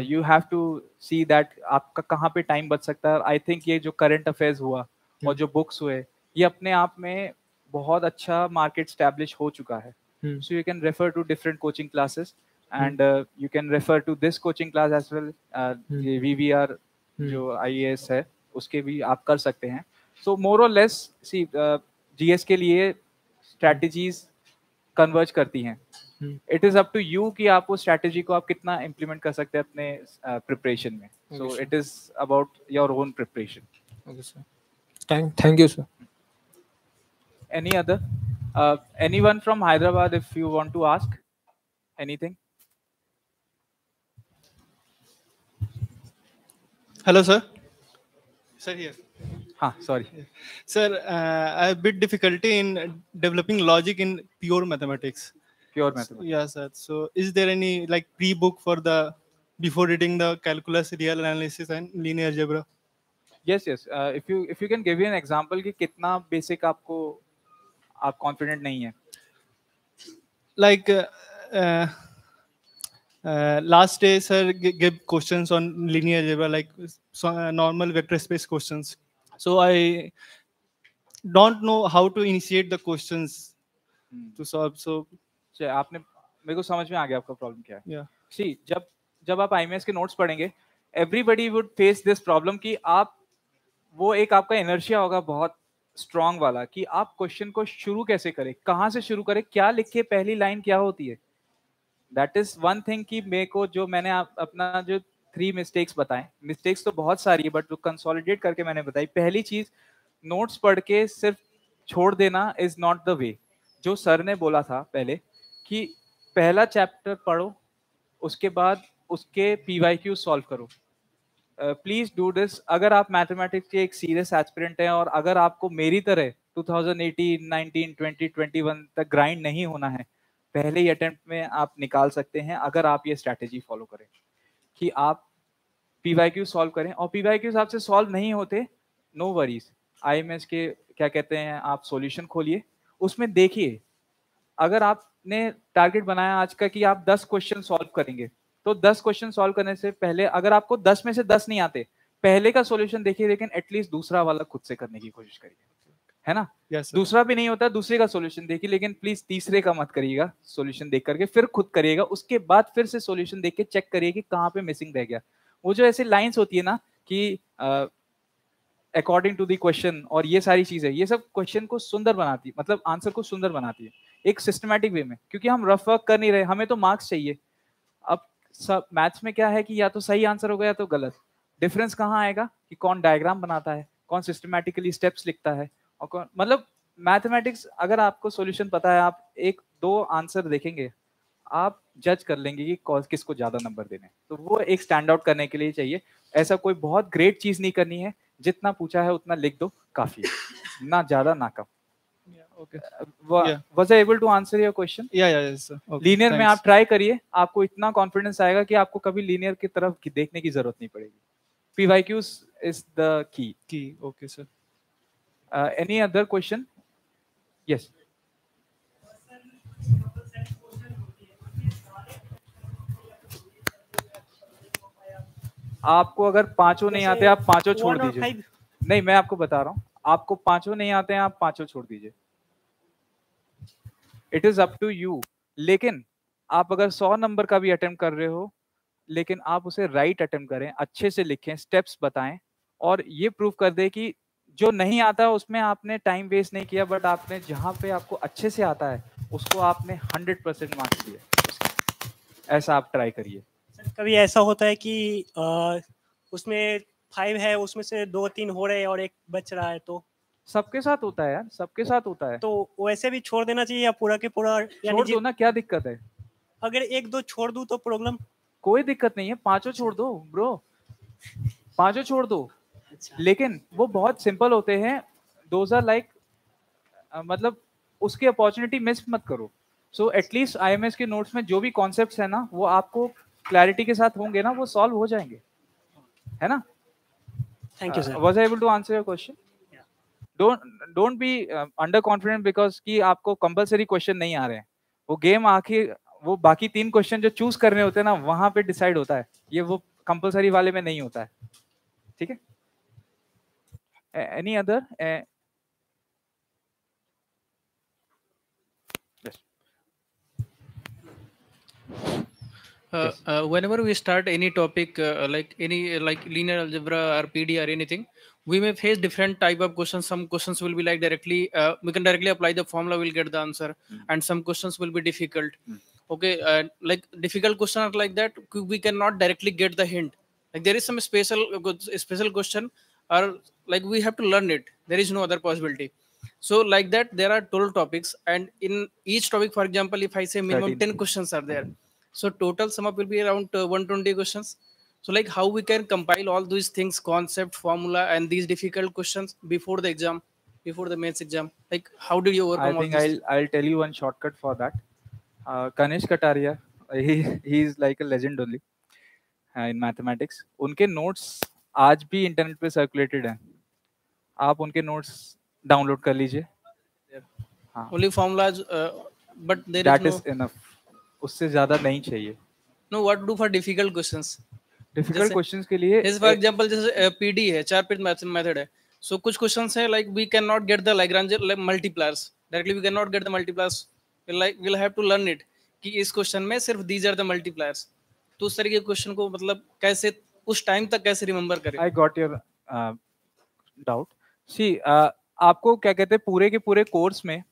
you have to see that आपका कहाँ पे टाइम बच सकता है। आई थिंक ये जो करंट अफेयर्स हुआ और जो बुक्स हुए, ये अपने आप में बहुत अच्छा मार्केट स्टैब्लिश हो चुका है। So you can refer to different coaching classes and uh, you can refer to this coaching class as well. uh, hmm. V V R hmm. जो I A S है उसके भी आप कर सकते हैं। so more or less see, uh, G S के लिए strategies converge करती हैं। hmm. It is up to you कि आप वो strategy को आप कितना implement कर सकते हैं अपने uh, preparation में। so okay, it is about your own preparation. Okay sir, thank thank you sir. Any other uh, anyone from Hyderabad if you want to ask anything? Hello sir. Sir here. Ha, sorry. Sir, uh, I have a bit difficulty in developing logic in pure mathematics. pure mathematics. Yeah, sir. So is there any like pre-book for the before reading the calculus, real analysis and linear algebra? Yes, yes. Uh, if you if you can give you an example कि कितना basic आपको आप confident नहीं है. Like uh, uh, uh, last day, sir, give questions on linear algebra, like so, uh, normal vector space questions. So I don't know how to initiate the questions hmm. to solve. So, so आपने मेरे को समझ में आ गया आपका problem क्या है? Yeah. See, जब जब आप I M S के notes पढ़ेंगे, everybody would face this problem कि आप वो एक आपका inertia होगा बहुत स्ट्रॉन्ग वाला कि आप क्वेश्चन को शुरू कैसे करें, कहाँ से शुरू करें, क्या लिखे, पहली लाइन क्या होती है. दैट इज वन थिंग कि मेरे को जो मैंने आप, अपना जो थ्री मिस्टेक्स बताएं, मिस्टेक्स तो बहुत सारी है बट जो कंसोलिडेट करके मैंने बताई, पहली चीज नोट्स पढ़ के सिर्फ छोड़ देना इज नॉट द वे. जो सर ने बोला था पहले कि पहला चैप्टर पढ़ो उसके बाद उसके पी वाई क्यू सॉल्व करो. Please do this. अगर आप मैथमेटिक्स के एक सीरियस एस्पिरेंट हैं और अगर आपको मेरी तरह twenty eighteen, nineteen, twenty, twenty one तक ग्राइंड नहीं होना है, पहले ही अटेम्प्ट में आप निकाल सकते हैं अगर आप ये स्ट्रैटेजी फॉलो करें कि आप पी वाई क्यू सॉल्व करें. और पी वाई क्यूज आपसे सॉल्व नहीं होते, no worries, I M S के क्या कहते हैं, आप सॉल्यूशन खोलिए, उसमें देखिए. अगर आपने टारगेट बनाया आज का कि आप दस क्वेश्चन सॉल्व करेंगे तो दस क्वेश्चन सॉल्व करने से पहले अगर आपको दस में से दस नहीं आते, पहले का सॉल्यूशन देखिए लेकिन एटलीस्ट दूसरा वाला खुद से करने की कोशिश करिए, है ना. yes, दूसरा भी नहीं होता, दूसरे का सॉल्यूशन देखिए लेकिन प्लीज तीसरे का मत करिएगा, सॉल्यूशन देख करके फिर खुद करिएगा, उसके बाद फिर से सॉल्यूशन देख के चेक करिए कि कहाँ पे मिसिंग रह गया. वो जो ऐसे लाइन्स होती है ना कि अकॉर्डिंग टू द क्वेश्चन और ये सारी चीजें, ये सब क्वेश्चन को सुंदर बनाती है, मतलब आंसर को सुंदर बनाती है एक सिस्टमेटिक वे में, क्योंकि हम रफ वर्क कर नहीं रहे, हमें तो मार्क्स चाहिए. अब सब मैथ्स में क्या है कि या तो सही आंसर होगा या तो गलत. डिफरेंस कहाँ आएगा कि कौन डायग्राम बनाता है, कौन सिस्टमेटिकली स्टेप्स लिखता है और कौन, मतलब मैथमेटिक्स अगर आपको सॉल्यूशन पता है, आप एक दो आंसर देखेंगे, आप जज कर लेंगे कि कौन किसको ज़्यादा नंबर देने. तो वो एक स्टैंड आउट करने के लिए चाहिए. ऐसा कोई बहुत ग्रेट चीज़ नहीं करनी है, जितना पूछा है उतना लिख दो, काफ़ी है, ना ज़्यादा ना कम. Okay. Uh, was I able to answer your question? Yeah, yeah, yes, sir. Okay, linear thanks. में आप ट्राई करिए, आपको इतना कॉन्फिडेंस आएगा कि आपको कभी linear की तरफ देखने की जरूरत नहीं पड़ेगी. P Y Qs is the key. Key, okay, sir. Uh, any other question? Yes. आपको अगर पांचों नहीं आते आप पांचों छोड़ दीजिए. नहीं, मैं आपको बता रहा हूँ, आपको पांचों नहीं आते हैं आप पांचों छोड़ दीजिए. It is up to you. लेकिन आप अगर सौ नंबर का भी अटेम्प्ट कर रहे हो, लेकिन आप उसे राइट अटेम्प्ट करें, अच्छे से लिखें, स्टेप्स बताएं और ये प्रूव कर दें कि जो नहीं आता उसमें आपने टाइम वेस्ट नहीं किया, बट आपने जहाँ पे आपको अच्छे से आता है उसको आपने हंड्रेड परसेंट मार्क्स दिए. ऐसा आप ट्राई करिए. कभी ऐसा होता है कि आ, उसमें फाइव है, उसमें से दो तीन हो रहे हैं और एक बच रहा है, तो सबके साथ होता है यार, सबके साथ होता है, तो वैसे भी छोड़ देना चाहिए या पूरा के पूरा छोड़ दो ना, क्या दिक्कत है. अगर एक दो छोड़ दूं तो प्रॉब्लम, कोई दिक्कत नहीं है, पांचों छोड़ दो ब्रो, पांचों छोड़ दो. अच्छा. लेकिन वो बहुत सिंपल होते हैं, दोज आर लाइक, मतलब उसकी अपॉर्चुनिटी मिस मत करो. So at least I M S के नोट्स में जो भी कॉन्सेप्ट है ना, वो आपको क्लैरिटी के साथ होंगे ना, वो सॉल्व हो जाएंगे, है ना. Thank you, sir. Uh, was I able to answer your question? Yeah. Don't don't be uh, underconfident because कि आपको कंपलसरी क्वेश्चन नहीं आ रहे हैं. वो गेम आके वो बाकी तीन क्वेश्चन जो चूज करने होते हैं ना, वहाँ पे डिसाइड होता है. ये वो कंपलसरी वाले में नहीं होता है. ठीक है. Any other? Uh, yes. Uh, uh, whenever we start any topic uh, like any like linear algebra or P D or anything, we may face different type of questions. Some questions will be like directly uh, we can directly apply the formula, we'll get the answer. Mm-hmm. And some questions will be difficult. Mm-hmm. Okay, uh, like difficult questions are like that we cannot directly get the hint. Like there is some special special question or like we have to learn it. There is no other possibility. So like that there are twelve topics, and in each topic, for example, if I say minimum ten questions are there. So total sum up will be around uh, one hundred twenty questions. So like how we can compile all these things, concept, formula, and these difficult questions before the exam, before the mains exam. Like how did you overcome all this? I think I'll I'll tell you one shortcut for that. uh, Kanishak Kataria, he he is like a legend only uh, in mathematics. उनके notes आज भी internet पे circulated हैं, आप उनके notes download कर लीजिए. हाँ. Only formulas, uh, but there that is, no... is enough. उससे ज्यादा नहीं चाहिए. No, what do for difficult questions? Difficult questions के लिए जैसे फॉर एग्जांपल जैसे पीडी है, चारपिट मेथड है. So कुछ क्वेश्चंस हैं like we cannot get the Lagrange multipliers. Directly we cannot get the multipliers. We'll like we'll have to learn it. कि इस क्वेश्चन में सिर्फ these are the multipliers. तो उस तरह के क्वेश्चन को मतलब कैसे उस टाइम तक कैसे रिमेंबर करें? I got your uh, doubt. See, uh, आपको क्या कहते हैं पूरे के पूरे कोर्स में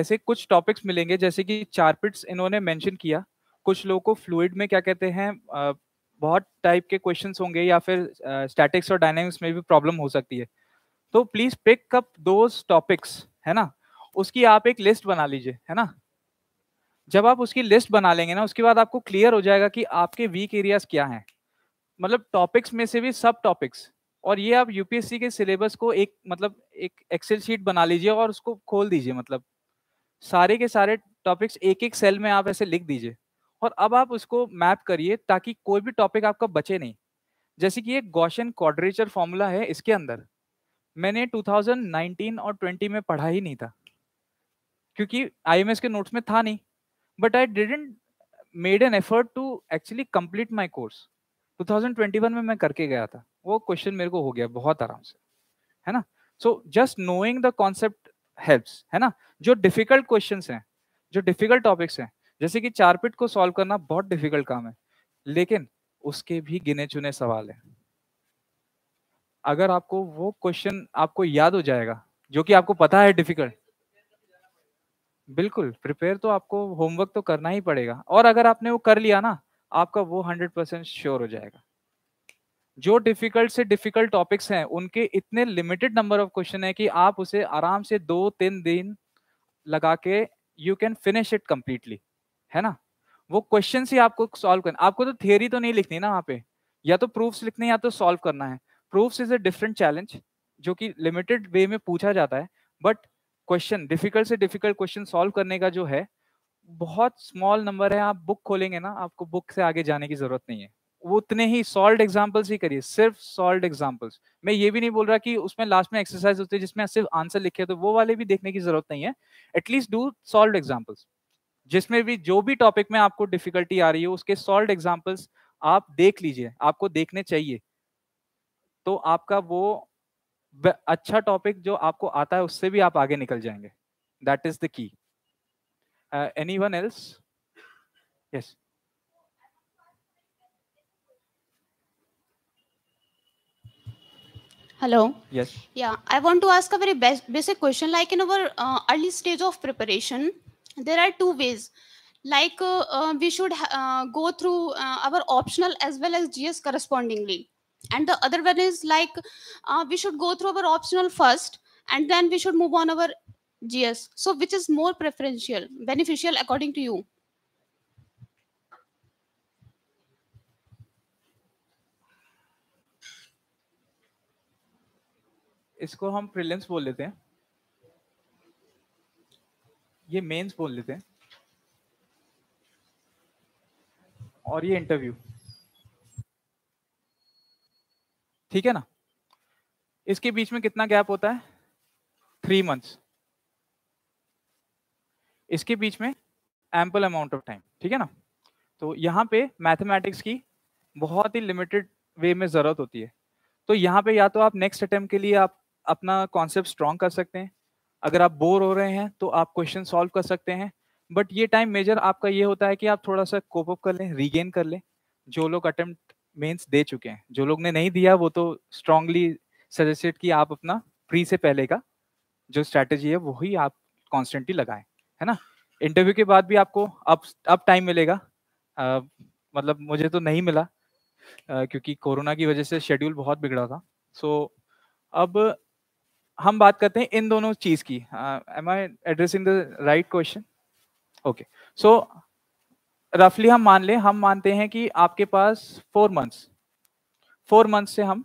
ऐसे कुछ टॉपिक्स मिलेंगे जैसे कि चारपिट्स इन्होंने मेंशन किया. कुछ लोगों को फ्लूइड में क्या कहते हैं uh, बहुत टाइप के क्वेश्चंस होंगे या फिर स्टैटिक्स uh, और डायनामिक्स में भी प्रॉब्लम हो सकती है. तो please pick up those topics, है ना. उसकी आप एक लिस्ट बना लीजिए, है ना. जब आप उसकी लिस्ट बना लेंगे ना, उसके बाद आपको क्लियर हो जाएगा कि आपके वीक एरियाज क्या हैं, मतलब टॉपिक्स में से भी सब टॉपिक्स. और ये आप यूपीएससी के सिलेबस को एक मतलब एक एक्सेल शीट बना लीजिए और उसको खोल दीजिए, मतलब सारे के सारे टॉपिक्स एक एक सेल में आप ऐसे लिख दीजिए. और अब आप उसको मैप करिए ताकि कोई भी टॉपिक आपका बचे नहीं. जैसे कि एक गॉसियन क्वाड्रेचर फॉर्मूला है, इसके अंदर मैंने टू थाउजेंड नाइनटीन और ट्वेंटी में पढ़ा ही नहीं था क्योंकि आईएमएस के नोट्स में था नहीं. But I didn't made an effort to actually complete my course. Two thousand twenty one में मैं करके गया था, वो क्वेश्चन मेरे को हो गया बहुत आराम से, है ना. So just knowing the concept helps, है ना. जो डिफिकल्ट क्वेश्चंस हैं, जो डिफिकल्ट टॉपिक्स हैं, जैसे कि चारपिट को सॉल्व करना बहुत डिफिकल्ट काम है, लेकिन उसके भी गिने चुने सवाल हैं. अगर आपको वो क्वेश्चन आपको याद हो जाएगा जो कि आपको पता है डिफिकल्ट, बिल्कुल प्रिपेयर तो आपको होमवर्क तो करना ही पड़ेगा. और अगर आपने वो कर लिया ना, आपका वो हंड्रेड परसेंट श्योर हो जाएगा. जो डिफिकल्ट से डिफिकल्ट टॉपिक्स हैं उनके इतने लिमिटेड नंबर ऑफ क्वेश्चन है कि आप उसे आराम से दो तीन दिन लगा के you can finish it completely, है ना. वो क्वेश्चन ही आपको सॉल्व करना, आपको तो थियोरी तो नहीं लिखनी ना वहाँ पे, या तो प्रूफ्स लिखने या तो सॉल्व करना है. Proofs is a different challenge जो कि लिमिटेड वे में पूछा जाता है. बट क्वेश्चन डिफिकल्ट से डिफिकल्ट क्वेश्चन सॉल्व करने का जो है बहुत स्मॉल नंबर है. आप बुक खोलेंगे ना, आपको बुक से आगे जाने की जरूरत नहीं है. वो उतने ही सॉल्व्ड एग्जांपल्स ही करिए, सिर्फ सॉल्व्ड एग्जांपल्स. मैं ये भी नहीं बोल रहा कि उसमें लास्ट में एक्सरसाइज होती है जिसमें सिर्फ आंसर लिखे, तो वो वाले भी देखने की जरूरत नहीं है. एटलीस्ट डू सॉल्व्ड एग्जांपल्स, जिसमें भी जो भी टॉपिक में आपको डिफिकल्टी आ रही हो उसके सॉल्व्ड एग्जांपल्स आप देख लीजिए, आपको देखने चाहिए. तो आपका वो अच्छा टॉपिक जो आपको आता है उससे भी आप आगे निकल जाएंगे. That is the key. Anyone else? Yes. Hello. Yes. Yeah, I want to ask a very basic question. Like in our uh, early stage of preparation, there are two ways. Like uh, uh, we should uh, go through uh, our optional as well as G S correspondingly, and the other one is like uh, we should go through our optional first, and then we should move on our G S. So, which is more preferential, beneficial, according to you? इसको हम prelims बोल लेते हैं, ये mains बोल लेते हैं, और ये इंटरव्यू, ठीक है ना. इसके बीच में कितना गैप होता है? Three months. इसके बीच में एम्पल अमाउंट ऑफ टाइम, ठीक है ना. तो यहाँ पे मैथमेटिक्स की बहुत ही लिमिटेड वे में जरूरत होती है. तो यहाँ पे या तो आप नेक्स्ट अटेम्प्ट के लिए आप अपना कॉन्सेप्ट स्ट्रॉन्ग कर सकते हैं. अगर आप बोर हो रहे हैं तो आप क्वेश्चन सॉल्व कर सकते हैं. बट ये टाइम मेजर आपका ये होता है कि आप थोड़ा सा कोप अप कर लें, रीगेन कर लें. जो लोग अटेम्प्ट मेंस दे चुके हैं, जो लोग ने नहीं दिया वो तो स्ट्रांगली सजेस्टेड कि आप अपना प्री से पहले का जो स्ट्रैटेजी है वही आप कॉन्स्टेंटली लगाएं, है ना. इंटरव्यू के बाद भी आपको अब अब टाइम मिलेगा. आ, मतलब मुझे तो नहीं मिला आ, क्योंकि कोरोना की वजह से शेड्यूल बहुत बिगड़ा था. सो so, अब हम बात करते हैं इन दोनों चीज की. Am I addressing the right question? Okay. So रफली हम मान लें, हम मानते हैं कि आपके पास फोर मंथ्स फोर मंथ से हम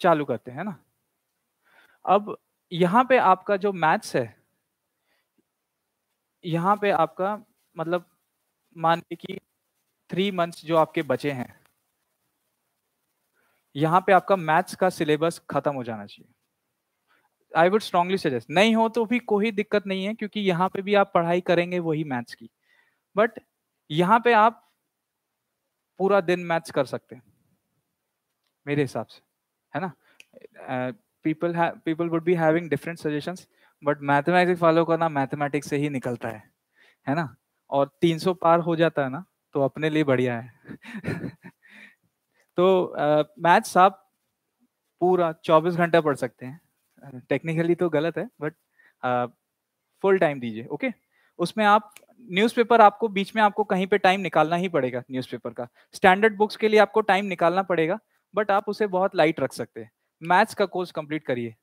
चालू करते हैं ना. अब यहाँ पे आपका जो मैथ्स है यहाँ पे आपका मतलब मान लीजिए कि थ्री मंथ्स जो आपके बचे हैं, यहाँ पे आपका मैथ्स का सिलेबस खत्म हो जाना चाहिए। आई वुड स्ट्रांगली सजेस्ट, नहीं हो तो भी कोई दिक्कत नहीं है क्योंकि यहाँ पे भी आप पढ़ाई करेंगे वही मैथ्स की, बट यहाँ पे आप पूरा दिन मैथ्स कर सकते हैं मेरे हिसाब से, है ना। People people would be having different suggestions, but mathematics follow करना मैथमेटिक्स से ही निकलता है, है ना। और तीन सौ पार हो जाता है ना, तो अपने लिए बढ़िया है। तो मैथ्स uh, आप पूरा चौबीस घंटा पढ़ सकते हैं, टेक्निकली तो गलत है बट फुल टाइम दीजिए, ओके okay? उसमें आप न्यूज़पेपर, आपको बीच में आपको कहीं पे टाइम निकालना ही पड़ेगा न्यूज़पेपर का। स्टैंडर्ड बुक्स के लिए आपको टाइम निकालना पड़ेगा, बट आप उसे बहुत लाइट रख सकते हैं। मैथ्स का कोर्स कंप्लीट करिए,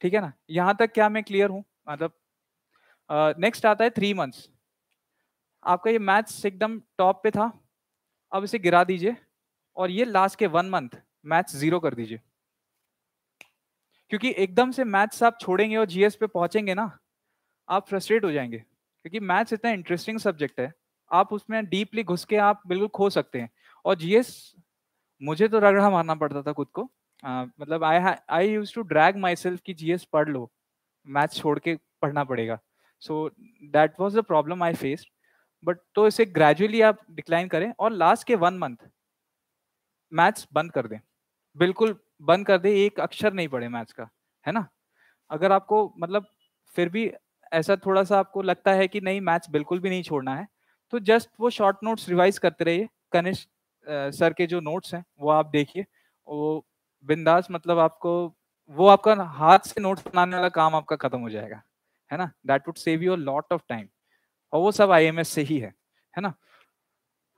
ठीक है ना। यहाँ तक क्या मैं क्लियर हूँ? मतलब नेक्स्ट आता है थ्री मंथ्स। आपका ये मैथ्स एकदम टॉप पे था, अब इसे गिरा दीजिए और ये लास्ट के वन मंथ मैथ्स जीरो कर दीजिए, क्योंकि एकदम से मैथ्स आप छोड़ेंगे और जीएस पे पहुंचेंगे ना, आप फ्रस्ट्रेट हो जाएंगे, क्योंकि मैथ्स इतना इंटरेस्टिंग सब्जेक्ट है, आप उसमें डीपली घुस के आप बिल्कुल खो सकते हैं। और जीएस मुझे तो रगड़ा मारना पड़ता था खुद को, आ, मतलब I I use to drag myself कि जीएस पढ़ लो, मैथ्स छोड़ के पढ़ना पड़ेगा। So that was the problem I faced, but तो इसे ग्रेजुअली आप डिक्लाइन करें और लास्ट के वन मंथ मैथ्स बंद कर दें, बिल्कुल बंद कर दें, एक अक्षर नहीं पढ़े मैथ्स का, है ना। अगर आपको मतलब फिर भी ऐसा थोड़ा सा आपको लगता है कि नहीं मैथ्स बिल्कुल भी नहीं छोड़ना है, तो जस्ट वो शॉर्ट नोट्स रिवाइज करते रहिए। कनिष्क सर के जो नोट्स हैं वो आप देखिए, वो बिंदास, मतलब आपको वो आपका हाथ से नोट्स बनाने वाला काम आपका खत्म हो जाएगा, है ना। That would save you a lot of time, और वो सब आईएमएस से ही है, है ना।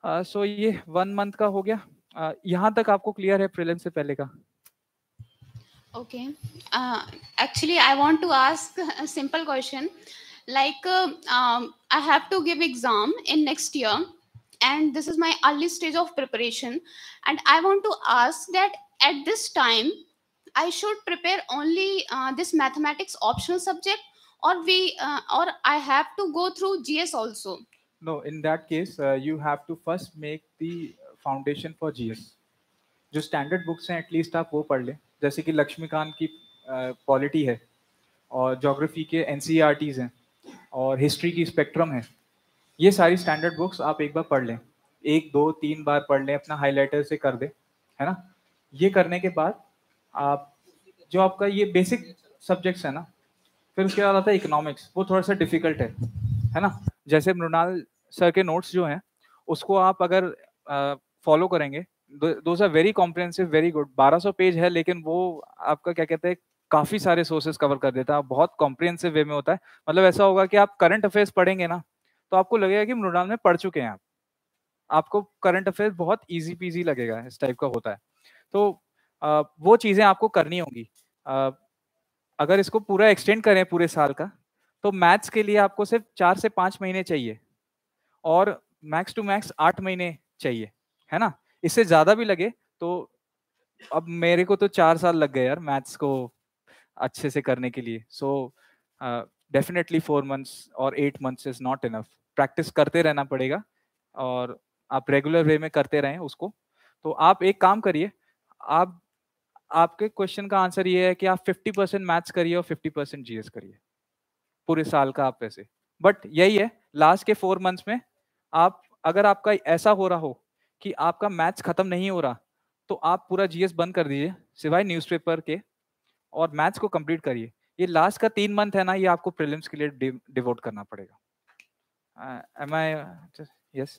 सो uh, so ये वन मंथ का हो गया। uh, यहाँ तक आपको क्लियर है प्रीलिम से पहले का? Okay, actually I want to ask a simple question, like I have to give exam in next year and this is my early stage of preparation, and I want to ask that at this time I should prepare only uh, this mathematics optional subject, or we uh, or I have to go through G S also? No, in that case uh, you have to first make the foundation for G S. जो standard books हैं at least आप वो पढ़ लें, जैसे कि लक्ष्मीकांत की polity है, और geography के N C E R Ts हैं, और history की spectrum है। ये सारी स्टैंडर्ड बुक्स आप एक बार पढ़ लें, एक दो तीन बार पढ़ लें, अपना हाईलाइटर से कर दें, है ना। ये करने के बाद आप जो आपका ये बेसिक सब्जेक्ट्स है ना, फिर उसके बाद आता है इकोनॉमिक्स, वो थोड़ा सा डिफिकल्ट है, है ना। जैसे मृणाल सर के नोट्स जो हैं उसको आप अगर फॉलो करेंगे, those are very comprehensive, very good. बारह सौ पेज है, लेकिन वो आपका क्या कहते हैं काफ़ी सारे सोर्सेज कवर कर देता है, बहुत कॉम्प्रिहेंसिव वे में होता है। मतलब ऐसा होगा कि आप करंट अफेयर्स पढ़ेंगे ना, तो आपको लगेगा कि मृणाल में पढ़ चुके हैं आप, आपको करंट अफेयर बहुत इजी पीजी लगेगा, इस टाइप का होता है। तो आ, वो चीज़ें आपको करनी होंगी। आ, अगर इसको पूरा एक्सटेंड करें पूरे साल का, तो मैथ्स के लिए आपको सिर्फ चार से पाँच महीने चाहिए, और मैक्स टू मैक्स आठ महीने चाहिए, है ना। इससे ज़्यादा भी लगे तो, अब मेरे को तो चार साल लग गए यार मैथ्स को अच्छे से करने के लिए। सो डेफिनेटली फोर मंथ्स और eight months is not enough. Practice करते रहना पड़ेगा, और आप रेगुलर वे में करते रहें उसको। तो आप एक काम करिए, आप आपके क्वेश्चन का आंसर ये है कि आप फिफ्टी परसेंट मैथ्स करिए और फिफ्टी परसेंट जीएस करिए पूरे साल का आप वैसे। बट यही है, लास्ट के फोर मंथ्स में आप, अगर आपका ऐसा हो रहा हो कि आपका मैथ्स ख़त्म नहीं हो रहा, तो आप पूरा जीएस बंद कर दीजिए सिवाय न्यूज़पेपर के, और मैथ्स को कंप्लीट करिए। ये लास्ट का तीन मंथ है ना, ये आपको प्रीलिम्स के लिए डिवोट करना पड़ेगा। Uh, am I uh, just, yes?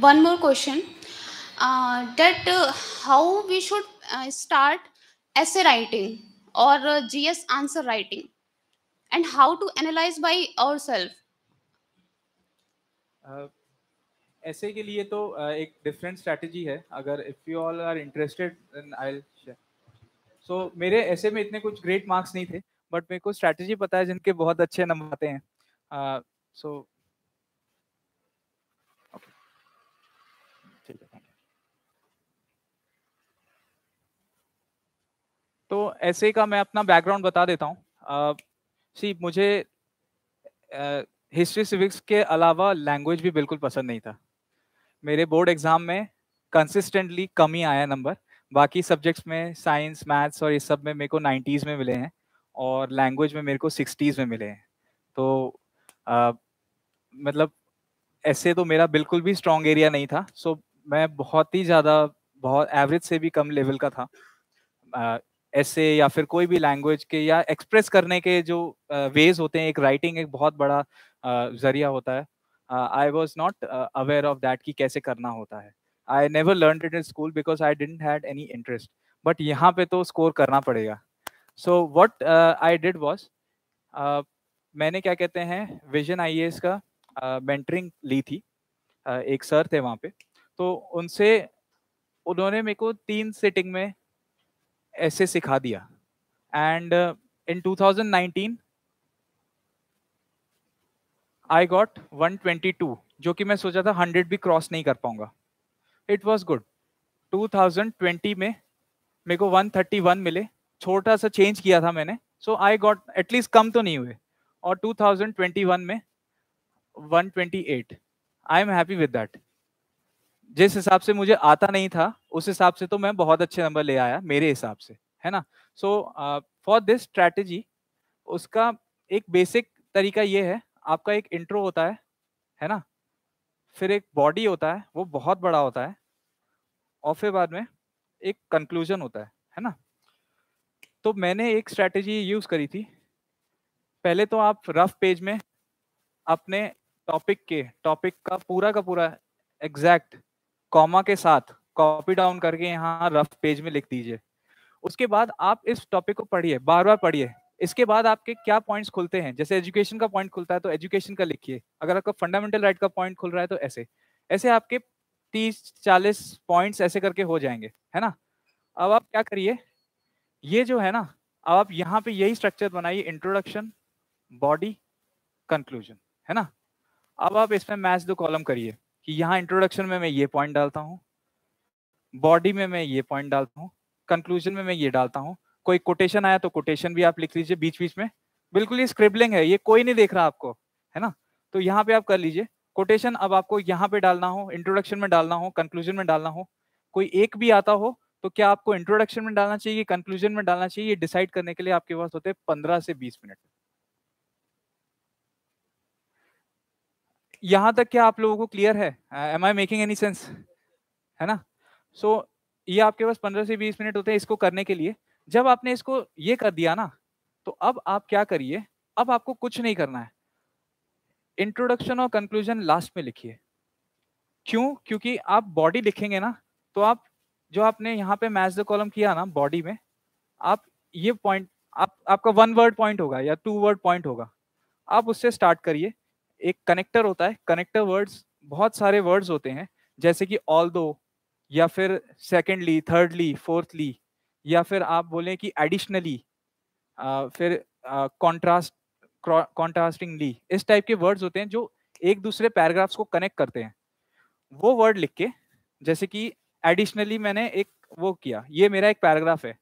One more question. Uh, that uh, how we should uh, start essay writing or uh, G S answer writing, and how to analyze by ourselves? Uh, essay के लिए तो uh, एक different strategy है. अगर if you all are interested, then I'll share. So so, मेरे ऐसे में इतने कुछ ग्रेट मार्क्स नहीं थे, बट मेरे को स्ट्रैटेजी पता है जिनके बहुत अच्छे नंबर आते हैं। सो ओके, ठीक है। तो तो ऐसे का मैं अपना बैकग्राउंड बता देता हूँ। सी मुझे हिस्ट्री सिविक्स के अलावा लैंग्वेज भी बिल्कुल पसंद नहीं था। मेरे बोर्ड एग्जाम में कंसिस्टेंटली कम ही आया नंबर, बाकी सब्जेक्ट्स में साइंस मैथ्स और ये सब में मेरे को नाइन्टीज़ में मिले हैं और लैंग्वेज में मेरे को सिक्सटीज़ में मिले हैं। तो आ, मतलब ऐसे तो मेरा बिल्कुल भी स्ट्रॉन्ग एरिया नहीं था। सो मैं बहुत ही ज़्यादा बहुत एवरेज से भी कम लेवल का था। आ, ऐसे या फिर कोई भी लैंग्वेज के या एक्सप्रेस करने के जो वेज होते हैं, एक राइटिंग एक बहुत बड़ा जरिया होता है। I was not aware of that कि कैसे करना होता है। I never learned it in school because I didn't had any interest, but यहाँ पे तो स्कोर करना पड़ेगा। So what I did was, मैंने क्या कहते हैं विजन आईएएस का मेंटरिंग uh, ली थी। uh, एक सर थे वहाँ पे, तो उनसे उन्होंने मेरे को तीन सेटिंग में ऐसे सिखा दिया। And in two thousand nineteen I got one twenty two, जो कि मैं सोचा था हंड्रेड भी क्रॉस नहीं कर पाऊंगा। It was good. Two thousand twenty में मेरे को वन थर्टी वन मिले, छोटा सा चेंज किया था मैंने। सो आई गॉट एटलीस्ट कम तो नहीं हुए। और टू थाउजेंड ट्वेंटी वन में one twenty eight. I am happy with that. जिस हिसाब से मुझे आता नहीं था उस हिसाब से तो मैं बहुत अच्छे नंबर ले आया मेरे हिसाब से, है ना। सो फॉर दिस स्ट्रैटेजी उसका एक बेसिक तरीका ये है, आपका एक इंट्रो होता है है ना, फिर एक बॉडी होता है वो बहुत बड़ा होता है, और फिर बाद में एक कंक्लूजन होता है है ना। तो मैंने एक स्ट्रैटेजी यूज़ करी थी। पहले तो आप रफ पेज में अपने टॉपिक के टॉपिक का पूरा का पूरा एग्जैक्ट कॉमा के साथ कॉपी डाउन करके यहाँ रफ पेज में लिख दीजिए। उसके बाद आप इस टॉपिक को पढ़िए, बार बार पढ़िए। इसके बाद आपके क्या पॉइंट्स खुलते हैं, जैसे एजुकेशन का पॉइंट खुलता है तो एजुकेशन का लिखिए, अगर आपका फंडामेंटल राइट का पॉइंट खुल रहा है तो ऐसे ऐसे आपके तीस चालीस पॉइंट्स ऐसे करके हो जाएंगे, है ना। अब आप क्या करिए, ये जो है ना, अब आप यहाँ पे यही स्ट्रक्चर बनाइए, इंट्रोडक्शन बॉडी कंक्लूजन, है ना। अब आप इसमें मैच दो कॉलम करिए कि यहाँ इंट्रोडक्शन में मैं ये पॉइंट डालता हूँ, बॉडी में मैं ये पॉइंट डालता हूँ, कंक्लूजन में मैं ये डालता हूँ। कोई कोटेशन आया तो कोटेशन भी आप लिख लीजिए बीच बीच में। बिल्कुल ये स्क्रिबलिंग है, ये कोई नहीं देख रहा आपको, है ना। तो यहाँ पे आप कर लीजिए कोटेशन। अब आपको यहाँ पे डालना हो, इंट्रोडक्शन में डालना हो, कंक्लूजन में डालना हो, कोई एक भी आता हो तो क्या आपको इंट्रोडक्शन में डालना चाहिए कंक्लूजन में डालना चाहिए, ये डिसाइड करने के लिए आपके पास होते हैं पंद्रह से बीस मिनट। यहाँ तक क्या आप लोगों को क्लियर है? Am I making any sense, है ना। सो so, ये आपके पास पंद्रह से बीस मिनट होते हैं इसको करने के लिए। जब आपने इसको ये कर दिया ना, तो अब आप क्या करिए, अब आपको कुछ नहीं करना है। इंट्रोडक्शन और कंक्लूजन लास्ट में लिखिए। क्यों? क्योंकि आप बॉडी लिखेंगे ना, तो आप जो आपने यहाँ पे मैच द कॉलम किया ना बॉडी में, आप ये पॉइंट आप आपका वन वर्ड पॉइंट होगा या टू वर्ड पॉइंट होगा, आप उससे स्टार्ट करिए। एक कनेक्टर होता है, कनेक्टर वर्ड्स बहुत सारे वर्ड्स होते हैं, जैसे कि ऑल दो, या फिर सेकेंडली, थर्डली, फोर्थली, या फिर आप बोलें कि एडिशनली, फिर कॉन्ट्रास्ट कॉन्ट्रास्टिंगली, इस टाइप के वर्ड्स होते हैं जो एक दूसरे पैराग्राफ्स को कनेक्ट करते हैं। वो वर्ड लिख के, जैसे कि एडिशनली मैंने एक वो किया, ये मेरा एक पैराग्राफ है,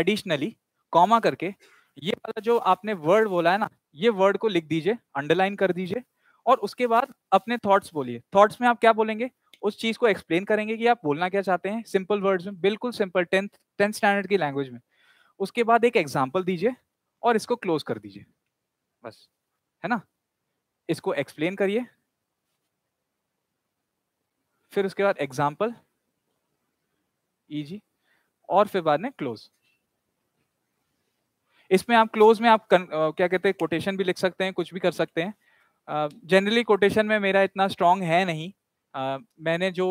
एडिशनली कॉमा करके ये वाला जो आपने वर्ड बोला है ना, ये वर्ड को लिख दीजिए, अंडरलाइन कर दीजिए, और उसके बाद अपने थॉट्स बोलिए। थॉट्स में आप क्या बोलेंगे, उस चीज को एक्सप्लेन करेंगे कि आप बोलना क्या चाहते हैं, सिंपल वर्ड्स में, बिल्कुल सिंपल, टेंथ टेंथ स्टैंडर्ड की लैंग्वेज में। उसके बाद एक एग्जांपल दीजिए और इसको क्लोज कर दीजिए, बस, है ना। इसको एक्सप्लेन करिए, फिर उसके बाद एग्जांपल, इजी, और फिर बाद में क्लोज। इसमें आप क्लोज में आप कन, आ, क्या कहते हैं कोटेशन भी लिख सकते हैं, कुछ भी कर सकते हैं। जनरली कोटेशन में मेरा इतना स्ट्रांग है नहीं। Uh, मैंने जो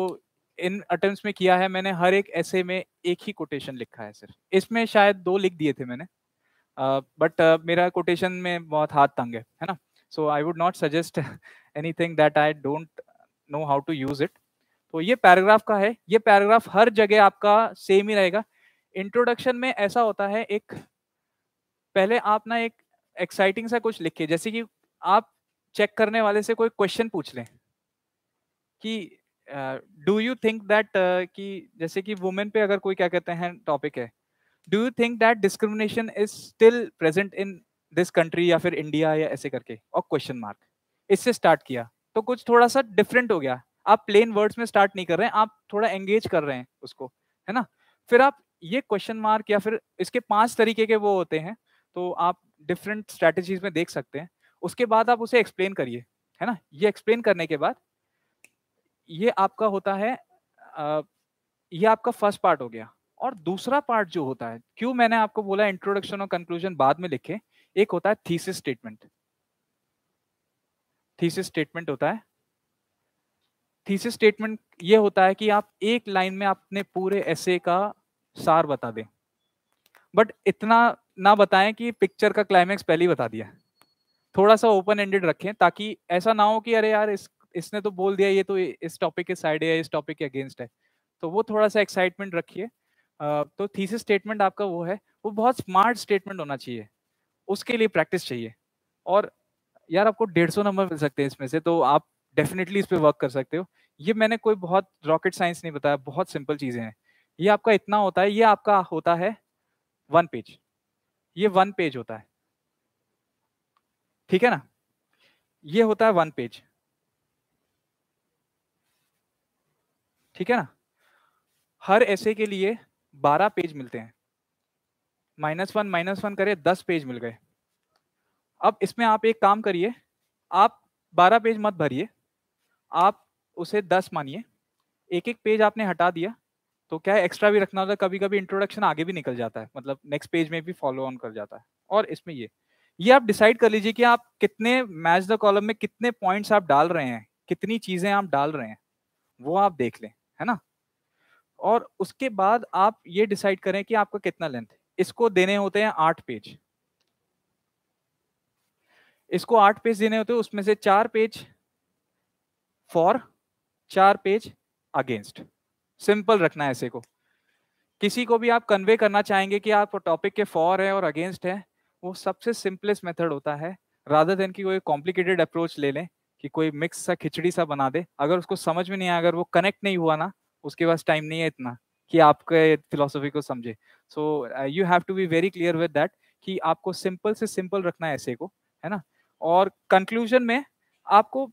इन अटेम्प्ट्स में किया है, मैंने हर एक ऐसे में एक ही कोटेशन लिखा है सिर्फ। इसमें शायद दो लिख दिए थे मैंने, बट uh, uh, मेरा कोटेशन में बहुत हाथ तंग है, है ना। So I would not suggest anything that I don't know how to use it. तो ये पैराग्राफ का है, ये पैराग्राफ हर जगह आपका सेम ही रहेगा। इंट्रोडक्शन में ऐसा होता है, एक पहले आप ना एक एक्साइटिंग सा कुछ लिखिए, जैसे कि आप चेक करने वाले से कोई क्वेश्चन पूछ लें कि डू यू थिंक दैट, कि जैसे कि वुमेन पे अगर कोई क्या कहते हैं टॉपिक है, do you think that discrimination is still present in this country या फिर इंडिया या ऐसे करके और क्वेश्चन मार्क इससे स्टार्ट किया तो कुछ थोड़ा सा डिफरेंट हो गया। आप प्लेन वर्ड्स में स्टार्ट नहीं कर रहे हैं, आप थोड़ा एंगेज कर रहे हैं उसको, है ना। फिर आप ये क्वेश्चन मार्क या फिर इसके पांच तरीके के वो होते हैं तो आप डिफरेंट स्ट्रैटेजीज में देख सकते हैं। उसके बाद आप उसे एक्सप्लेन करिए, है ना। ये एक्सप्लेन करने के बाद ये आपका होता है, ये आपका फर्स्ट पार्ट हो गया। और दूसरा पार्ट जो होता है, क्यों मैंने आपको बोला इंट्रोडक्शन और कंक्लूजन बाद में लिखे, एक होता है थीसिस स्टेटमेंट। थीसिस स्टेटमेंट होता है, थीसिस स्टेटमेंट ये होता है कि आप एक लाइन में अपने पूरे एसे का सार बता दें, बट इतना ना बताएं कि पिक्चर का क्लाइमैक्स पहले ही बता दिया। थोड़ा सा ओपन एंडेड रखें ताकि ऐसा ना हो कि अरे यार इस इसने तो बोल दिया, ये तो इस टॉपिक के साइड है, इस टॉपिक के अगेंस्ट है, तो वो थोड़ा सा एक्साइटमेंट रखिए। तो थीसिस स्टेटमेंट आपका वो है, वो बहुत स्मार्ट स्टेटमेंट होना चाहिए, उसके लिए प्रैक्टिस चाहिए। और यार आपको डेढ़ सौ नंबर मिल सकते हैं इसमें से, तो आप डेफिनेटली इस पे वर्क कर सकते हो। ये मैंने कोई बहुत रॉकेट साइंस नहीं बताया, बहुत सिंपल चीज़ें हैं। ये आपका इतना होता है, ये आपका होता है वन पेज, ये वन पेज होता है, ठीक है ना। ये होता है वन पेज, ठीक है ना। हर ऐसे के लिए बारह पेज मिलते हैं, माइनस वन माइनस वन करें दस पेज मिल गए। अब इसमें आप एक काम करिए, आप बारह पेज मत भरिए, आप उसे दस मानिए। एक एक पेज आपने हटा दिया तो क्या है, एक्स्ट्रा भी रखना होता है, कभी कभी इंट्रोडक्शन आगे भी निकल जाता है, मतलब नेक्स्ट पेज में भी फॉलो ऑन कर जाता है। और इसमें ये ये आप डिसाइड कर लीजिए कि आप कितने मैच द कॉलम में कितने पॉइंट्स आप डाल रहे हैं, कितनी चीज़ें आप डाल रहे हैं, वो आप देख लें, है ना। और उसके बाद आप ये डिसाइड करें कि आपका कितना लेंथ, इसको देने होते हैं आठ पेज, इसको आठ पेज देने होते हैं। उसमें से चार पेज फॉर, चार पेज अगेंस्ट। सिंपल रखना है ऐसे को। किसी को भी आप कन्वे करना चाहेंगे कि आप टॉपिक के फॉर है और अगेंस्ट है, वो सबसे सिंपलेस्ट मेथड होता है, रादर देन कि कोई कॉम्प्लिकेटेड अप्रोच ले लें कि कोई मिक्स सा खिचड़ी सा बना दे। अगर उसको समझ में नहीं आया, अगर वो कनेक्ट नहीं हुआ ना, उसके पास टाइम नहीं है इतना कि आपके फिलोसफी को समझे। So you have to be very clear with that कि आपको सिंपल से सिंपल रखना है ऐसे को, है ना। और कंक्लूजन में आपको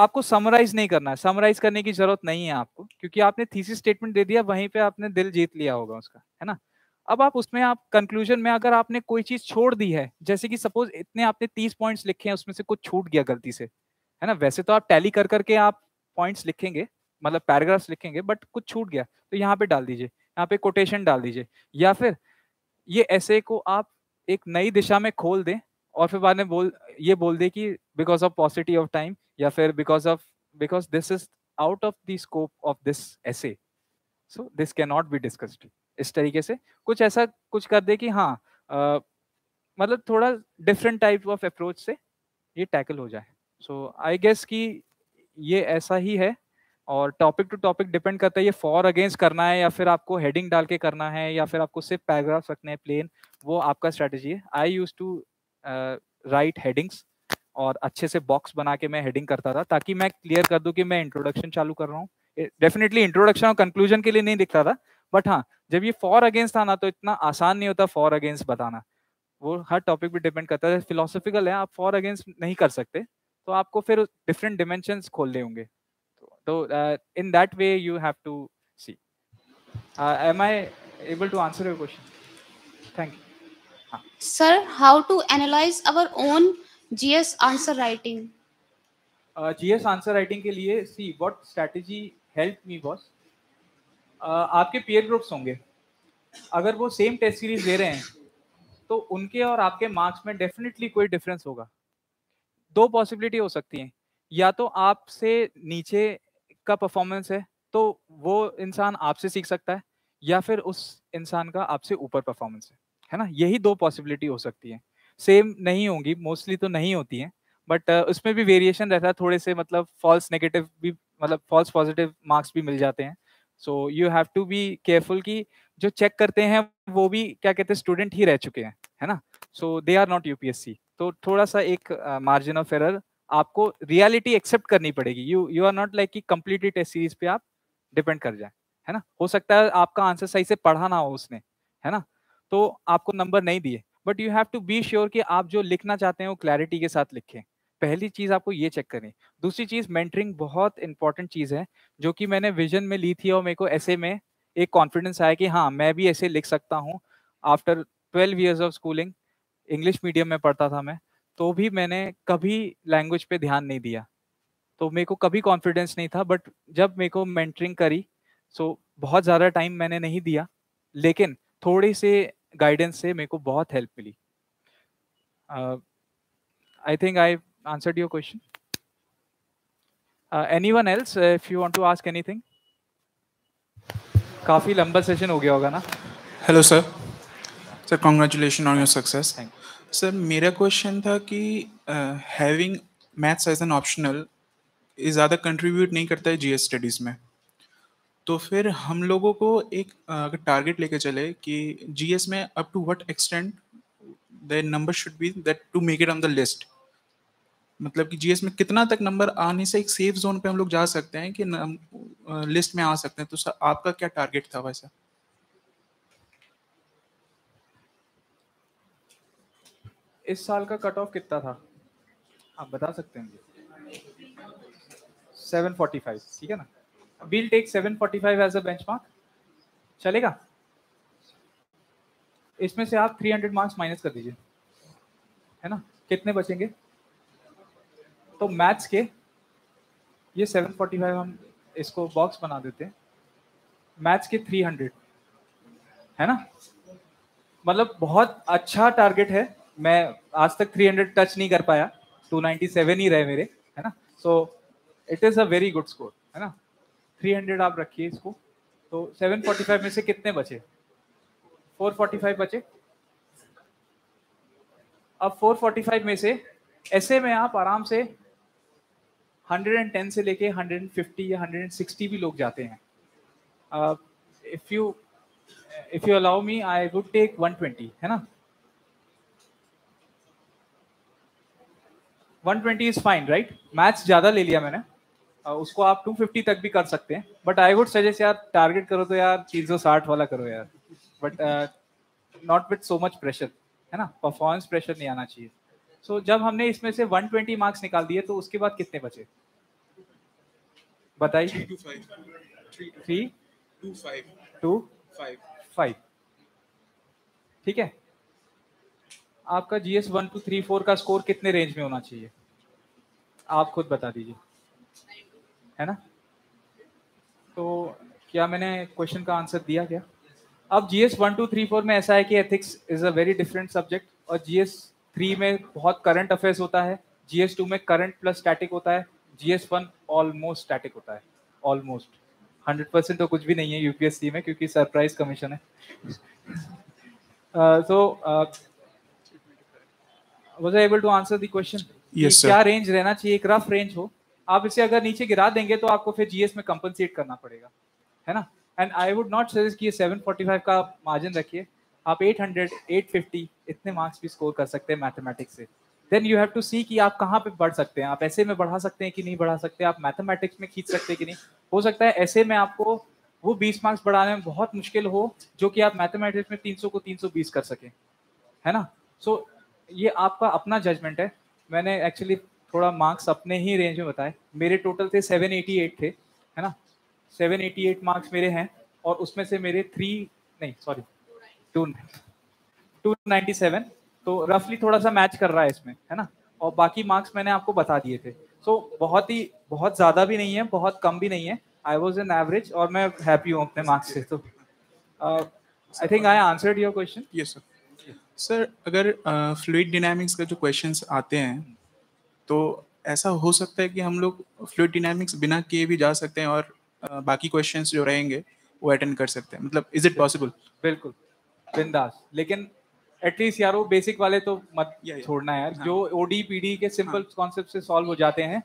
आपको समराइज नहीं करना है, समराइज करने की जरूरत नहीं है आपको, क्योंकि आपने थीसिस स्टेटमेंट दे दिया, वहीं पे आपने दिल जीत लिया होगा उसका, है ना। अब आप उसमें आप कंक्लूजन में अगर आपने कोई चीज़ छोड़ दी है, जैसे कि सपोज इतने आपने तीस पॉइंट्स लिखे हैं, उसमें से कुछ छूट गया गलती से, है ना। वैसे तो आप टैली कर करके आप पॉइंट्स लिखेंगे, मतलब पैराग्राफ्स लिखेंगे, बट कुछ छूट गया तो यहाँ पे डाल दीजिए, यहाँ पे कोटेशन डाल दीजिए, या फिर ये ऐसे को आप एक नई दिशा में खोल दें और फिर बाद में बोल ये बोल दें कि because of paucity of time, या फिर because of because this is out of the scope of this ऐसे, so this can not be discussed. इस तरीके से कुछ ऐसा कुछ कर दे कि हाँ आ, मतलब थोड़ा डिफरेंट टाइप ऑफ अप्रोच से ये टैकल हो जाए। सो आई गेस कि ये ऐसा ही है, और टॉपिक टू टॉपिक डिपेंड करता है, ये फॉर अगेंस्ट करना है या फिर आपको हेडिंग डाल के करना है या फिर आपको सिर्फ पैराग्राफ्स रखने हैं प्लेन, वो आपका स्ट्रेटजी है। I use to write headings और अच्छे से बॉक्स बना के मैं हेडिंग करता था ताकि मैं क्लियर कर दूं कि मैं इंट्रोडक्शन चालू कर रहा हूँ। डेफिनेटली इंट्रोडक्शन और कंक्लूजन के लिए नहीं दिखता था, बट हाँ जब ये फॉर अगेंस्ट था ना तो इतना आसान नहीं होता फॉर अगेंस्ट बताना, वो हर टॉपिक पे डिपेंड करता है। फिलोसॉफिकल है, आप फॉर अगेंस्ट नहीं कर सकते, तो आपको फिर डिफरेंट डिमेंशंस खोलने होंगे। तो in that way you have to see. Am I able to answer your question? Thank you sir. How to analyse our own GS answer writing? GS answer writing के लिए see what strategy help me boss, आपके peer groups होंगे, अगर वो same taste series दे रहे हैं तो उनके और आपके मार्क्स में डेफिनेटली कोई डिफरेंस होगा। दो पॉसिबिलिटी हो सकती हैं, या तो आपसे नीचे का परफॉर्मेंस है तो वो इंसान आपसे सीख सकता है, या फिर उस इंसान का आपसे ऊपर परफॉर्मेंस है, है ना। यही दो पॉसिबिलिटी हो सकती हैं, सेम नहीं होंगी, मोस्टली तो नहीं होती हैं, बट उसमें भी वेरिएशन रहता है थोड़े से, मतलब फॉल्स नेगेटिव भी, मतलब फॉल्स पॉजिटिव मार्क्स भी मिल जाते हैं। So you have to be careful कि जो चेक करते हैं वो भी क्या कहते हैं स्टूडेंट ही रह चुके हैं, है ना। So they are not UPSC, तो थोड़ा सा एक मार्जिन ऑफ एरर आपको रियलिटी एक्सेप्ट करनी पड़ेगी। You you are not like कि कंप्लीटली टेस्ट सीरीज पे आप डिपेंड कर जाए, है ना। हो सकता है आपका आंसर सही से पढ़ा ना हो उसने, है ना। तो आपको नंबर नहीं दिए, but you have to be sure कि आप जो लिखना चाहते हैं वो क्लैरिटी के साथ लिखें। पहली चीज़ आपको ये चेक करनी। दूसरी चीज़, मेंटरिंग बहुत इंपॉर्टेंट चीज़ है जो कि मैंने विजन में ली थी और मेरे को ऐसे में एक कॉन्फिडेंस आया कि हाँ मैं भी ऐसे लिख सकता हूँ। After twelve years of schooling, English medium में पढ़ता था मैं, तो भी मैंने कभी लैंग्वेज पे ध्यान नहीं दिया, तो मेरे को कभी कॉन्फिडेंस नहीं था। बट जब मेरे को मेंटरिंग करी, सो बहुत ज़्यादा टाइम मैंने नहीं दिया, लेकिन थोड़े से गाइडेंस से मेरे को बहुत हेल्प मिली। I think I answered your question. Uh, anyone else uh, if you want to ask anything? काफी लंबा सेशन हो गया होगा ना। Hello sir, sir congratulation on your success. Sir मेरा क्वेश्चन था कि having maths as an optional ज़्यादा कंट्रीब्यूट नहीं करता है जीएस स्टडीज़ में, तो फिर हम लोगों को एक टारगेट uh, लेके चले कि जीएस में up to what extent the number should be that to make it on the list, मतलब कि जीएस में कितना तक नंबर आने से एक सेफ जोन पे हम लोग जा सकते हैं कि लिस्ट में आ सकते हैं। तो सर आपका क्या टारगेट था वैसा? इस साल का कट ऑफ कितना था आप बता सकते हैं? सेवन फोर्टी फाइव, ठीक है ना? We'll take seven forty five as a benchmark, चलेगा? इसमें से आप थ्री हंड्रेड मार्क्स माइनस कर दीजिए, है ना? कितने बचेंगे? तो मैथ्स के ये सेवन फोर्टी फाइव, हम इसको बॉक्स बना देते हैं। मैथ्स के थ्री हंड्रेड, है ना? मतलब बहुत अच्छा टारगेट है। मैं आज तक थ्री हंड्रेड टच नहीं कर पाया, टू नाइन्टी सेवन ही रहे मेरे, है ना? So it is a very good score, है ना? थ्री हंड्रेड आप रखिए इसको। तो सेवन फोर्टी फाइव में से कितने बचे? फोर फोर्टी फाइव बचे। अब फोर फोर्टी फाइव में से ऐसे में आप आराम से वन टेन से लेके वन फिफ्टी या वन सिक्सटी भी लोग जाते हैं। If you if you allow me, I would take one twenty, है ना? One twenty is fine, right? Maths ज़्यादा ले लिया मैंने, uh, उसको आप टू फिफ्टी तक भी कर सकते हैं, बट आई वुड सजेस्ट यार टारगेट करो तो यार थ्री सिक्सटी वाला करो यार, but not with so much pressure, है ना? परफॉर्मेंस प्रेशर नहीं आना चाहिए। सो so, जब हमने इसमें से वन ट्वेंटी मार्क्स निकाल दिए तो उसके बाद कितने बचे बताइए? थ्री टू फाइव, ठीक है? आपका GS one two three four का स्कोर कितने रेंज में होना चाहिए आप खुद बता दीजिए, है ना? तो क्या मैंने क्वेश्चन का आंसर दिया क्या? अब GS one two three four में ऐसा है कि ethics is a very different subject, और जीएस थ्री में बहुत करंट अफेयर्स होता है, जीएस टू में करंट प्लस स्टैटिक होता है, जीएस वन ऑलमोस्ट स्टैटिक होता है। ऑलमोस्ट हंड्रेड परसेंट तो कुछ भी नहीं है यूपीएससी में, क्योंकि सरप्राइज कमीशन है। तो was I able to answer the question? क्या रेंज रहना चाहिए? एक रफ रेंज हो। आप इसे अगर नीचे गिरा देंगे तो आपको फिर जीएस में कंपनसेट करना पड़ेगा, है ना? And I would not suggest कि सेवन फोर्टी फाइव का मार्जिन रखिए, आप एट हंड्रेड, एट फिफ्टी इतने मार्क्स भी स्कोर कर सकते हैं मैथमेटिक्स से। Then you have to see कि आप कहाँ पे बढ़ सकते हैं, आप ऐसे में बढ़ा सकते हैं कि नहीं बढ़ा सकते, आप मैथमेटिक्स में खींच सकते हैं कि नहीं। हो सकता है ऐसे में आपको वो बीस मार्क्स बढ़ाने में बहुत मुश्किल हो जो कि आप मैथमेटिक्स में तीन सौ को तीन सौ बीस कर सकें, है ना? सो so, ये आपका अपना जजमेंट है। मैंने एक्चुअली थोड़ा मार्क्स अपने ही रेंज में बताए, मेरे टोटल थे सेवन एटी एट थे, है ना? सेवन एटी एट मार्क्स मेरे हैं, और उसमें से मेरे थ्री नहीं सॉरी टू नाइन्टी सेवन, तो रफली थोड़ा सा मैच कर रहा है इसमें, है ना? और बाकी मार्क्स मैंने आपको बता दिए थे। सो so, बहुत ही बहुत ज़्यादा भी नहीं है, बहुत कम भी नहीं है। आई वॉज एन एवरेज, और मैं हैप्पी हूँ अपने मार्क्स से। तो I think I answered your question. Yes sir. Sir अगर फ्लूइड uh, डिनामिक्स का जो क्वेश्चंस आते हैं, तो ऐसा हो सकता है कि हम लोग फ्लूइड डिनामिक्स बिना किए भी जा सकते हैं और uh, बाकी क्वेश्चन जो रहेंगे वो अटेंड कर सकते हैं, मतलब इज इट पॉसिबल? बिल्कुल बिंदास। लेकिन एटलीस्ट यार वो बेसिक वाले तो मत छोड़ना यार। हाँ। जो ओडी पीडी के सिंपल कॉन्सेप्ट से सॉल्व हो जाते हैं,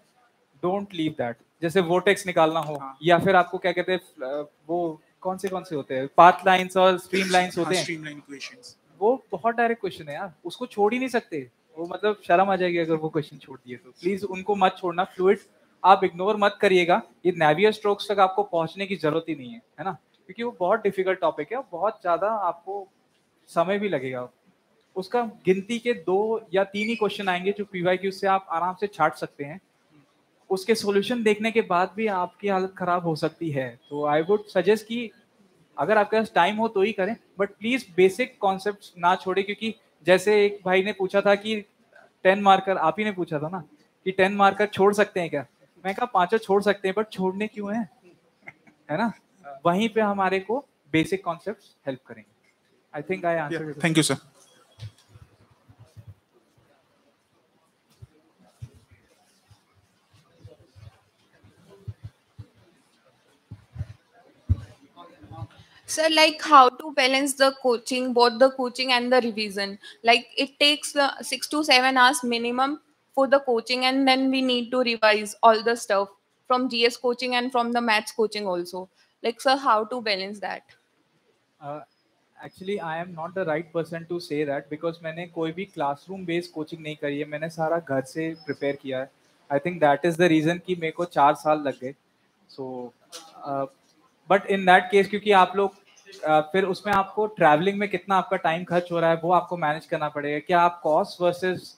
डोंट लीव दैट। जैसे वोटेक्स निकालना हो, हाँ। या फिर आपको क्या कहते हैं वो कौन से कौन से होते हैं, पाथ लाइंस और स्ट्रीम लाइंस होते हैं। स्ट्रीम लाइन इक्वेशंस, वो बहुत डायरेक्ट क्वेश्चन है यार, उसको छोड़ ही नहीं सकते। वो मतलब शर्म आ जाएगी अगर वो क्वेश्चन छोड़ दिए तो। प्लीज उनको मत छोड़ना। फ्लूइड आप इग्नोर मत करिएगा, ये नेवियर स्ट्रोक्स तक आपको पहुंचने की जरूरत ही नहीं है, है ना? क्योंकि वो बहुत डिफिकल्ट टॉपिक है और बहुत ज़्यादा आपको समय भी लगेगा, उसका गिनती के दो या तीन ही क्वेश्चन आएंगे जो पीवाईक्यू से आप आराम से छाट सकते हैं। उसके सॉल्यूशन देखने के बाद भी आपकी हालत खराब हो सकती है। तो आई वुड सजेस्ट कि अगर आपके पास टाइम हो तो ही करें, बट प्लीज बेसिक कॉन्सेप्ट्स ना छोड़े, क्योंकि जैसे एक भाई ने पूछा था कि टेन मार्कर, आप ही ने पूछा था ना कि टेन मार्कर छोड़ सकते हैं क्या, मैं कहा पांचों छोड़ सकते हैं, बट छोड़ने क्यों है, है ना। वहीं पे हमारे को बेसिक कॉन्सेप्ट्स हेल्प करेंगे। I think I answer. Thank you sir. Sir, like how to balance the coaching, both the coaching and the revision? Like it takes uh, six to seven hours minimum for the coaching, and then we need to revise all the stuff from G S coaching and from the maths coaching also. Like sir, how to balance that? Uh, actually, I am not the right person to say that because मैंने कोई भी classroom based coaching नहीं करी है, मैंने सारा घर से prepare किया है. I think that is the reason कि मेरे को चार साल लग गए. So, uh, but in that case क्योंकि आप लोग Uh, फिर उसमें आपको ट्रैवलिंग में कितना आपका टाइम खर्च हो रहा है वो आपको मैनेज करना पड़ेगा। क्या आप कॉस्ट वर्सेस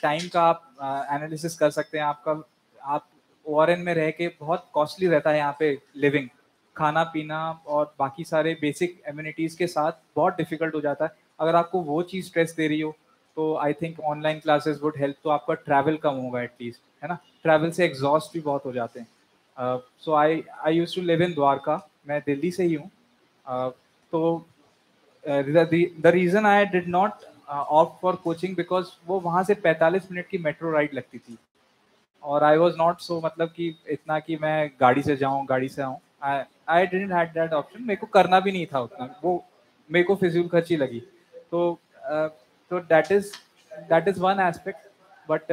टाइम का आप एनालिसिस uh, कर सकते हैं? आपका आप ओआरएन में रह के बहुत कॉस्टली रहता है यहाँ पे लिविंग, खाना पीना और बाकी सारे बेसिक एम्यूनिटीज़ के साथ बहुत डिफिकल्ट हो जाता है। अगर आपको वो चीज़ स्ट्रेस दे रही हो तो I think online classes would help. तो आपका ट्रैवल कम होगा एटलीस्ट, है ना। ट्रैवल से एग्जॉस्ट भी बहुत हो जाते हैं। So I I use to live in Dwarka, मैं दिल्ली से ही हूँ। Uh, तो the reason I did not opt for coaching because वो वहाँ से पैंतालीस मिनट की मेट्रो राइड लगती थी और आई वॉज नॉट सो मतलब कि इतना कि मैं गाड़ी से जाऊँ गाड़ी से आऊँ। I didn't had that option. मेरे को करना भी नहीं था उतना, वो मेरे को फिजूल खर्ची लगी। तो तो that is that is one aspect, but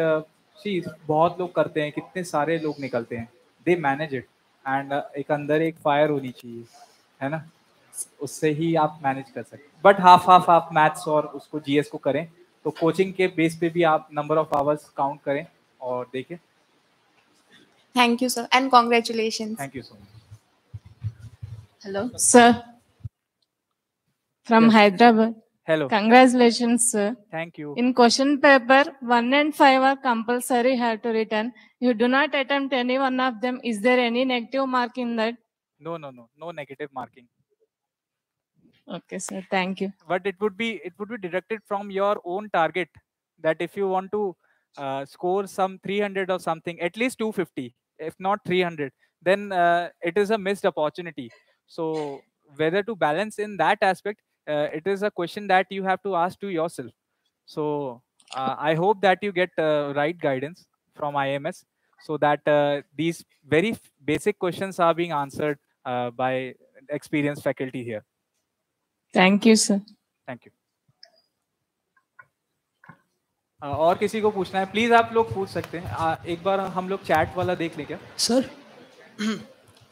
see बहुत लोग करते हैं, कितने सारे लोग निकलते हैं, दे मैनेज इट। एंड एक अंदर एक फायर होनी चाहिए, है ना, उससे ही आप मैनेज कर सकते। बट हाफ हाफ आप मैथ्स और उसको जीएस को करें तो कोचिंग के बेस पे भी आप नंबर ऑफ आवर्स काउंट करें और देखें। Thank you sir and congratulations. Thank you so much. Hello sir from Hyderabad. Hello, congratulations sir. Thank you. In question paper one and five are compulsory have to return. You do not attempt any one of them. Is there any negative mark in that? No no no no negative marking. Okay sir, thank you. But it would be it would be deducted from your own target, that if you want to uh, score some three hundred or something, at least two fifty, if not three hundred, then uh, it is a missed opportunity. So whether to balance in that aspect, uh, it is a question that you have to ask to yourself. So uh, I hope that you get uh, right guidance from I M S so that uh, these very basic questions are being answered uh, by experienced faculty here. Thank you sir. Thank you. और किसी को पूछना है please आप लोग पूछ सकते हैं। आ, एक बार हम लोग चैट वाला देख लें क्या सर?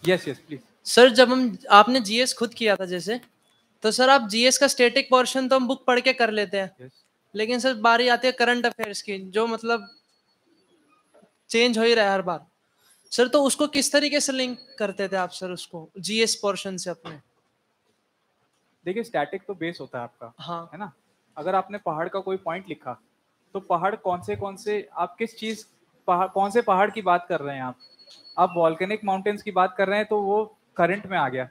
Yes yes please sir. जब हम आपने जीएस खुद किया था जैसे, तो सर आप जीएस का स्टैटिक पोर्शन तो हम बुक पढ़ के कर लेते हैं yes. लेकिन सर बारी आती है करंट अफेयर्स की, जो मतलब चेंज हो ही रहा है हर बार सर, तो उसको किस तरीके से लिंक करते थे आप सर उसको जीएस पोर्शन से अपने? देखिए स्टैटिक तो बेस होता है आपका, हाँ, है ना। अगर आपने पहाड़ का कोई पॉइंट लिखा तो पहाड़ कौन से कौन से आप किस चीज पहाड़ कौन से पहाड़ की बात कर रहे हैं आप आप वॉल्केनिक माउंटेन्स की बात कर रहे हैं तो वो करंट में आ गया।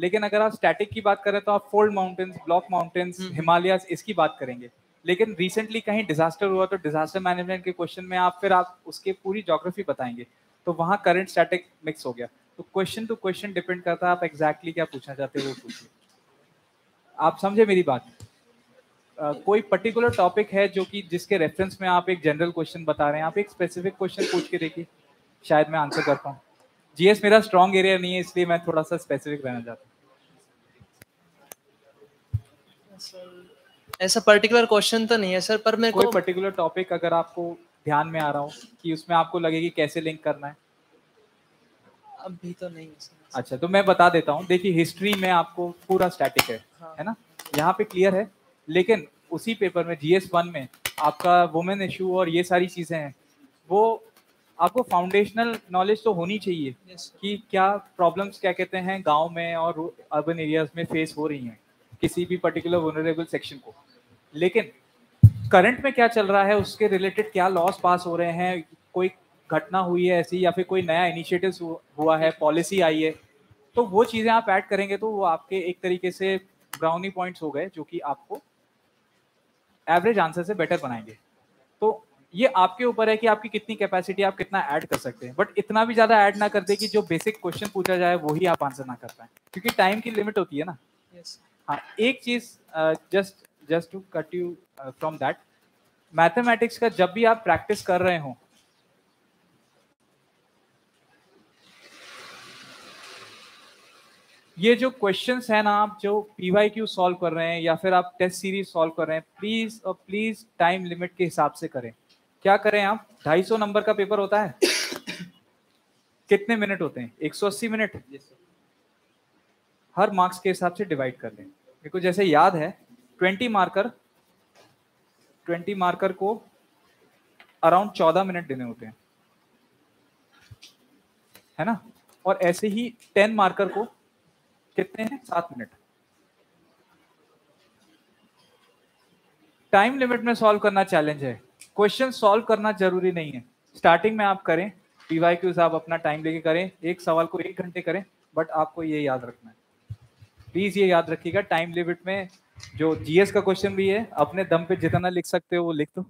लेकिन अगर आप स्टैटिक की बात कर रहे हैं तो आप fold mountains, block mountains, Himalayas, इसकी बात करेंगे। लेकिन रिसेंटली कहीं डिजास्टर हुआ तो डिजास्टर मैनेजमेंट के क्वेश्चन में आप फिर आप उसके पूरी ज्योग्राफी बताएंगे, तो वहाँ करंट स्टैटिक मिक्स हो गया। तो क्वेश्चन टू क्वेश्चन डिपेंड करता है आप एग्जैक्टली क्या पूछना चाहते हो वो पूछिए। आप समझे मेरी बात? uh, कोई पर्टिकुलर टॉपिक है जो कि जिसके रेफरेंस में आप एक जनरल क्वेश्चन बता रहे हैं, आप एक स्पेसिफिक क्वेश्चन पूछ के देखिए, शायद मैं आंसर कर पाऊँ। जीएस मेरा स्ट्रॉन्ग एरिया नहीं है, इसलिए मैं थोड़ा सा स्पेसिफिक रहना चाहता हूँ। ऐसा पर्टिकुलर क्वेश्चन तो नहीं है सर, पर मेरे कोई को... पर्टिकुलर टॉपिक अगर आपको ध्यान में आ रहा हो कि उसमें आपको लगे कि कैसे लिंक करना है। अभी तो नहीं है सर। अच्छा तो मैं बता देता हूँ। देखिए हिस्ट्री में आपको पूरा स्टैटिक है, है ना, यहाँ पे क्लियर है। लेकिन उसी पेपर में जीएस वन में आपका वुमेन इशू और ये सारी चीजें हैं, वो आपको फाउंडेशनल नॉलेज तो होनी चाहिए yes, कि क्या प्रॉब्लम्स क्या कहते हैं गांव में और अर्बन एरियाज में फेस हो रही हैं। किसी भी पर्टिकुलर वनरेबल सेक्शन को, लेकिन करंट में क्या चल रहा है उसके रिलेटेड क्या लॉस पास हो रहे हैं, कोई घटना हुई है ऐसी या फिर कोई नया इनिशिएटिव हुआ है, पॉलिसी आई है, तो वो चीज़ें आप ऐड करेंगे तो वो आपके एक तरीके से ब्राउनी पॉइंट्स हो गए जो कि आपको एवरेज आंसर से बेटर बनाएंगे। तो ये आपके ऊपर है कि आपकी कितनी कैपेसिटी, आप कितना ऐड कर सकते हैं, बट इतना भी ज़्यादा ऐड ना कर दे कि जो बेसिक क्वेश्चन पूछा जाए वही आप आंसर ना कर पाएं, क्योंकि टाइम की लिमिट होती है ना। yes. हाँ, एक चीज़ just just to cut you from that, mathematics का जब भी आप प्रैक्टिस कर रहे हो, ये जो क्वेश्चंस है ना, आप जो पी वाई क्यू सॉल्व कर रहे हैं या फिर आप टेस्ट सीरीज सॉल्व कर रहे हैं, प्लीज और प्लीज टाइम लिमिट के हिसाब से करें। क्या करें आप, ढाई सौ नंबर का पेपर होता है कितने मिनट होते हैं, एक सौ अस्सी मिनट। yes, हर मार्क्स के हिसाब से डिवाइड कर लें। देखो जैसे याद है, ट्वेंटी मार्कर ट्वेंटी मार्कर को अराउंड चौदह मिनट देने होते हैं, है ना, और ऐसे ही टेन मार्कर को कितने हैं, सात मिनट। टाइम लिमिट में सॉल्व करना चैलेंज है, क्वेश्चन सॉल्व करना जरूरी नहीं है। स्टार्टिंग में आप करें पीवाईक्यूज, आप अपना टाइम लेके करें, एक सवाल को एक घंटे करें, बट आपको ये याद रखना है, प्लीज ये याद रखिएगा, टाइम लिमिट में जो जीएस का क्वेश्चन भी है, अपने दम पे जितना लिख सकते हो वो लिख दो,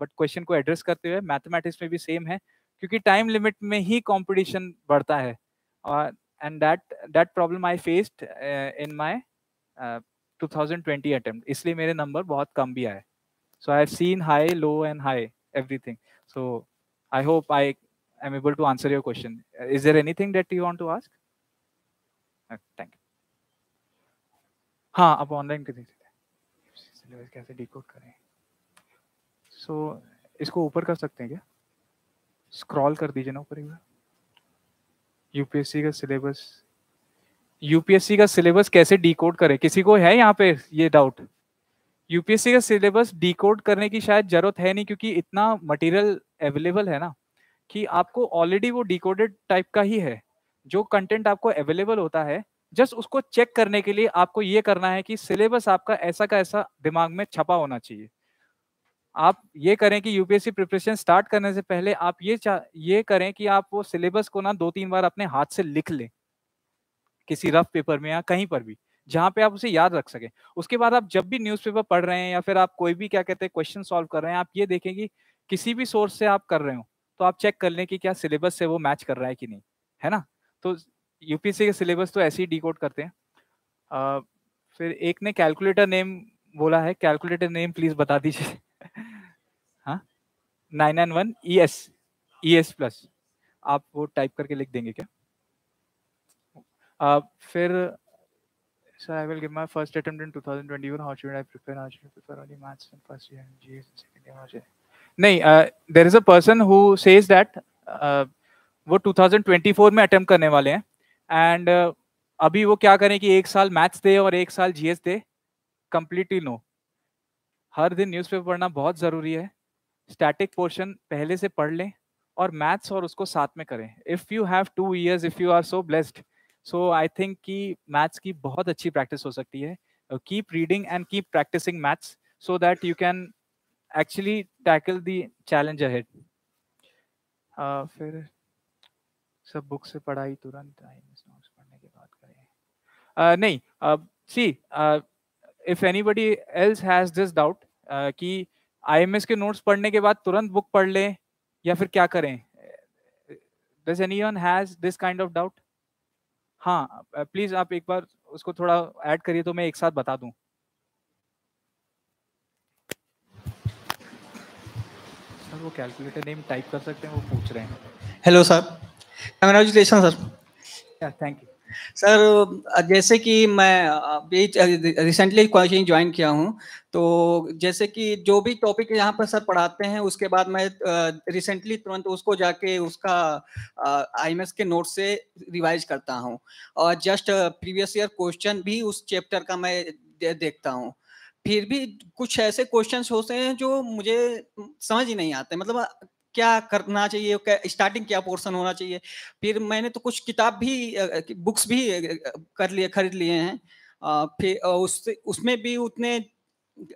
बट क्वेश्चन को एड्रेस करते हुए। मैथमेटिक्स में भी सेम है, क्योंकि टाइम लिमिट में ही कंपटीशन बढ़ता है, and that that problem I faced in my two thousand twenty attempt, इसलिए मेरे नंबर बहुत कम भी आए। So I have seen high low and high everything, so I hope I am able to answer your question. Is there anything that you want to ask? Thank you. हाँ, आप online कर दीजिए, कैसे डिकोड करें। सो so, इसको ऊपर कर सकते हैं क्या, स्क्रॉल कर दीजिए ना ऊपर एक बार। यूपीएससी का सिलेबस, यूपीएससी का सिलेबस कैसे डिकोड करें, किसी को है यहाँ पे ये डाउट? यूपीएससी का सिलेबस डिकोड करने की शायद जरूरत है नहीं, क्योंकि इतना मटेरियल अवेलेबल है ना कि आपको ऑलरेडी वो डिकोडेड टाइप का ही है। जो कंटेंट आपको अवेलेबल होता है, जस्ट उसको चेक करने के लिए आपको ये करना है कि सिलेबस आपका ऐसा का ऐसा दिमाग में छपा होना चाहिए। आप ये करें कि यूपीएससी प्रिपरेशन स्टार्ट करने से पहले आप ये ये करें कि आप वो सिलेबस को ना दो तीन बार अपने हाथ से लिख लें, किसी रफ पेपर में या कहीं पर भी जहाँ पे आप उसे याद रख सकें। उसके बाद आप जब भी न्यूज़पेपर पढ़ रहे हैं या फिर आप कोई भी क्या कहते हैं क्वेश्चन सॉल्व कर रहे हैं, आप ये देखें कि किसी भी सोर्स से आप कर रहे हो तो आप चेक कर लें कि क्या सिलेबस से वो मैच कर रहा है कि नहीं, है ना। तो यूपीएससी के सिलेबस तो ऐसे ही डिकोड करते हैं। uh, फिर एक ने कैलकुलेटर नेम बोला है, कैलकुलेटर नेम प्लीज बता दीजिए। हाँ, nine N one E S E S plus, आप वो टाइप करके लिख देंगे क्या? uh, फिर sir I will give my first attempt in two thousand twenty one, how should I prepare, how should I prepare only maths and first year GS second year, how should नहीं, there is a person who says that वो two thousand twenty four में attempt करने वाले हैं, and uh, अभी वो क्या करें कि एक साल मैथ्स दे और एक साल जीएस दे। कंप्लीटली नो, हर दिन न्यूज़पेपर पढ़ना बहुत ज़रूरी है। स्टैटिक पोर्शन पहले से पढ़ लें और मैथ्स और उसको साथ में करें। If you have two years, if you are so blessed, so I think कि मैथ्स की बहुत अच्छी प्रैक्टिस हो सकती है। Keep reading and keep practising maths so that you can actually tackle the challenge ahead. फिर सब बुक से पढ़ाई तुरंत नोट्स पढ़ने की बात करें, uh, नहीं see if anybody else has this doubt कि आईएमएस के नोट्स पढ़ने के बाद तुरंत बुक पढ़ ले या फिर क्या करें, does anyone has this kind of doubt? हाँ, प्लीज आप एक बार उसको थोड़ा ऐड करिए तो मैं एक साथ बता दूं। सर वो कैलकुलेटर नेम टाइप कर सकते हैं, वो पूछ रहे हैं। Hello sir, congratulation sir. Thank you sir. जैसे कि मैं अभी रिसेंटली कोचिंग ज्वाइन किया हूं, तो जैसे कि जो भी टॉपिक यहाँ पर सर पढ़ाते हैं उसके बाद मैं रिसेंटली तुरंत उसको जाके उसका आईएमएस के नोट से रिवाइज करता हूं, और जस्ट प्रीवियस ईयर क्वेश्चन भी उस चैप्टर का मैं दे, देखता हूं। फिर भी कुछ ऐसे क्वेश्चंस होते हैं जो मुझे समझ ही नहीं आते, मतलब क्या करना चाहिए, क्या स्टार्टिंग क्या पोर्शन होना चाहिए। फिर मैंने तो कुछ किताब भी, बुक्स भी कर लिए, खरीद लिए हैं, फिर उससे उसमें भी उतने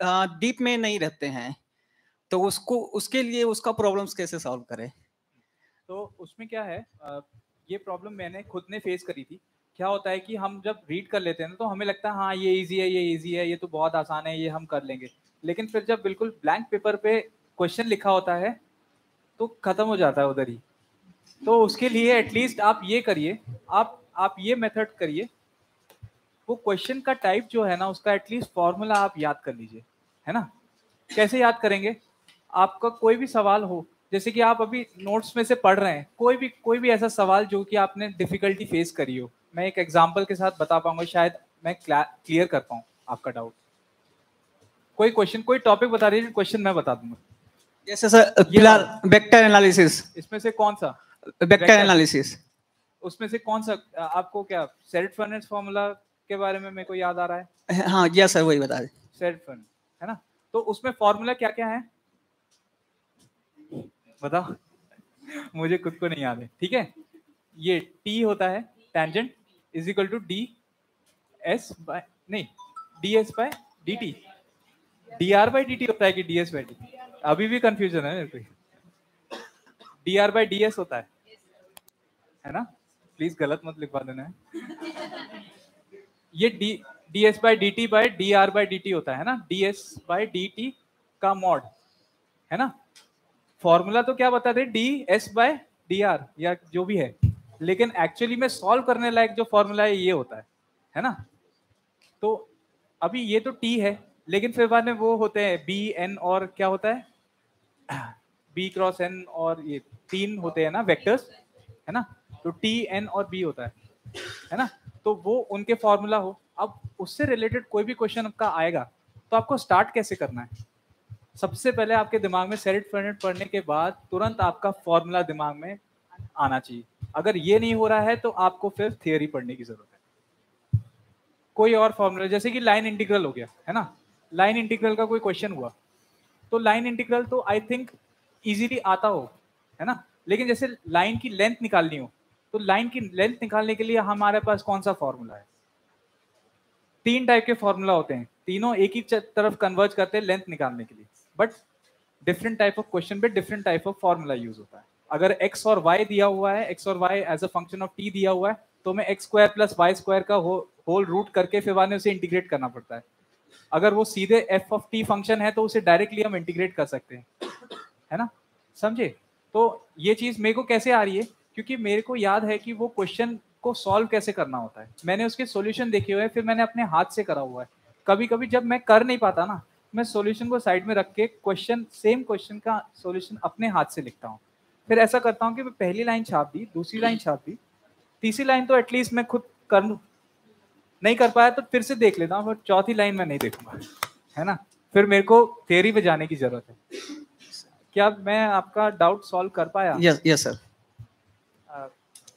डीप में नहीं रहते हैं, तो उसको उसके लिए उसका प्रॉब्लम्स कैसे सॉल्व करें? तो उसमें क्या है, ये प्रॉब्लम मैंने खुद ने फेस करी थी। क्या होता है कि हम जब रीड कर लेते हैं ना तो हमें लगता है हाँ ये इजी है, ये इजी है, ये तो बहुत आसान है, ये हम कर लेंगे। लेकिन फिर जब बिल्कुल ब्लैंक पेपर पे क्वेश्चन लिखा होता है तो खत्म हो जाता है उधर ही। तो उसके लिए एटलीस्ट आप ये करिए, आप आप ये मेथड करिए, वो क्वेश्चन का टाइप जो है ना उसका एटलीस्ट फॉर्मूला आप याद कर लीजिए, है ना। कैसे याद करेंगे? आपका कोई भी सवाल हो, जैसे कि आप अभी नोट्स में से पढ़ रहे हैं, कोई भी कोई भी ऐसा सवाल जो कि आपने डिफिकल्टी फेस करी हो, मैं एक एग्जांपल के साथ बता पाऊंगा, शायद मैं क्लियर कर पाऊँ आपका डाउट। कोई क्वेश्चन, कोई टॉपिक बता दीजिए, क्वेश्चन मैं बता दूंगा। जैसे सर वेक्टर एनालिसिस, इसमें से कौन सा वेक्टर एनालिसिस, उसमें से कौन सा आपको क्या सेट फर्नेस फॉर्मूला के बारे में मेरे को याद आ रहा है? हाँ जी सर, वही बता दें, सेट फर्नेस, है ना। तो उसमें फॉर्मूला क्या क्या है बताओ। मुझे खुद को नहीं याद है, ठीक है। ये टी होता है tangent is equal to D S by नहीं D S by D T, D R by D T होता है कि D S by D T? अभी भी कंफ्यूजन है मेरे को। D R by D S होता है, है ना। प्लीज गलत मत लिखवा देना है। ये D D S by D T by D R by D T होता है ना, D S by D T का मॉड, है ना। फॉर्मूला तो क्या बता दे, D S by D R या जो भी है, लेकिन एक्चुअली में सॉल्व करने लायक जो फॉर्मूला है ये होता है, है ना। तो अभी ये तो टी है, लेकिन फिर बाद में वो होते हैं बी एन और क्या होता है बी क्रॉस एन, और ये तीन होते हैं ना वेक्टर्स, है ना। तो टी एन और बी होता है, है ना। तो वो उनके फॉर्मूला हो। अब उससे रिलेटेड कोई भी क्वेश्चन आपका आएगा तो आपको स्टार्ट कैसे करना है? सबसे पहले आपके दिमाग में सेट फॉर्मेट पढ़ने के बाद तुरंत आपका फॉर्मूला दिमाग में आना चाहिए। अगर ये नहीं हो रहा है तो आपको फिर थियोरी पढ़ने की जरूरत है, कोई और फॉर्मूला, जैसे कि लाइन इंटीग्रल हो गया, है ना। लाइन इंटीग्रल का कोई क्वेश्चन हुआ तो लाइन इंटीग्रल तो आई थिंक इजीली आता हो, है ना। लेकिन जैसे लाइन की लेंथ निकालनी हो तो लाइन की लेंथ निकालने के लिए हमारे पास कौन सा फॉर्मूला है? तीन टाइप के फॉर्मूला होते हैं, तीनों एक ही तरफ कन्वर्ज करते हैं लेंथ निकालने के लिए, but different type of question पे different type of formula use होता है। अगर x और y दिया हुआ है, x और y as a function of t दिया हुआ है, तो मैं x square plus Y square का होल रूट करके फिर बाद में उसे इंटीग्रेट करना पड़ता है। अगर वो सीधे f ऑफ t फंक्शन है तो उसे डायरेक्टली हम इंटीग्रेट कर सकते हैं, है ना, समझे। तो ये चीज़ मेरे को कैसे आ रही है, क्योंकि मेरे को याद है कि वो क्वेश्चन को सॉल्व कैसे करना होता है, मैंने उसके सोल्यूशन देखे हुए हैं, फिर मैंने अपने हाथ से करा हुआ है। कभी कभी जब मैं कर नहीं पाता ना, मैं सॉल्यूशन को साइड में रख के क्वेश्चन, सेम क्वेश्चन का सॉल्यूशन अपने हाथ से लिखता हूँ। फिर ऐसा करता हूँ कि मैं पहली लाइन छाप दी, दूसरी लाइन छाप दी, तीसरी लाइन तो एटलीस्ट मैं खुद कर लूँ, नहीं कर पाया तो फिर से देख लेता हूँ, फिर चौथी लाइन मैं नहीं देखूंगा, है ना। फिर मेरे को थ्योरी पे जाने की जरूरत है। क्या मैं आपका डाउट सॉल्व कर पाया? Yes yes sir,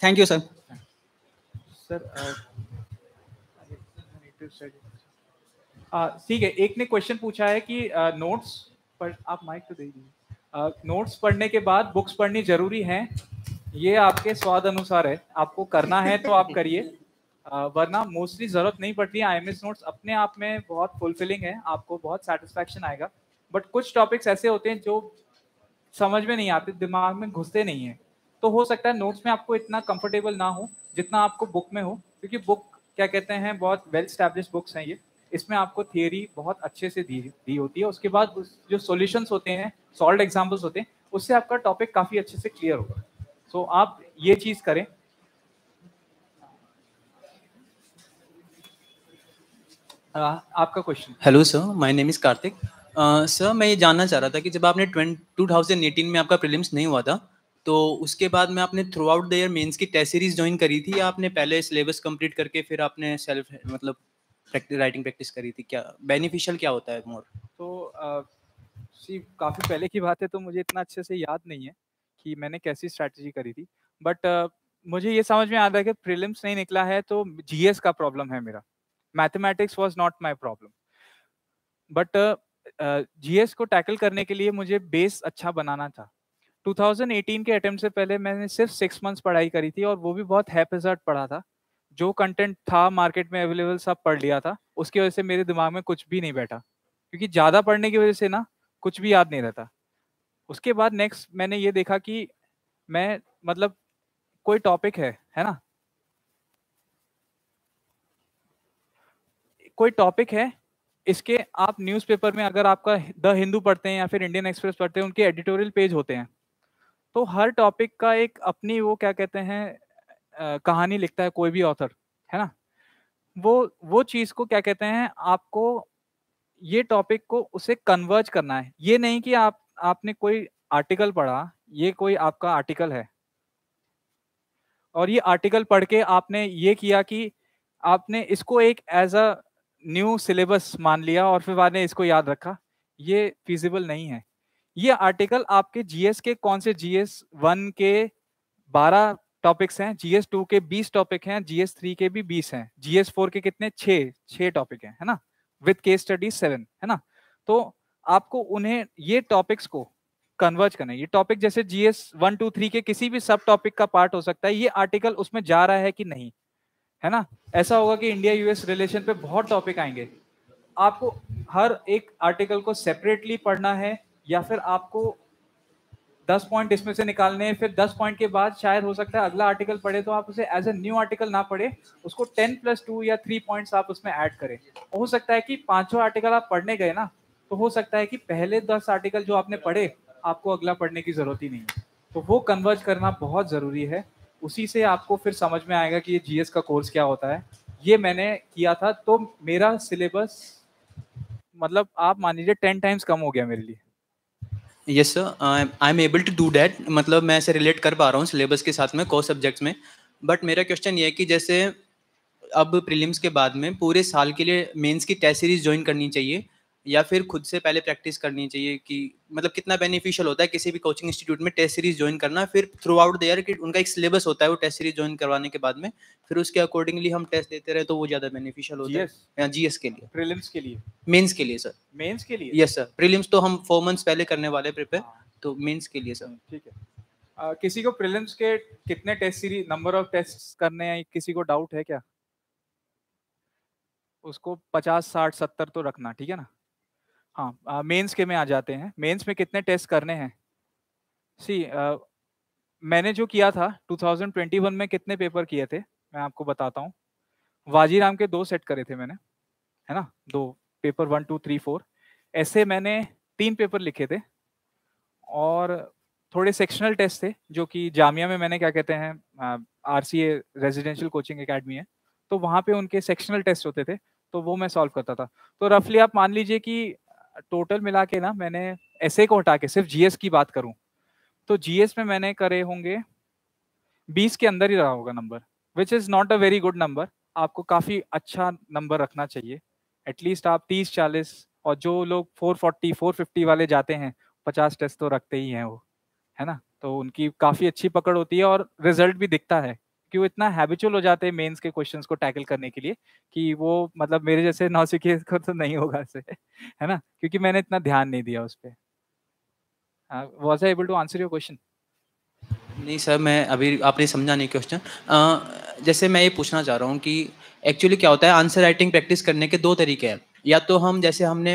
thank you sir. Sir ठीक है, एक ने क्वेश्चन पूछा है कि नोट्स पर, आप माइक तो दे दीजिए, नोट्स पढ़ने के बाद बुक्स पढ़नी जरूरी हैं? ये आपके स्वाद अनुसार है, आपको करना है तो आप करिए, वरना मोस्टली जरूरत नहीं पड़ती। आईएमएस नोट्स अपने आप में बहुत फुलफिलिंग है, आपको बहुत सेटिस्फैक्शन आएगा, बट कुछ टॉपिक्स ऐसे होते हैं जो समझ में नहीं आते, दिमाग में घुसते नहीं है, तो हो सकता है नोट्स में आपको इतना कंफर्टेबल ना हो जितना आपको बुक में हो, क्योंकि बुक क्या कहते हैं, बहुत वेल स्टैब्लिश बुक्स हैं ये, इसमें आपको थियोरी बहुत अच्छे से दी दी होती है, उसके बाद उस जो सॉल्यूशंस होते हैं, सॉल्व्ड एग्जांपल्स होते हैं, उससे आपका टॉपिक काफ़ी अच्छे से क्लियर होगा। सो so, आप ये चीज़ करें। आ, आपका question. Hello sir, my name is Kartik. Sir मैं ये जानना चाह रहा था कि जब आपने ट्वेंटी एटीन में आपका प्रीलिम्स नहीं हुआ था, तो उसके बाद में आपने throughout the year mains की टेस्ट सीरीज ज्वाइन करी थी, या आपने पहले सिलेबस कंप्लीट करके फिर आपने सेल्फ मतलब प्रैक्टिस राइटिंग प्रैक्टिस करी थी? क्या बेनिफिशियल क्या होता है मोर? तो सी काफ़ी पहले की बात है, तो मुझे इतना अच्छे से याद नहीं है कि मैंने कैसी स्ट्रैटेजी करी थी, बट uh, मुझे ये समझ में आता है कि प्रीलिम्स नहीं निकला है तो जीएस का प्रॉब्लम है मेरा, mathematics was not my problem. But GS को टैकल करने के लिए मुझे बेस अच्छा बनाना था। ट्वेंटी एटीन के अटेम्प्ट से पहले मैंने सिर्फ सिक्स मंथ्स पढ़ाई करी थी, और वो भी बहुत हैपेजार्ड पढ़ा था, जो कंटेंट था मार्केट में अवेलेबल सब पढ़ लिया था, उसकी वजह से मेरे दिमाग में कुछ भी नहीं बैठा, क्योंकि ज़्यादा पढ़ने की वजह से ना कुछ भी याद नहीं रहता। उसके बाद नेक्स्ट मैंने ये देखा कि मैं मतलब कोई टॉपिक है है ना, कोई टॉपिक है, इसके आप न्यूज़पेपर में अगर आपका द हिंदू पढ़ते हैं या फिर इंडियन एक्सप्रेस पढ़ते हैं, उनके एडिटोरियल पेज होते हैं, तो हर टॉपिक का एक अपनी वो क्या कहते हैं कहानी लिखता है कोई भी ऑथर, है ना। वो वो चीज़ को क्या कहते हैं, आपको ये टॉपिक को उसे कन्वर्ज करना है। ये नहीं कि आप आपने कोई आर्टिकल पढ़ा, ये कोई आपका आर्टिकल है और ये आर्टिकल पढ़ के आपने ये किया कि आपने इसको एक एज अ न्यू सिलेबस मान लिया और फिर बाद में इसको याद रखा, ये फिजिबल नहीं है। ये आर्टिकल आपके जीएस के कौन से, जीएस वन के बारह टॉपिक्स हैं, जीएस टू के बीस टॉपिक हैं, जीएस थ्री के भी बीस हैं, जीएस फोर के कितने, छः छः टॉपिक हैं, है ना, विद केस स्टडी सेवन, है ना। तो आपको उन्हें ये टॉपिक्स को कन्वर्ज करना है। ये टॉपिक जैसे जीएस वन टू थ्री के किसी भी सब टॉपिक का पार्ट हो सकता है, ये आर्टिकल उसमें जा रहा है कि नहीं, है ना। ऐसा होगा कि इंडिया यूएस रिलेशन पे बहुत टॉपिक आएंगे, आपको हर एक आर्टिकल को सेपरेटली पढ़ना है, या फिर आपको दस पॉइंट इसमें से निकालने हैं, फिर दस पॉइंट के बाद शायद हो सकता है अगला आर्टिकल पढ़े, तो आप उसे एज ए न्यू आर्टिकल ना पढ़े, उसको टेन प्लस टू या थ्री पॉइंट्स आप उसमें ऐड करें। हो सकता है कि पाँचों आर्टिकल आप पढ़ने गए ना, तो हो सकता है कि पहले दस आर्टिकल जो आपने पढ़े आपको अगला पढ़ने की ज़रूरत ही नहीं है, तो वो कन्वर्ज करना बहुत ज़रूरी है। उसी से आपको फिर समझ में आएगा कि ये जीएस का कोर्स क्या होता है। ये मैंने किया था, तो मेरा सिलेबस मतलब आप मान लीजिए टेन टाइम्स कम हो गया मेरे लिए। Yes sir, I am able to do that, मतलब मैं इसे रिलेट कर पा रहा हूँ सिलेबस के साथ में, कोर्स सब्जेक्ट्स में। बट मेरा क्वेश्चन ये है कि जैसे अब प्रीलिम्स के बाद में पूरे साल के लिए मेंस की टेस्ट सीरीज ज्वाइन करनी चाहिए या फिर खुद से पहले प्रैक्टिस करनी चाहिए, कि मतलब कितना बेनिफिशियल होता है किसी भी कोचिंग इंस्टीट्यूट में टेस्ट सीरीज ज्वाइन करना। फिर थ्रू आउट द ईयर कि उनका एक सिलेबस होता है, वो टेस्ट सीरीज ज्वाइन करवाने के बाद में फिर उसके अकॉर्डिंगली हम टेस्ट देते रहे, तो वो ज़्यादा बेनिफिशियल होता है। या जीएस के लिए, प्रीलिम्स के लिए, मेंस के लिए सर, मेंस के लिए। यस सर, प्रीलिम्स तो हम फोर मंथ्स पहले करने वाले प्रिपेयर, तो मेंस के लिए सर। ठीक है, किसी को प्रीलिम्स के कितने test series, number of test करने हैं, किसी को डाउट है क्या, उसको पचास साठ सत्तर तो रखना, ठीक है ना। हाँ, मेंस के में आ जाते हैं, मेंस में कितने टेस्ट करने हैं। सी आ, मैंने जो किया था दो हज़ार इक्कीस में कितने पेपर किए थे मैं आपको बताता हूँ। वाजीराम के दो सेट करे थे मैंने, है ना, दो paper, one two three four, ऐसे मैंने तीन पेपर लिखे थे। और थोड़े सेक्शनल टेस्ट थे जो कि जामिया में मैंने क्या कहते हैं R C A residential coaching academy है, तो वहाँ पे उनके सेक्शनल टेस्ट होते थे, तो वो मैं सॉल्व करता था। तो रफली आप मान लीजिए कि टोटल मिला के ना, मैंने एसए को हटा के सिर्फ जीएस की बात करूं तो जीएस में मैंने करे होंगे बीस के अंदर ही रहा होगा number, which is not a very good number. आपको काफ़ी अच्छा नंबर रखना चाहिए, एटलीस्ट आप तीस चालीस, और जो लोग चार सौ चालीस चार सौ पचास वाले जाते हैं पचास टेस्ट तो रखते ही हैं वो, है ना, तो उनकी काफ़ी अच्छी पकड़ होती है और रिजल्ट भी दिखता है कि वो इतना हैबिचुअल हो जाते हैं मेंस के क्वेश्चंस को टैकल करने के लिए कि वो मतलब मेरे जैसे नौसिखिए को तो नहीं होगा ऐसे, है ना, क्योंकि मैंने इतना ध्यान नहीं दिया उस पर। Was I able to answer your question? नहीं सर, मैं अभी आपने समझा नहीं क्वेश्चन। uh, जैसे मैं ये पूछना चाह रहा हूँ कि एक्चुअली क्या होता है, आंसर राइटिंग प्रैक्टिस करने के दो तरीके हैं। या तो हम जैसे हमने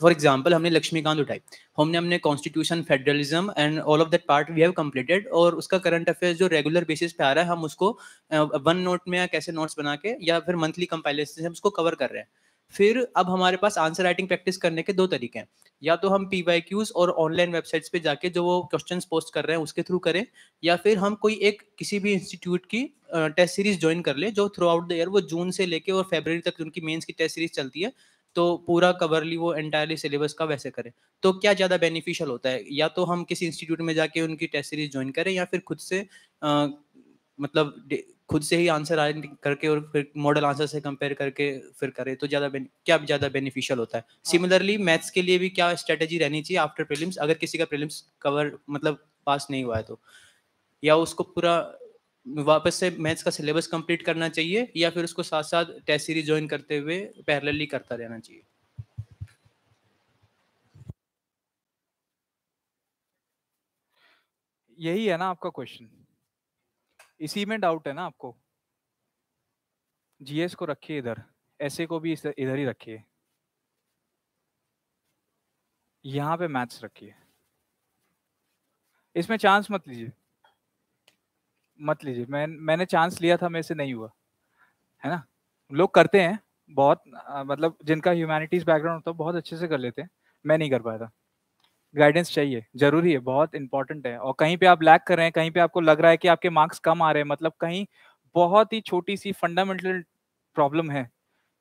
फॉर एग्जांपल हमने लक्ष्मीकांत उठाई, हमने हमने constitution, federalism and all of that part we have completed, और उसका करंट अफेयर्स जो रेगुलर बेसिस पे आ रहा है हम उसको वन नोट में या कैसे नोट्स बना के या फिर मंथली कंपाइलेशन से हम उसको कवर कर रहे हैं। फिर अब हमारे पास आंसर राइटिंग प्रैक्टिस करने के दो तरीके हैं, या तो हम पी वाई क्यूज और ऑनलाइन वेबसाइट्स पे जाके जो वो क्वेश्चंस पोस्ट कर रहे हैं उसके थ्रू करें, या फिर हम कोई एक किसी भी इंस्टीट्यूट की टेस्ट सीरीज ज्वाइन कर लें जो थ्रू आउट द ईयर, वो जून से लेके और फरवरी तक उनकी मेंस की टेस्ट सीरीज चलती है, तो पूरा कवरली वो एंटायरली सिलेबस का वैसे करें। तो क्या ज़्यादा बेनिफिशियल होता है, या तो हम किसी इंस्टीट्यूट में जाके उनकी टेस्ट सीरीज ज्वाइन करें या फिर खुद से आ, मतलब खुद से ही आंसर करके और फिर मॉडल आंसर से कंपेयर करके फिर करें, तो ज़्यादा क्या ज़्यादा बेनिफिशियल होता है? सिमिलरली मैथ्स के लिए भी क्या स्ट्रेटजी रहनी चाहिए आफ्टर प्रीलिम्स, अगर किसी का प्रीलिम्स कवर मतलब पास नहीं हुआ है तो, या उसको पूरा वापस से मैथ्स का सिलेबस कंप्लीट करना चाहिए या फिर उसको साथ साथ टेस्ट सीरीज ज्वाइन करते हुए पैरेलली करता रहना चाहिए? यही है ना आपका क्वेश्चन, इसी में डाउट है ना आपको? जीएस को रखिए इधर, एसए को भी इधर ही रखिए, यहाँ पे मैथ्स रखिए, इसमें चांस मत लीजिए, मत लीजिए। मैं मैंने चांस लिया था, मेरे से नहीं हुआ, है ना। लोग करते हैं बहुत, मतलब जिनका ह्यूमैनिटीज बैकग्राउंड होता है बहुत अच्छे से कर लेते हैं, मैं नहीं कर पाया था। गाइडेंस चाहिए, जरूरी है, बहुत इंपॉर्टेंट है। और कहीं पे आप लैग कर रहे हैं, कहीं पे आपको लग रहा है कि आपके मार्क्स कम आ रहे हैं, मतलब कहीं बहुत ही छोटी सी फंडामेंटल प्रॉब्लम है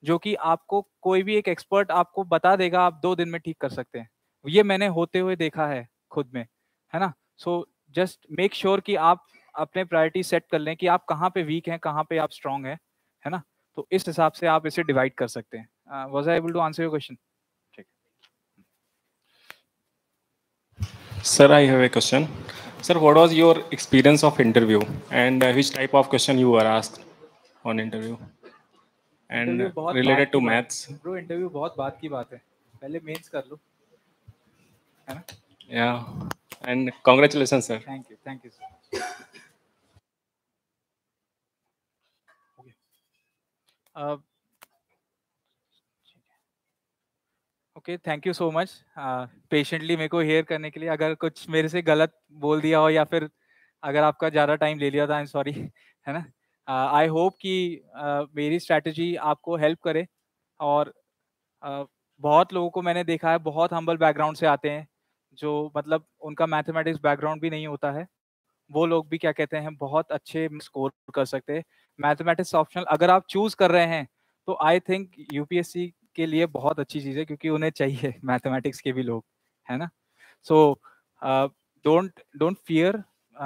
जो कि आपको कोई भी एक एक्सपर्ट आपको बता देगा, आप दो दिन में ठीक कर सकते हैं। ये मैंने होते हुए देखा है खुद में, है ना। सो जस्ट मेक श्योर कि आप अपने प्रायोरिटी सेट कर लें कि आप कहाँ पे वीक हैं, कहाँ पे आप स्ट्रांग हैं, है ना। तो इस हिसाब से आप इसे डिवाइड कर सकते हैं। Was I able to answer your question? Sir, I have a question. Sir, what was your experience of interview and uh, which type of question you were asked on interview and interview related to maths? Bro, interview बहुत बात की बात है, पहले mains कर लो, है ना? Yeah, and congratulations, sir. Thank you, thank you, sir. Okay. Uh, okay, thank you so much patiently मेरे को हेयर करने के लिए। अगर कुछ मेरे से गलत बोल दिया हो या फिर अगर आपका ज़्यादा टाइम ले लिया था, आई एम सॉरी, है ना। आई uh, होप कि uh, मेरी स्ट्रैटेजी आपको हेल्प करे। और uh, बहुत लोगों को मैंने देखा है बहुत हम्बल बैकग्राउंड से आते हैं, जो मतलब उनका मैथमेटिक्स बैकग्राउंड भी नहीं होता है, वो लोग भी क्या कहते हैं बहुत अच्छे स्कोर कर सकते हैं। मैथमेटिक्स ऑप्शनल अगर आप चूज़ कर रहे हैं तो आई थिंक यूपीएससी के लिए बहुत अच्छी चीज़ है, क्योंकि उन्हें चाहिए मैथमेटिक्स के भी लोग, है ना। सो डोंट डोंट फियर,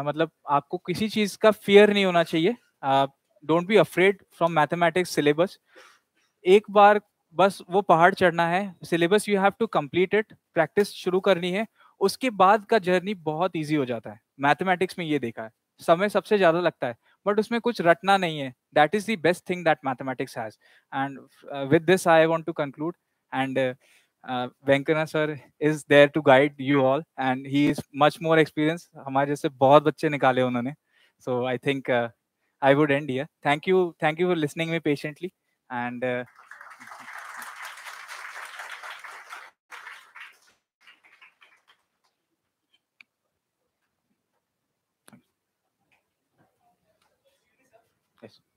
मतलब आपको किसी चीज़ का फियर नहीं होना चाहिए। Don't be afraid from mathematics syllabus. एक बार बस वो पहाड़ चढ़ना है, syllabus you have to complete it, practice शुरू करनी है, उसके बाद का जर्नी बहुत ईजी हो जाता है। मैथमेटिक्स में ये देखा है, समय सबसे ज़्यादा लगता है, बट उसमें कुछ रटना नहीं है। That is the best thing that mathematics has. And uh, with this, I want to conclude. And uh, uh, Venkana sir is there to guide you all, and he is much more experienced. हमारे जैसे बहुत बच्चे निकाले उन्होंने. So I think uh, I would end here. Thank you, thank you for listening me patiently. And uh, yes.